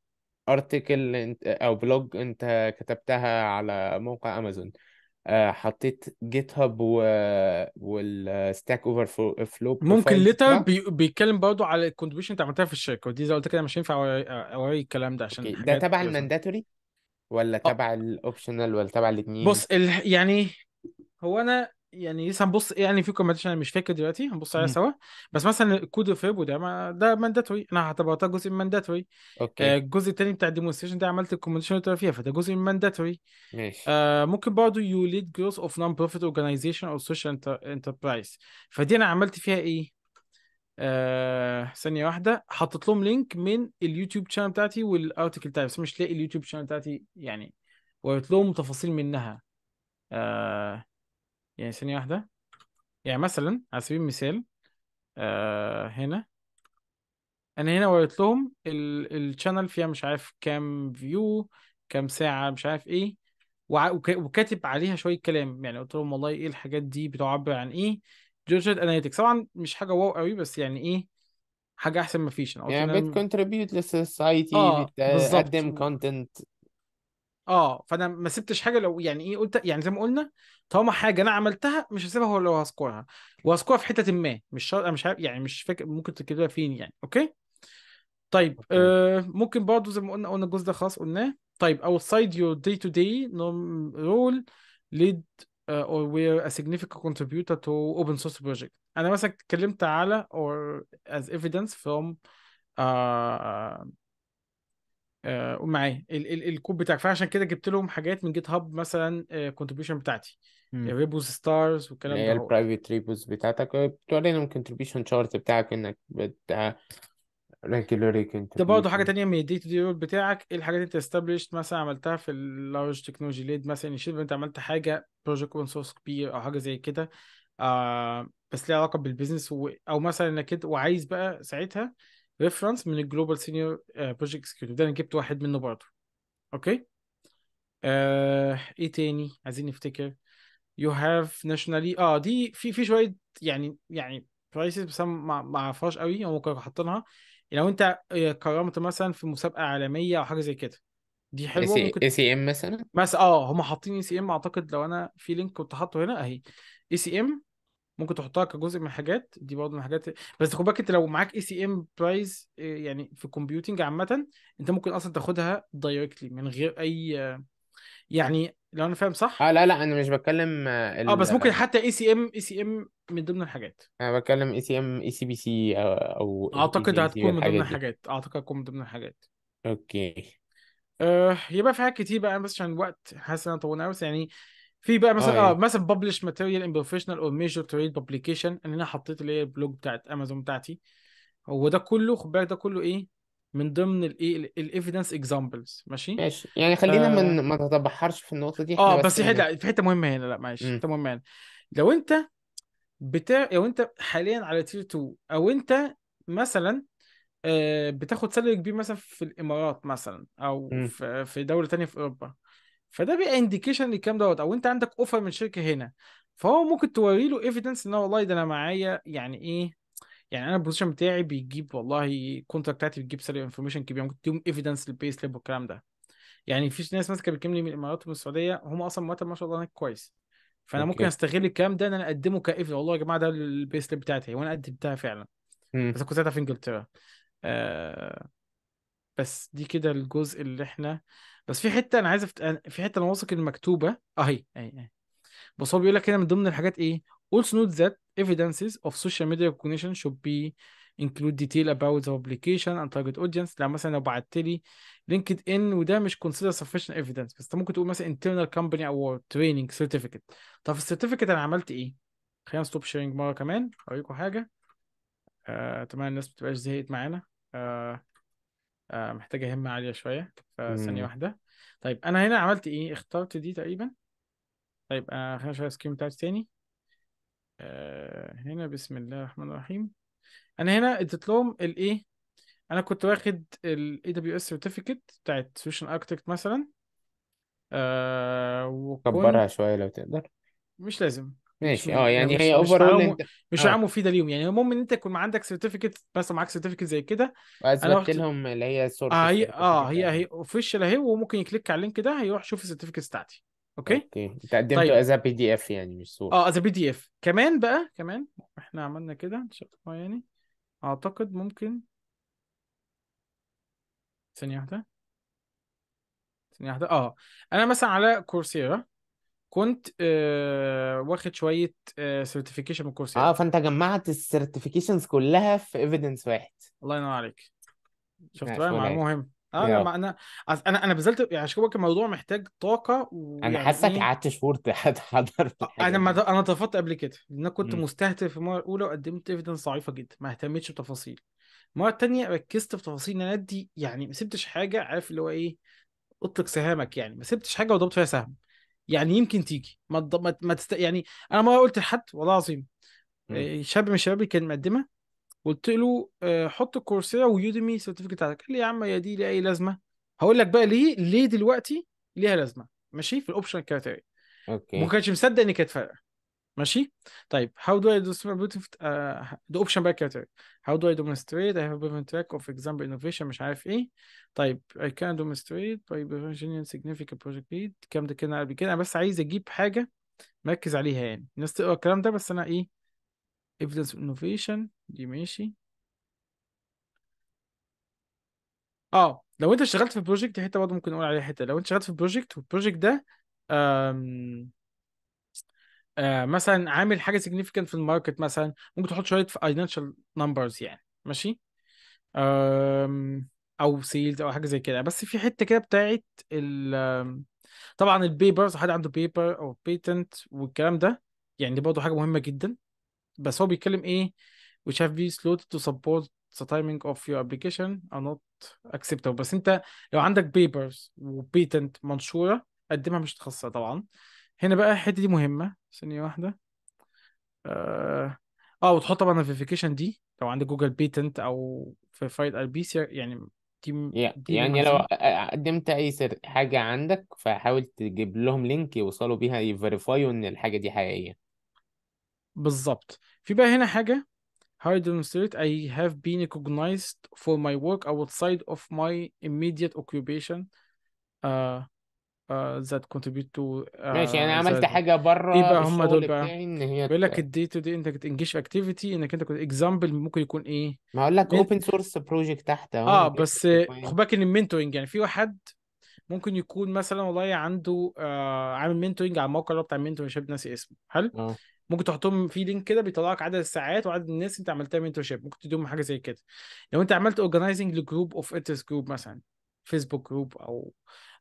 ارتكل او بلوج انت كتبتها على موقع امازون، حطيت جيت هاب والستاك اوفر فلو، ممكن ليتر بيتكلم برضه على الكونتريبيوشن انت عملتها في الشركه، ودي زي قلت كده مش هينفع اوري الكلام ده عشان ده تبع المانداتوري ولا تبع الاوبشنال ولا تبع الاثنين؟ بص يعني هو انا يعني لسه هنبص يعني في كومنتيشن انا مش فاكر دلوقتي، هنبص عليها سوا. بس مثلا الكود اوف ريبو ده مانداتوري، انا هعتبرها جزء من مانداتوري. الجزء الثاني بتاع الديمونستريشن ده عملت الكومنتيشن اللي فيها، فده جزء من مانداتوري. ممكن برضه يو ليد جروث اوف نون بروفيت اورجانيزيشن او سوشيال انتربرايز، فدي انا عملت فيها ايه؟ ثانيه واحده، حطيت لهم لينك من اليوتيوب شانل بتاعتي والارتكل بتاعي، بس مش لاقي اليوتيوب شانل بتاعتي يعني، وقلت لهم تفاصيل منها. يعني ثانية واحدة، يعني مثلا على سبيل المثال هنا أنا هنا وريت لهم الشانل فيها مش عارف كام فيو، كام ساعة، مش عارف إيه، وكاتب عليها شوية كلام يعني. قلت لهم والله إيه الحاجات دي بتعبر عن إيه، جورجيت أناليتكس. طبعا مش حاجة واو قوي بس يعني إيه، حاجة أحسن ما فيش يعني، بتكونتريبيوت للسوسايتي، بتقدم كونتنت. فانا ما سبتش حاجه، لو يعني ايه قلت يعني زي ما قلنا طالما حاجه انا عملتها مش هسيبها، هو لو هسكورها وهسكورها في حته ما، مش شرط مش عارف يعني، مش فاكر ممكن تكتبها فين يعني. اوكي طيب أوكي. ممكن برضه زي ما قلنا الجزء ده خلاص قلناه. طيب outside your day to day role lead or were a significant contributor to open source project. انا مثلا اتكلمت على or as evidence from معايا الكود بتاعك، فعشان كده جبت لهم حاجات من جيت هاب مثلا كونتريبيوشن بتاعتي، ريبوز ستارز والكلام ده، البرايفت ريبوز بتاعتك، بتوريهم كونتريبيوشن شارت بتاعك انك ريجولاري كنت. ده برضه حاجه ثانيه من الدي تو دي رول بتاعك، ايه الحاجات انت استابليشت مثلا عملتها في اللارج تكنولوجي ليد مثلا، انت عملت حاجه بروجكت اون سورس كبير او حاجه زي كده، بس ليها علاقه بالبيزنس، او مثلا انك وعايز بقى ساعتها ريفرنس من الجلوبال سينيور بروجكت اكسكيوتيف، ده انا جبت واحد منه برضه. اوكي ايه تاني عايزين نفتكر؟ يو هاف ناشونالي، دي في شويه يعني برايسز بس ما اعرفهاش قوي، او ممكن حاطينها لو انت كرمت مثلا في مسابقه عالميه او حاجه زي كده، دي حلوه. ممكن ACM مثلا، بس هم حاطين ACM اعتقد، لو انا في لينك كنت حاطه هنا اهي ACM، ممكن تحطها كجزء من الحاجات دي برضه، من الحاجات. بس خد بالك انت لو معاك ACM برايز يعني في الكمبيوتنج عامه، انت ممكن اصلا تاخدها دايركتلي من غير اي يعني، لو انا فاهم صح. لا انا مش بتكلم بس ممكن حتى ACM من ضمن الحاجات. انا بتكلم ACM ECBC او اعتقد هتكون من ضمن الحاجات، اوكي. يبقى في حاجات كتير بقى، بس عشان الوقت حاسس ان طولنا قوي يعني. في بقى مثلا مثلا publish material in professional or major trade publication، ان انا حطيت اللي هي البلوج بتاعت امازون بتاعتي، هو ده كله. خد بالك ده كله ايه من ضمن الايفيدنس اكزامبلز. ماشي يعني خلينا من ما تتبحرش في النقطه دي. بس في حته مهمه هنا. لا معلش حته مهمه هنا. لو انت لو انت حاليا على تير 2 او انت مثلا بتاخد سالري كبير مثلا في الامارات مثلا او في دوله تانية في اوروبا، فده بقى انديكيشن للكلام دوت. او انت عندك اوفر من شركه هنا، فهو ممكن توري له ايفيدنس ان والله ده انا معايا يعني ايه، يعني انا البوزيشن بتاعي بيجيب والله كونتراكت بتاعتي بتجيب سالري انفورميشن كبير، ممكن تديهم ايفيدنس للبيس سليب والكلام ده. يعني فيش ناس ماسكه بتكلمني من الامارات ومن السعوديه هم اصلا مرتب ما شاء الله هناك كويس، فانا ممكن استغل الكلام ده ان انا اقدمه كايفيدنس. والله يا جماعه ده البيس سليب بتاعتي وانا قدمتها فعلا، بس كنت ساعتها في انجلترا. بس دي كده الجزء اللي احنا. بس في حته انا عايز في حته انا واثق المكتوبه اهي اهي. بص هو بيقول لك هنا من ضمن الحاجات ايه، also note that evidences of social media recognition should be include detail about the publication and target audience. لو مثلا لو بعت لي لينكد ان وده مش consider sufficient evidence، بس ممكن تقول مثلا internal company award training certificate. طب السيرتيفيكت انا عملت ايه؟ خلينا stop sharing مره كمان اوريكم حاجه. طبعا الناس ما تبقاش زهقت معانا. محتاجه همه عاليه شويه، فثانيه واحده. طيب انا هنا عملت ايه؟ اخترت دي تقريبا. طيب خلينا شويه السكيم بتاعتي تاني. هنا بسم الله الرحمن الرحيم. انا هنا اديت لهم الايه، انا كنت واخد ال AWS certificate بتاعت solution architect مثلا. كبرها شويه لو تقدر. مش لازم. ماشي. يعني هي اوفرول مش عام مفيده ليهم، يعني المهم ان انت يكون عندك سيرتيفيكت، بس معاك سيرتيفيكت زي كده اثبت لهم اللي هي السورس. هي اوفيشال اهي، وممكن يكليك على اللينك ده هيروح يشوف السيرتيفيكت بتاعتي. اوكي انت قدمته از بي دي اف يعني مش صور. از بي دي اف كمان بقى. كمان احنا عملنا كده ان شاء الله، يعني اعتقد ممكن ثانيه واحده. انا مثلا على كورسيرا كنت واخد شويه سيرتيفيكيشن من كورسيرا. فانت جمعت السيرتيفيكيشنز كلها في ايفيدنس واحد. الله ينور عليك. شفت بقى معلومه مهمه. انا بذلت يعني شكوى كموضوع محتاج طاقه انا حاسك قعدت شهور تحضر. انا اترفضت قبل كده لان انا كنت مستهتف في المره الاولى وقدمت ايفيدنس ضعيفه جدا، ما اهتمتش بتفاصيل. المره الثانيه ركزت في تفاصيل ان انا ادي، يعني ما سبتش حاجه، عارف اللي هو ايه، اطلق سهامك. يعني ما سبتش حاجه وضبط فيها سهم، يعني يمكن تيجي يعني انا ما قلت لحد والله العظيم. شاب من الشباب كان مقدمه، قلت له حط كورسيرا ويوديمي سيرتيفيكت بتاعتك. قال لي يا عم يا دي ليه اي لازمه. هقول لك بقى ليه دلوقتي ليها لازمه. ماشي، في الاوبشن كاتيجوري. اوكي، ما كنتش مصدق ان كانت فارقه. ماشي، طيب هاو دو اي دو ده اوبشن بقى كاتيجوري. هاو دو اي ديمونستريت اي هاف بريفنت تراك اوف اكزامبل انوفيشن مش عارف ايه. طيب اي كان ديمونستريت باي بريفنشن سيجنيفيكانت بروجكت ليد. الكلام ده كده قبل كده. انا بس عايز اجيب حاجه مركز عليها، يعني الناس تقرا الكلام ده. بس انا ايه evidence innovation دي. ماشي. لو انت اشتغلت في بروجكت، حتى برضه ممكن اقول عليها حته. لو انت اشتغلت في بروجكت والبروجكت ده مثلا عامل حاجه significant في الماركت، مثلا ممكن تحط شويه في financial numbers يعني. ماشي، او سيلز او حاجه زي كده. بس في حته كده بتاعت طبعا البيبرز، حد عنده بيبر او بيتنت والكلام ده، يعني دي برضه حاجه مهمه جدا. بس هو بيتكلم ايه، which have been slowed to support the timing of your application are not acceptable. بس انت لو عندك papers وبيتنت منشوره قدمها، مش تخصصها طبعا. هنا بقى الحته دي مهمه. ثانيه واحده. وتحط طبعا الفيريفيكيشن دي لو عندك جوجل بيتنت او في فايل ار بي سي. يعني دي يعني لو قدمت اي حاجه عندك، فحاول تجيب لهم لينك يوصلوا بيها يفيريفايوا ان الحاجه دي حقيقيه بالظبط. في بقى هنا حاجه how to demonstrate I have been recognized for my work outside of my immediate occupation that contribute to ماشي. يعني عملت حاجه بره. ايه بقى هم دول بقى؟ بيقول لك الدي تو دي انت كنت انجيج اكتيفيتي، انك انت كنت اكزامبل ممكن يكون ايه، ما اقول لك اوبن سورس بروجكت تحت اهو. بس خد بالك ان المينتورنج، يعني في واحد ممكن يكون مثلا والله عنده عامل مينتورنج على الموقع بتاع المينتورنج، مش ناسي اسمه. حلو، ممكن تحطهم في لينك كده بيطلعك عدد الساعات وعدد الناس انت عملتها منتورشيب، ممكن تديهم حاجه زي كده. لو انت عملت اورجنايزنج لجروب اوف انترست جروب مثلا، فيسبوك جروب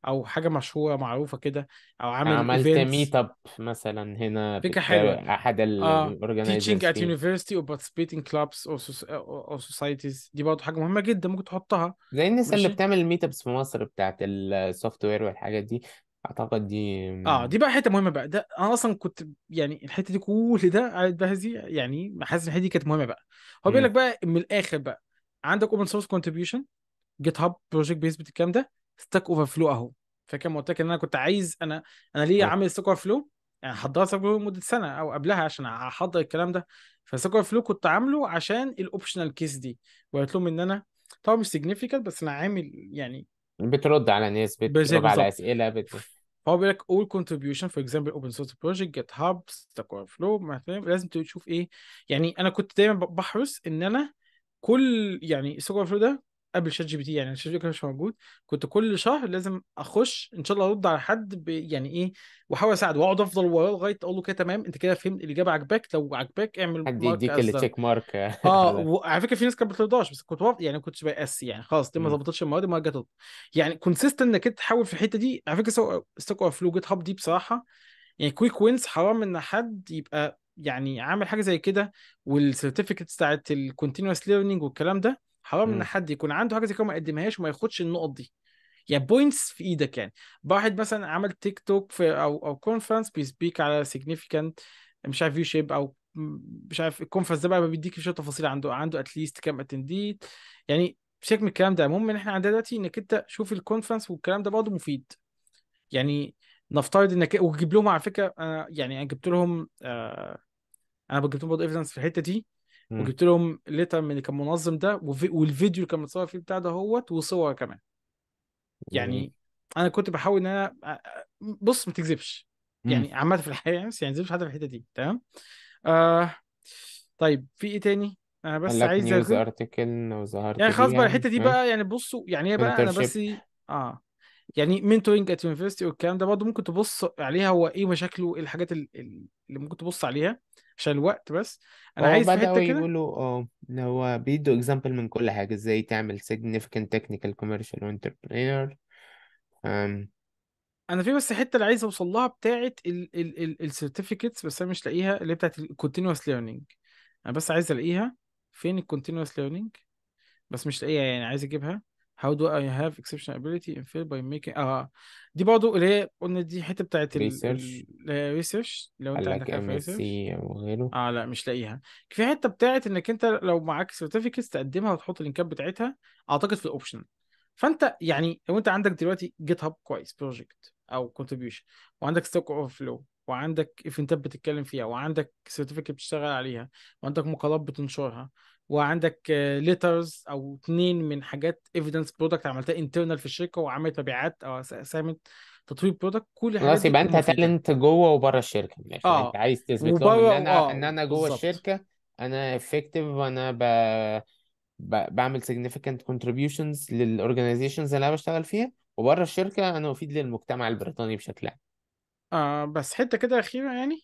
او حاجه مشهوره معروفه كده، او عملت ميت اب مثلا هنا فكره حلوه احد الاورجنايزيشن teaching at university or participating clubs or societies. دي برضه حاجه مهمه جدا ممكن تحطها، زي الناس اللي بتعمل ميت ابس في مصر بتاعه السوفت وير والحاجات دي. اعتقد دي دي بقى حته مهمه بقى. ده انا اصلا كنت يعني الحته دي كل ده قاعد بهزي يعني، حاسس الحته دي كانت مهمه بقى. هو بيقول لك بقى من الاخر بقى عندك اوبن سورس كونتريبيوشن، جيت هاب، بروجكت بيس، بالكلام ده. ستاك اوفر فلو اهو، فاكر ما قلت لك ان انا كنت عايز انا ليه عامل ستاك اوفر فلو؟ يعني حضرت ستاك اوفر فلو مده سنه او قبلها عشان احضر الكلام ده. فستاك اوفر فلو كنت عامله عشان الاوبشنال كيس دي، وقلت لهم ان انا طبعا مش سيجنيفيكانت بس انا عامل يعني بترد على ناس، بتجاوب على اسئله هو بيقول لك all contribution for example open source project git hub stack overflow مثلا. لازم تشوف ايه يعني. انا كنت دايما بحرص ان انا كل يعني stack overflow ده قبل شات جي بي تي، يعني شات جي بي تي مش موجود، كنت كل شهر لازم اخش ان شاء الله ارد على حد يعني ايه، واحاول اساعد واقعد افضل وراه لغايه اقول له كده تمام انت كده فهمت الاجابه، عجبك؟ لو عجبك اعمل مارك، اديك التشيك مارك. وعلى فكره في ناس كانت بترضاش، بس كنت يعني كنت بقاس يعني خلاص دي ما ظبطتش المره دي ما جت يعني كونسيستنت انك تحاول في الحته دي. على فكره ستاك اوفر فلو جيت هاب دي بصراحه يعني كويك وينز، حرام ان حد يبقى يعني عامل حاجه زي كده، والسيرتيفيكيتس بتاعت الكونتينوس ليرنينج والكلام ده حرام ان حد يكون عنده حاجه زي كده ما يقدمهاش وما ياخدش النقط دي يعني بوينتس في ايدك. يعني واحد مثلا عمل تيك توك في او كونفرنس بيسبيك على سيجنيفيكانت مش عارف يو شيب او مش عارف الكونفرنس ده بقى بيديك شويه تفاصيل عنده اتليست كام اتنديت يعني بشكل من الكلام ده. المهم ان احنا عندنا دلوقتي انك انت شوف الكونفرنس والكلام ده برضه مفيد يعني. نفترض انك وتجيب لهم على فكره انا جبت لهم انا جبت لهم برضه ايفيدنس في الحته دي، وجبت لهم ليتر من اللي كان منظم ده والفيديو اللي كان متصور فيه بتاع ده هوت وصور كمان يعني. انا كنت بحاول ان انا بص ما تكذبش يعني عامه في الحياه يعني، بس يعني ما تكذبش حتى في الحته دي تمام. طيب في ايه تاني؟ انا بس عايز نيوز ارتكل وظهرت يعني خلاص بقى الحته دي بقى يعني بصوا يعني بقى انا بس يعني منتورنج ات يونيفرسيتي والكلام ده برضه ممكن تبص عليها، هو ايه مشاكله، الحاجات اللي ممكن تبص عليها عشان الوقت. بس انا عايز في حته كده يقولوا اللي هو بيدوا اكزامبل من كل حاجه، ازاي تعمل significant technical commercial entrepreneur. انا في بس الحته اللي عايز اوصل لها بتاعه السيرتيفيكيتس بس انا مش لاقيها، اللي بتاعه الكونتينوس ليرنينج. انا بس عايز الاقيها فين الكونتينوس ليرنينج، بس مش لاقيها يعني عايز اجيبها. How do I have exceptional ability in field by making دي برضه اللي هي قلنا دي حته بتاعه الريسيرش لو انت عندك ريسيرش وغيره. لا مش لاقيها في حته بتاعه انك انت لو معاك سيرتيفيكيتس تقدمها وتحط اللينكات بتاعتها اعتقد في الاوبشن. فانت يعني لو انت عندك دلوقتي جيت هاب كويس بروجكت او كونتريبيوشن، وعندك ستاك اوفر فلو، وعندك ايفنتات بتتكلم فيها، وعندك سيرتيفيكيت بتشتغل عليها، وعندك مقالات بتنشرها، وعندك ليترز او 2 من حاجات ايفيدنس برودكت عملتها انترنال في الشركه وعملت مبيعات او ساهمت تطوير برودكت. كل حاجه خلاص يبقى انت تالنت جوه وبره الشركه من الاخر. انت عايز تثبت لهم ان انا جوه الشركه انا افكتيف، وانا بعمل significant contributions للاورجانيزيشنز اللي انا بشتغل فيها، وبره الشركه انا مفيد للمجتمع البريطاني بشكل عام. بس حته كده اخيره يعني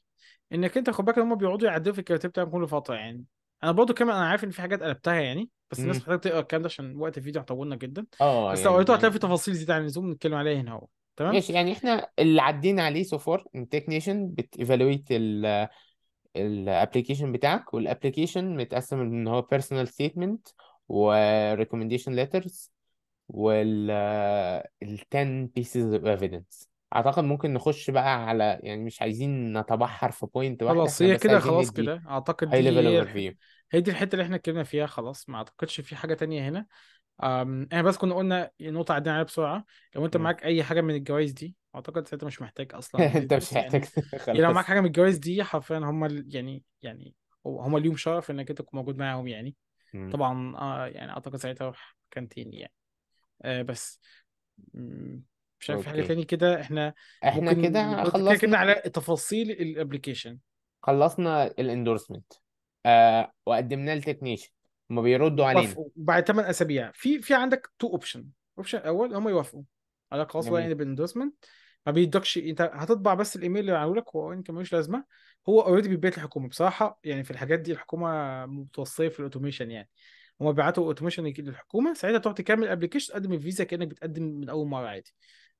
انك انت خد بالك هم بيقعدوا يعدلوا في الكتاب بتاعهم كل فتره يعني. انا برضه كمان انا عارف ان في حاجات قلبتها يعني، بس الناس محتاجه تقرا الكلام ده عشان وقت الفيديو هيطولنا جدا. بس لو قريتوه هتلاقي في تفاصيل زياده عن اللزوم نتكلم عليها هنا اهو. تمام ماشي يعني احنا اللي عدينا عليه سو فار ان تكنيشن بتيفالويت الابلكيشن بتاعك، والابلكيشن متقسم ان هو بيرسونال ستيتمنت وريكومنديشن ليترز وال10 بيسز اوف ايفيدنس. اعتقد ممكن نخش بقى على يعني مش عايزين نتبحر في بوينت واحده خلاص هي كده خلاص كده اعتقد هي دي الحته اللي احنا اتكلمنا فيها خلاص. ما اعتقدش في حاجه تانية هنا. احنا بس كنا قلنا نقطه عدينا عليها بسرعه. لو انت معاك اي حاجه من الجوائز دي اعتقد انت مش محتاج اصلا انت مش محتاج يعني لو معاك حاجه من الجوائز دي حرفيا هم يعني هم اليوم شرف انك انت تكون موجود معاهم يعني. طبعا يعني اعتقد ساعتها اروح كانتين يعني. بس مش عارف حاجه تاني كده. احنا كده خلصنا على تفاصيل الابلكيشن، خلصنا الاندورسمنت وقدمناه للتكنيشن، هم بيردوا علينا بعد 8 اسابيع. في عندك تو اوبشن اول هم يوافقوا على خلاص يعني بالاندورسمنت، ما بيدكش انت هتطبع بس الايميل اللي قالوا لك هو ان كان ملوش لازمه. هو اوريدي بيبيت الحكومه بصراحه يعني في الحاجات دي الحكومه متوصيه في الاوتوميشن يعني. هم بيبعتوا اوتوميشن للحكومه، ساعتها تروح تكمل الابلكيشن تقدم الفيزا كانك بتقدم من اول مره عادي.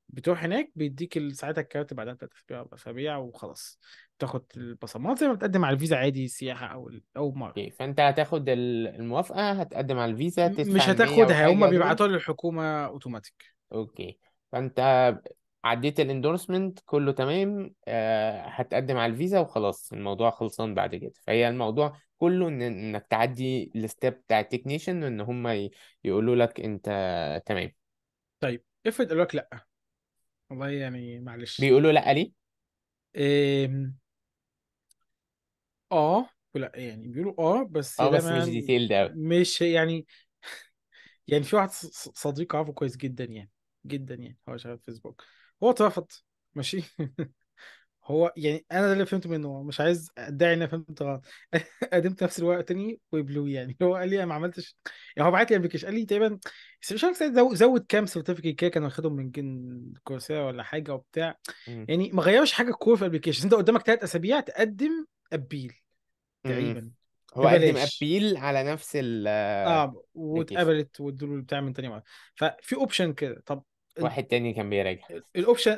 بتروح هناك بيديك ساعتها الكارت بعدها 3 اسابيع وخلاص، تاخد البصمات زي ما بتقدم على الفيزا عادي سياحه او اول مره. فانت هتاخد الموافقه، هتقدم على الفيزا، تدفع مش هتاخدها، هم بيبعتوها للحكومه اوتوماتيك. اوكي، فانت عديت الاندورسمنت كله تمام، هتقدم على الفيزا وخلاص الموضوع خلصان بعد كده. فهي الموضوع كله انك تعدي الستيب بتاع التكنيشن وان هم يقولوا لك انت تمام. طيب افرض قالوا لك لا والله، يعني معلش بيقولوا لا ليه؟ ولا يعني بيقولوا بس بس مش ديتيل ده، مش يعني في واحد صديق عارفه كويس جدا يعني هو شغال في فيسبوك، هو اترفض ماشي. هو يعني انا اللي فهمت منه، مش عايز ادعي ان انا فهمت غلط. قدمت نفس الورق تاني وبلو، يعني هو قال لي انا ما عملتش، يعني هو بعت لي الابلكيشن قال لي تقريبا مش عارف زود كام سيرتيفيكيت كده كان واخدهم من كورسيرا ولا حاجه وبتاع، يعني ما غيروش حاجه كور في الابلكيشن. انت قدامك 3 اسابيع تقدم ابيل تقريبا، هو قدم ابيل على نفس ال واتقبلت وادوا له بتاع من تاني مره. ففي اوبشن كده، طب واحد تاني كان بيراجع الاوبشن.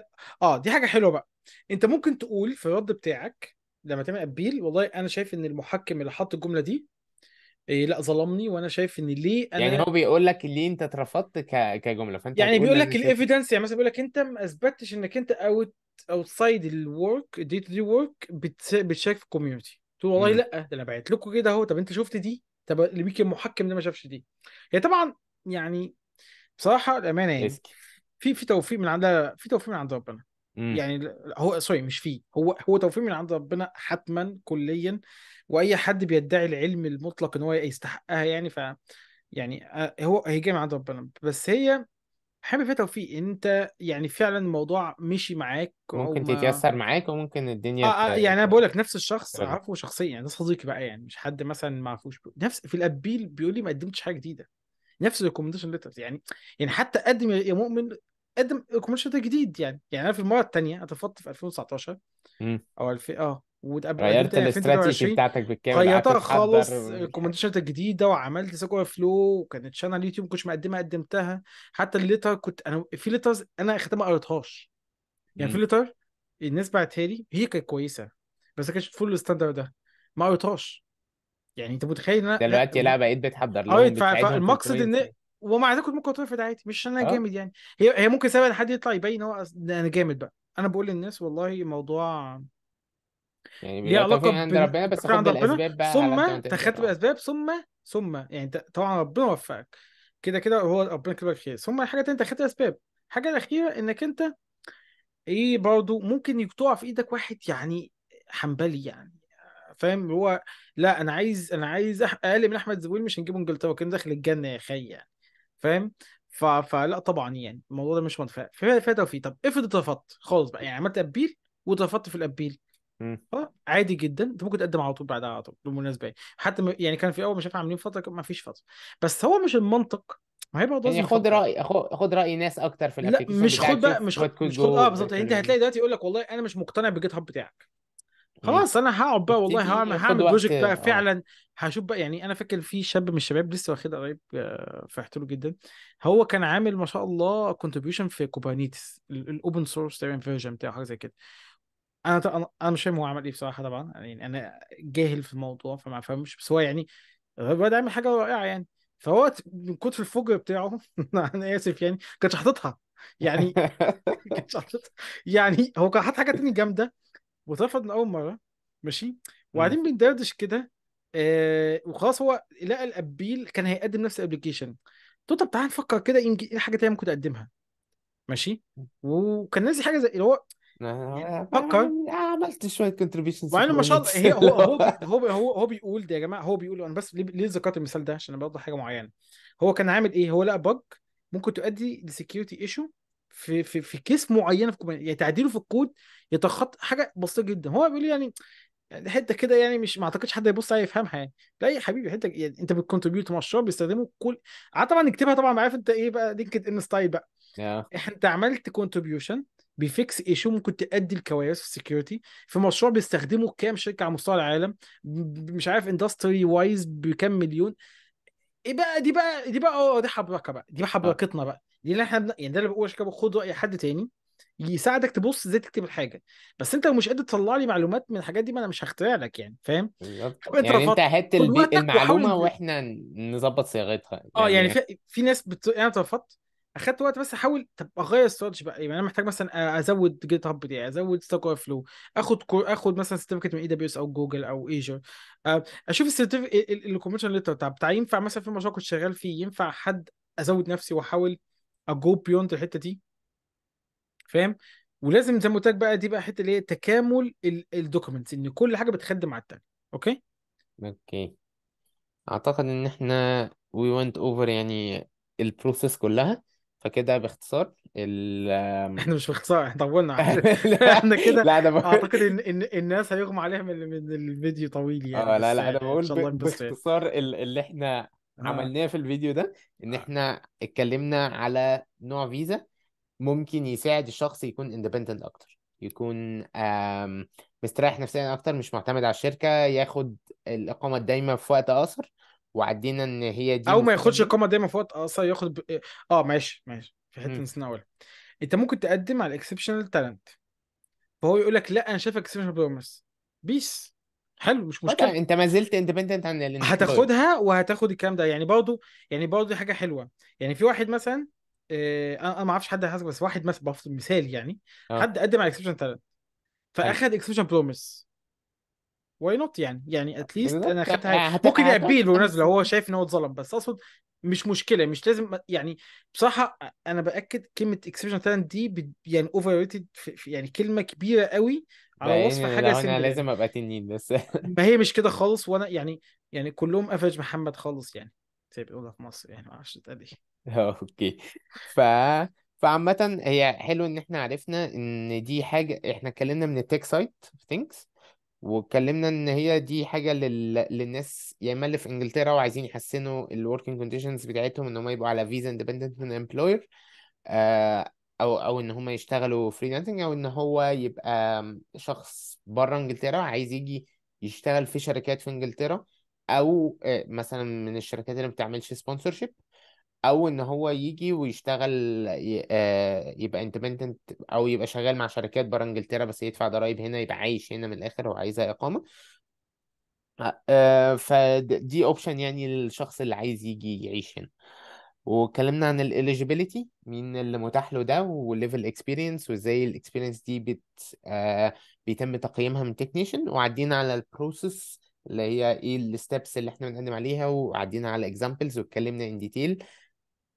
دي حاجه حلوه بقى، انت ممكن تقول في الرد بتاعك لما تعمل ابيل، والله انا شايف ان المحكم اللي حط الجمله دي لا ظلمني، وانا شايف ان ليه انا، يعني هو بيقول لك ليه انت اترفضت كجمله، فانت يعني بيقول لك الايفيدنس، يعني مثلا بيقول لك انت ما اثبتتش انك انت اوتسايد الورك دي تو دي ورك بتشارك في الكوميونتي. تقول والله لا ده انا بعت لكم كده اهو، طب انت شفت دي، طب اللي بيك المحكم ده ما شافش دي. هي طبعا يعني بصراحه الامانه يعني في توفيق من عندها، في توفيق من عند ربنا يعني، هو سوري مش فيه، هو توفيق من عند ربنا حتما كليا، واي حد بيدعي العلم المطلق ان هو يستحقها يعني، ف يعني هو هي جايه من عند ربنا، بس هي حابب فيها توفيق انت يعني فعلا الموضوع مشي معاك، ممكن تتيسر معاك وممكن الدنيا يعني انا بقول لك نفس الشخص اعرفه شخصيا، يعني ده صديقي بقى يعني مش حد مثلا ما اعرفوش، نفس في الابيل بيقول لي ما قدمتش حاجه جديده، نفس الريكومنديشن ليترز يعني حتى قدم يا مؤمن، قدم ريكومنديشن جديد يعني انا في المره الثانيه اتفضت في 2019 او 2000 واتقابلت غيرت الاستراتيجي بتاعتك بالكامل، غيرتها خالص الريكومنديشن الجديده، وعملت ستاك اوفر فلو، وكانت شانل يوتيوب كنتش مقدمها قدمتها، حتى الليتر كنت انا في ليترز انا ختمها ما قريتهاش، يعني في ليتر الناس بعتها لي هي كانت كويسه بس كانت فول الستاندرد ده ما قريتهاش، يعني انت متخيل انا دلوقتي لا بقيت بتحضر لهم، فالمقصد ان ومع ذلك ممكن اترفض عادي، مش انا جامد يعني، هي ممكن سبب حد يطلع يبين هو انا جامد بقى. انا بقول للناس والله موضوع يعني بيتوفق عند ربنا، بس خد الاسباب بقى، ثم تاخد الاسباب ثم يعني طبعا ربنا وفقك كده هو ربنا كتب لك خير، ثم حاجه ثانيه انت خدت الاسباب. الحاجه الاخيره انك انت برضو ممكن يقطع في ايدك واحد يعني حنبلي، يعني فاهم هو لا انا عايز اقل من احمد زويل مش هنجيبه انجلترا كان داخل الجنه يا اخي يعني فاهم، فلا طبعا يعني الموضوع ده مش منفعه فايده وفي. طب افرض اترفضت خالص بقى، يعني عملت ابيل واترفضت في الابيل عادي جدا، انت ممكن تقدم على طول بعدها على طول بالمناسبه، حتى يعني كان في اول مش عارف عاملين فتره ما فيش فتره، بس هو مش المنطق ما هي برضه يعني خد راي ناس اكتر في الابلكيشن، مش خد بقى مش خد بالظبط. انت هتلاقي دلوقتي يقول لك والله انا مش مقتنع بالجيت هاب بتاعك، خلاص انا هقعد بقى والله هعمل بروجكت بقى فعلا هشوف بقى. يعني انا فاكر في شاب من الشباب لسه واخد قريب فرحت له جدا، هو كان عامل ما شاء الله كونتريبيوشن في كوبرنيتس الاوبن سورس تقريبا فيرجن بتاعه حاجه زي كده. انا مش فاهم هو عمل ايه بصراحه، طبعا يعني انا جاهل في الموضوع فما فاهمش، بس هو يعني الواد عامل حاجه رائعه يعني، فهو من كتر في الفجر بتاعه انا اسف يعني كانش حاططها يعني كانش حاططها يعني هو كان حاطط حاجه تانية جامده واترفض من اول مره ماشي، وبعدين بندردش كده وخلاص هو لقى الابيل كان هيقدم نفس الابلكيشن، طب تعال نفكر كده ايه حاجه تانية ممكن تقدمها ماشي، وكان نازل حاجه زي اللي هو فكر عملت شويه كونتريبيوشنز وعينه ما شاء الله. هو بيقول ده يا جماعه، هو بيقول انا بس ليه ذكرت المثال ده عشان برضه حاجه معينه. هو كان عامل ايه، هو لقى بج ممكن تؤدي لسكيورتي ايشو في كيس معينه في كوبرنيتس، يعني تعديله في الكود يتخطى حاجه بسيطه جدا. هو بيقول يعني حته كده يعني مش ما اعتقدش حد هيبص عليها يفهمها يعني. لا يا حبيبي حته يعني انت بتكونتريبيوت مشروع بيستخدموا كل طبعا نكتبها طبعا عارف انت ايه بقى لينكد ان ستايل بقى انت عملت كونتريبيوشن بيفكس ايشو ممكن تؤدي لكوارث في السكيورتي في مشروع بيستخدمه كام شركه على مستوى العالم، مش عارف اندستري وايز بكام مليون، بقى دي حبكه بقى، دي حبكتنا بقى، دي اللي احنا يعني ده اللي بقول شباب، خد راي حد تاني يساعدك تبص ازاي تكتب الحاجه، بس انت مش قادر تطلع لي معلومات من الحاجات دي، ما انا مش هخترع لك يعني، فاهم يعني انت هات المعلومه واحنا نظبط صياغتها يعني. يعني في ناس انا اترفضت، اخدت وقت بس احاول طب اغير استراتيجي بقى، يعني انا محتاج مثلا ازود جيت هاب بتاعي، ازود ستاك اوفر فلو، اخد مثلا سيرتيفيكت من اي دبليو اس او جوجل او ايجر، اشوف السيرتيفيكت الكوميشن ليتر بتاع ينفع مثلا في مشروع كنت شغال فيه، ينفع حد ازود نفسي واحاول اجو بيوند الحته دي، فاهم؟ ولازم زي ما قلت لك بقى، دي بقى حته اللي هي تكامل الدوكيومنتس، ان كل حاجه بتخدم على الثانيه. اوكي اعتقد ان احنا وي ونت اوفر يعني البروسيس كلها، فكده باختصار احنا مش باختصار، احنا طولنا احنا كده اعتقد ان الناس هيغمى عليها من الفيديو طويل يعني. لا انا بقول باختصار اللي احنا عملناه في الفيديو ده، ان احنا اتكلمنا على نوع فيزا ممكن يساعد الشخص يكون اندبندنت اكتر، يكون مستريح نفسيا اكتر، مش معتمد على الشركه، ياخد الاقامه الدايمه في وقت اقصر، وعدينا ان هي دي او ما ياخدش اقامه دايمه في وقت اقصر، ياخد ماشي في حته نسينا اقولها. انت ممكن تقدم على الاكسبشنال تالنت، فهو يقول لك لا انا شايفك اكسبشنال بروميس، بيس حلو مش مشكله، انت ما زلت اندبندنت عن اللي هتاخدها وهتاخد الكلام ده يعني. برضو حاجه حلوه يعني. في واحد مثلا انا ما اعرفش حد هيحاسب، بس واحد مثلا بفضل مثال يعني، حد قدم على اكسبشن تالنت فاخد اكسبشن بروميس، واي نوت يعني اتليست انا اخدها، ممكن يقبل بالمناسبه هو شايف ان هو اتظلم، بس اقصد مش مشكله، مش لازم يعني. بصراحه انا باكد كلمه اكسبشن تالنت دي يعني اوفر ريتد، يعني كلمه كبيره قوي على وصف حاجه سمبل، انا لازم ابقى تنين بس ما هي مش كده خالص، وانا يعني كلهم افرج محمد خالص يعني، زي بيقولها في مصر يعني، ما اعرفش تتقال ايه. اوكي فعامه هي حلو ان احنا عرفنا ان دي حاجه، احنا اتكلمنا من التك سايت في ثينكس، واتكلمنا ان هي دي حاجه للناس يا اما اللي في انجلترا وعايزين يحسنوا الوركينج كونديشنز بتاعتهم، ان هم يبقوا على فيزا اندبندنت من امبلوير، او ان هم يشتغلوا فريلانسنج، او ان هو يبقى شخص بره انجلترا عايز يجي يشتغل في شركات في انجلترا، او مثلا من الشركات اللي ما بتعملش سبونسرشيب، او ان هو يجي ويشتغل يبقى اندبندنت، او يبقى شغال مع شركات برا انجلترا بس يدفع ضرائب هنا، يبقى عايش هنا من الاخر وعايزها اقامه. فدي اوبشن يعني للشخص اللي عايز يجي يعيش هنا. واتكلمنا عن الاليجيبيليتي، مين اللي متاح له ده، والليفل اكسبيرينس، وازاي الاكسبيرينس دي بيتم تقييمها من تكنيشن، وعدينا على البروسيس اللي هي ايه الستبس اللي احنا بنقدم عليها، وعدينا على اكزامبلز، واتكلمنا ان ديتيل،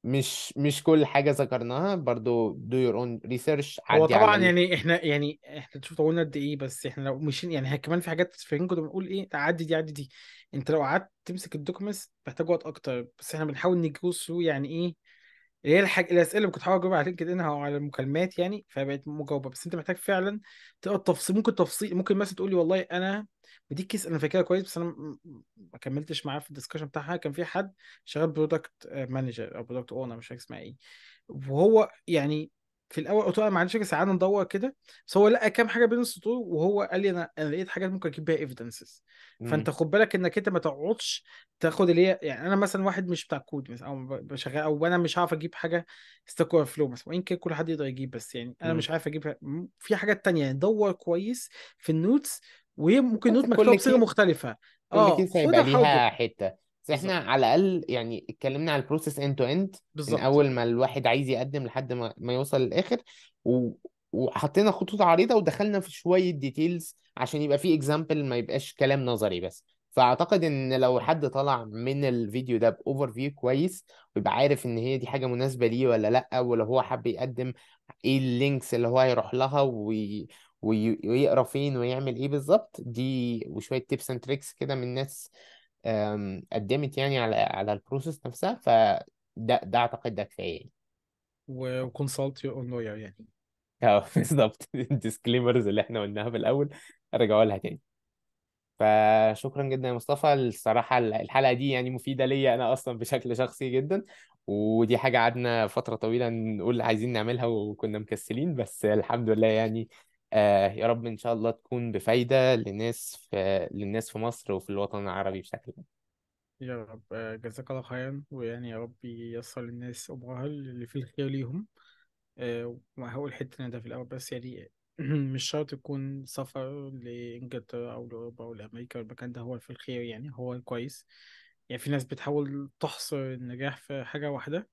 مش كل حاجه ذكرناها، برضو do your own research. هو طبعا يعني احنا تشوف طولنا قد ايه، بس احنا لو مشين يعني كمان في حاجات فاهمين كنا بنقول ايه، عدي دي انت لو قعدت تمسك الدوكيومنتس محتاج وقت اكتر، بس احنا بنحاول نجوسه يعني ايه اللي هي الاسئله اللي كنت حاول اجاوبها على لينكد ان او على المكالمات يعني، فبقت مجاوبه، بس انت محتاج فعلا تقرا التفاصيل، ممكن مثلا تقول لي والله انا ودي كيس انا فاكرها كويس، بس انا ما كملتش معاه في الدسكشن بتاعها، كان في حد شغال برودكت مانجر او برودكت اونر مش فاكر اسمها ايه، وهو يعني في الاول قلت له ما عنديش حاجه، ساعدنا ندور كده، بس هو لقى كام حاجه بين السطور، وهو قال لي انا لقيت حاجات ممكن اجيب بيها ايفيدنسز. فانت خد بالك انك انت ما تقعدش تاخد اللي هي يعني، انا مثلا واحد مش بتاع كود مثلا او بشغال، او انا مش عارف اجيب حاجه ستاك اوفر فلو مثلا، وان كان كل حد يقدر يجيب، بس يعني انا مش عارف اجيب في حاجات تانية يعني، دور كويس في النوتس، وممكن نوت مكتوب بصيغه مختلفه كل كيس هيبقى ليها حته، بس احنا على الاقل يعني اتكلمنا على البروسيس اند تو اند، من اول ما الواحد عايز يقدم لحد ما يوصل للاخر، وحطينا خطوط عريضه، ودخلنا في شويه ديتيلز عشان يبقى في اكزامبل، ما يبقاش كلام نظري بس. فاعتقد ان لو حد طلع من الفيديو ده باوفر فيو كويس، ويبقى عارف ان هي دي حاجه مناسبه ليه ولا لا، ولو هو حب يقدم ايه اللينكس اللي هو هيروح لها، ويقرا فين ويعمل ايه بالظبط دي، وشويه تيبس اند تريكس كده من ناس قدمت يعني على البروسيس نفسها. فده اعتقد ده كفايه، وكونسلت يور اون لوير يعني. بالظبط الديسكليمرز اللي احنا قلناها في الاول رجعوا لها تاني. فشكرا جدا يا مصطفى، الصراحه الحلقه دي يعني مفيده ليا انا اصلا بشكل شخصي جدا، ودي حاجه قعدنا فتره طويله نقول عايزين نعملها وكنا مكسلين، بس الحمد لله يعني يا رب إن شاء الله تكون بفايدة للناس في مصر وفي الوطن العربي بشكل عام. يا رب. جزاك الله خيرا، ويعني يا رب ييسر للناس أمورها اللي فيه الخير ليهم. وهقول حتة ده في الأول بس، يعني مش شرط يكون سفر لإنجلترا أو لأوروبا أو لأمريكا، المكان ده هو في الخير، يعني هو كويس. يعني في ناس بتحاول تحصر النجاح في حاجة واحدة،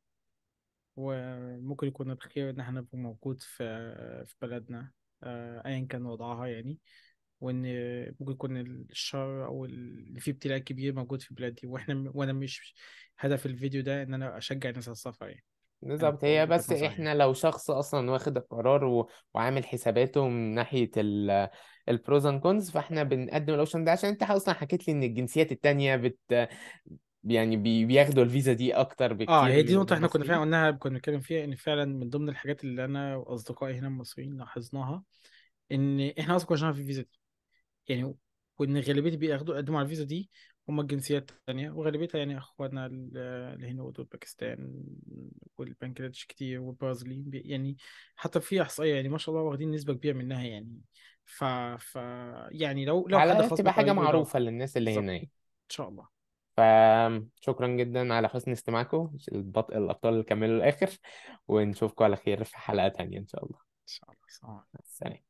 وممكن يكون الخير إن احنا نبقى موجود في بلدنا، أيا كان وضعها يعني، وإن ممكن يكون الشر أو اللي فيه ابتلاء كبير موجود في بلادي، وأنا مش هدف الفيديو ده إن أنا أشجع الناس على السفر، يعني أنا بالظبط. هي وجهة بس نظري يعني. احنا لو شخص اصلا واخد القرار وعامل حساباته من ناحية البروز اند كونز، فاحنا بنقدم الاوبشن ده. عشان انت اصلا حكيت لي ان الجنسيات التانية يعني بياخدوا الفيزا دي اكتر بكتير هي دي من نقطة احنا كنا فعلا المصريين. قلناها، كنا بنتكلم فيها ان فعلا من ضمن الحاجات اللي انا واصدقائي هنا المصريين لاحظناها، ان احنا اصلا كنا شغالين في الفيزا دي يعني، وان غالبيه بياخدوا يقدموا على الفيزا دي هم الجنسيات التانية، وغالبيتها يعني اخواتنا اللي هنود وباكستان والبنجلاديش كتير والبرازيليين، يعني حتى في احصائيه يعني ما شاء الله واخدين نسبه كبيره منها يعني. ف يعني لو على حد الاقل خاص تبقى حاجة بطريقه يقدر معروفة للناس اللي بالظبط هنا. ان شاء الله. فشكرا جدا على حسن استماعكم، الابطال اللي كملوا الاخر، ونشوفكم على خير في حلقة تانية ان شاء الله. ان شاء الله. سلام.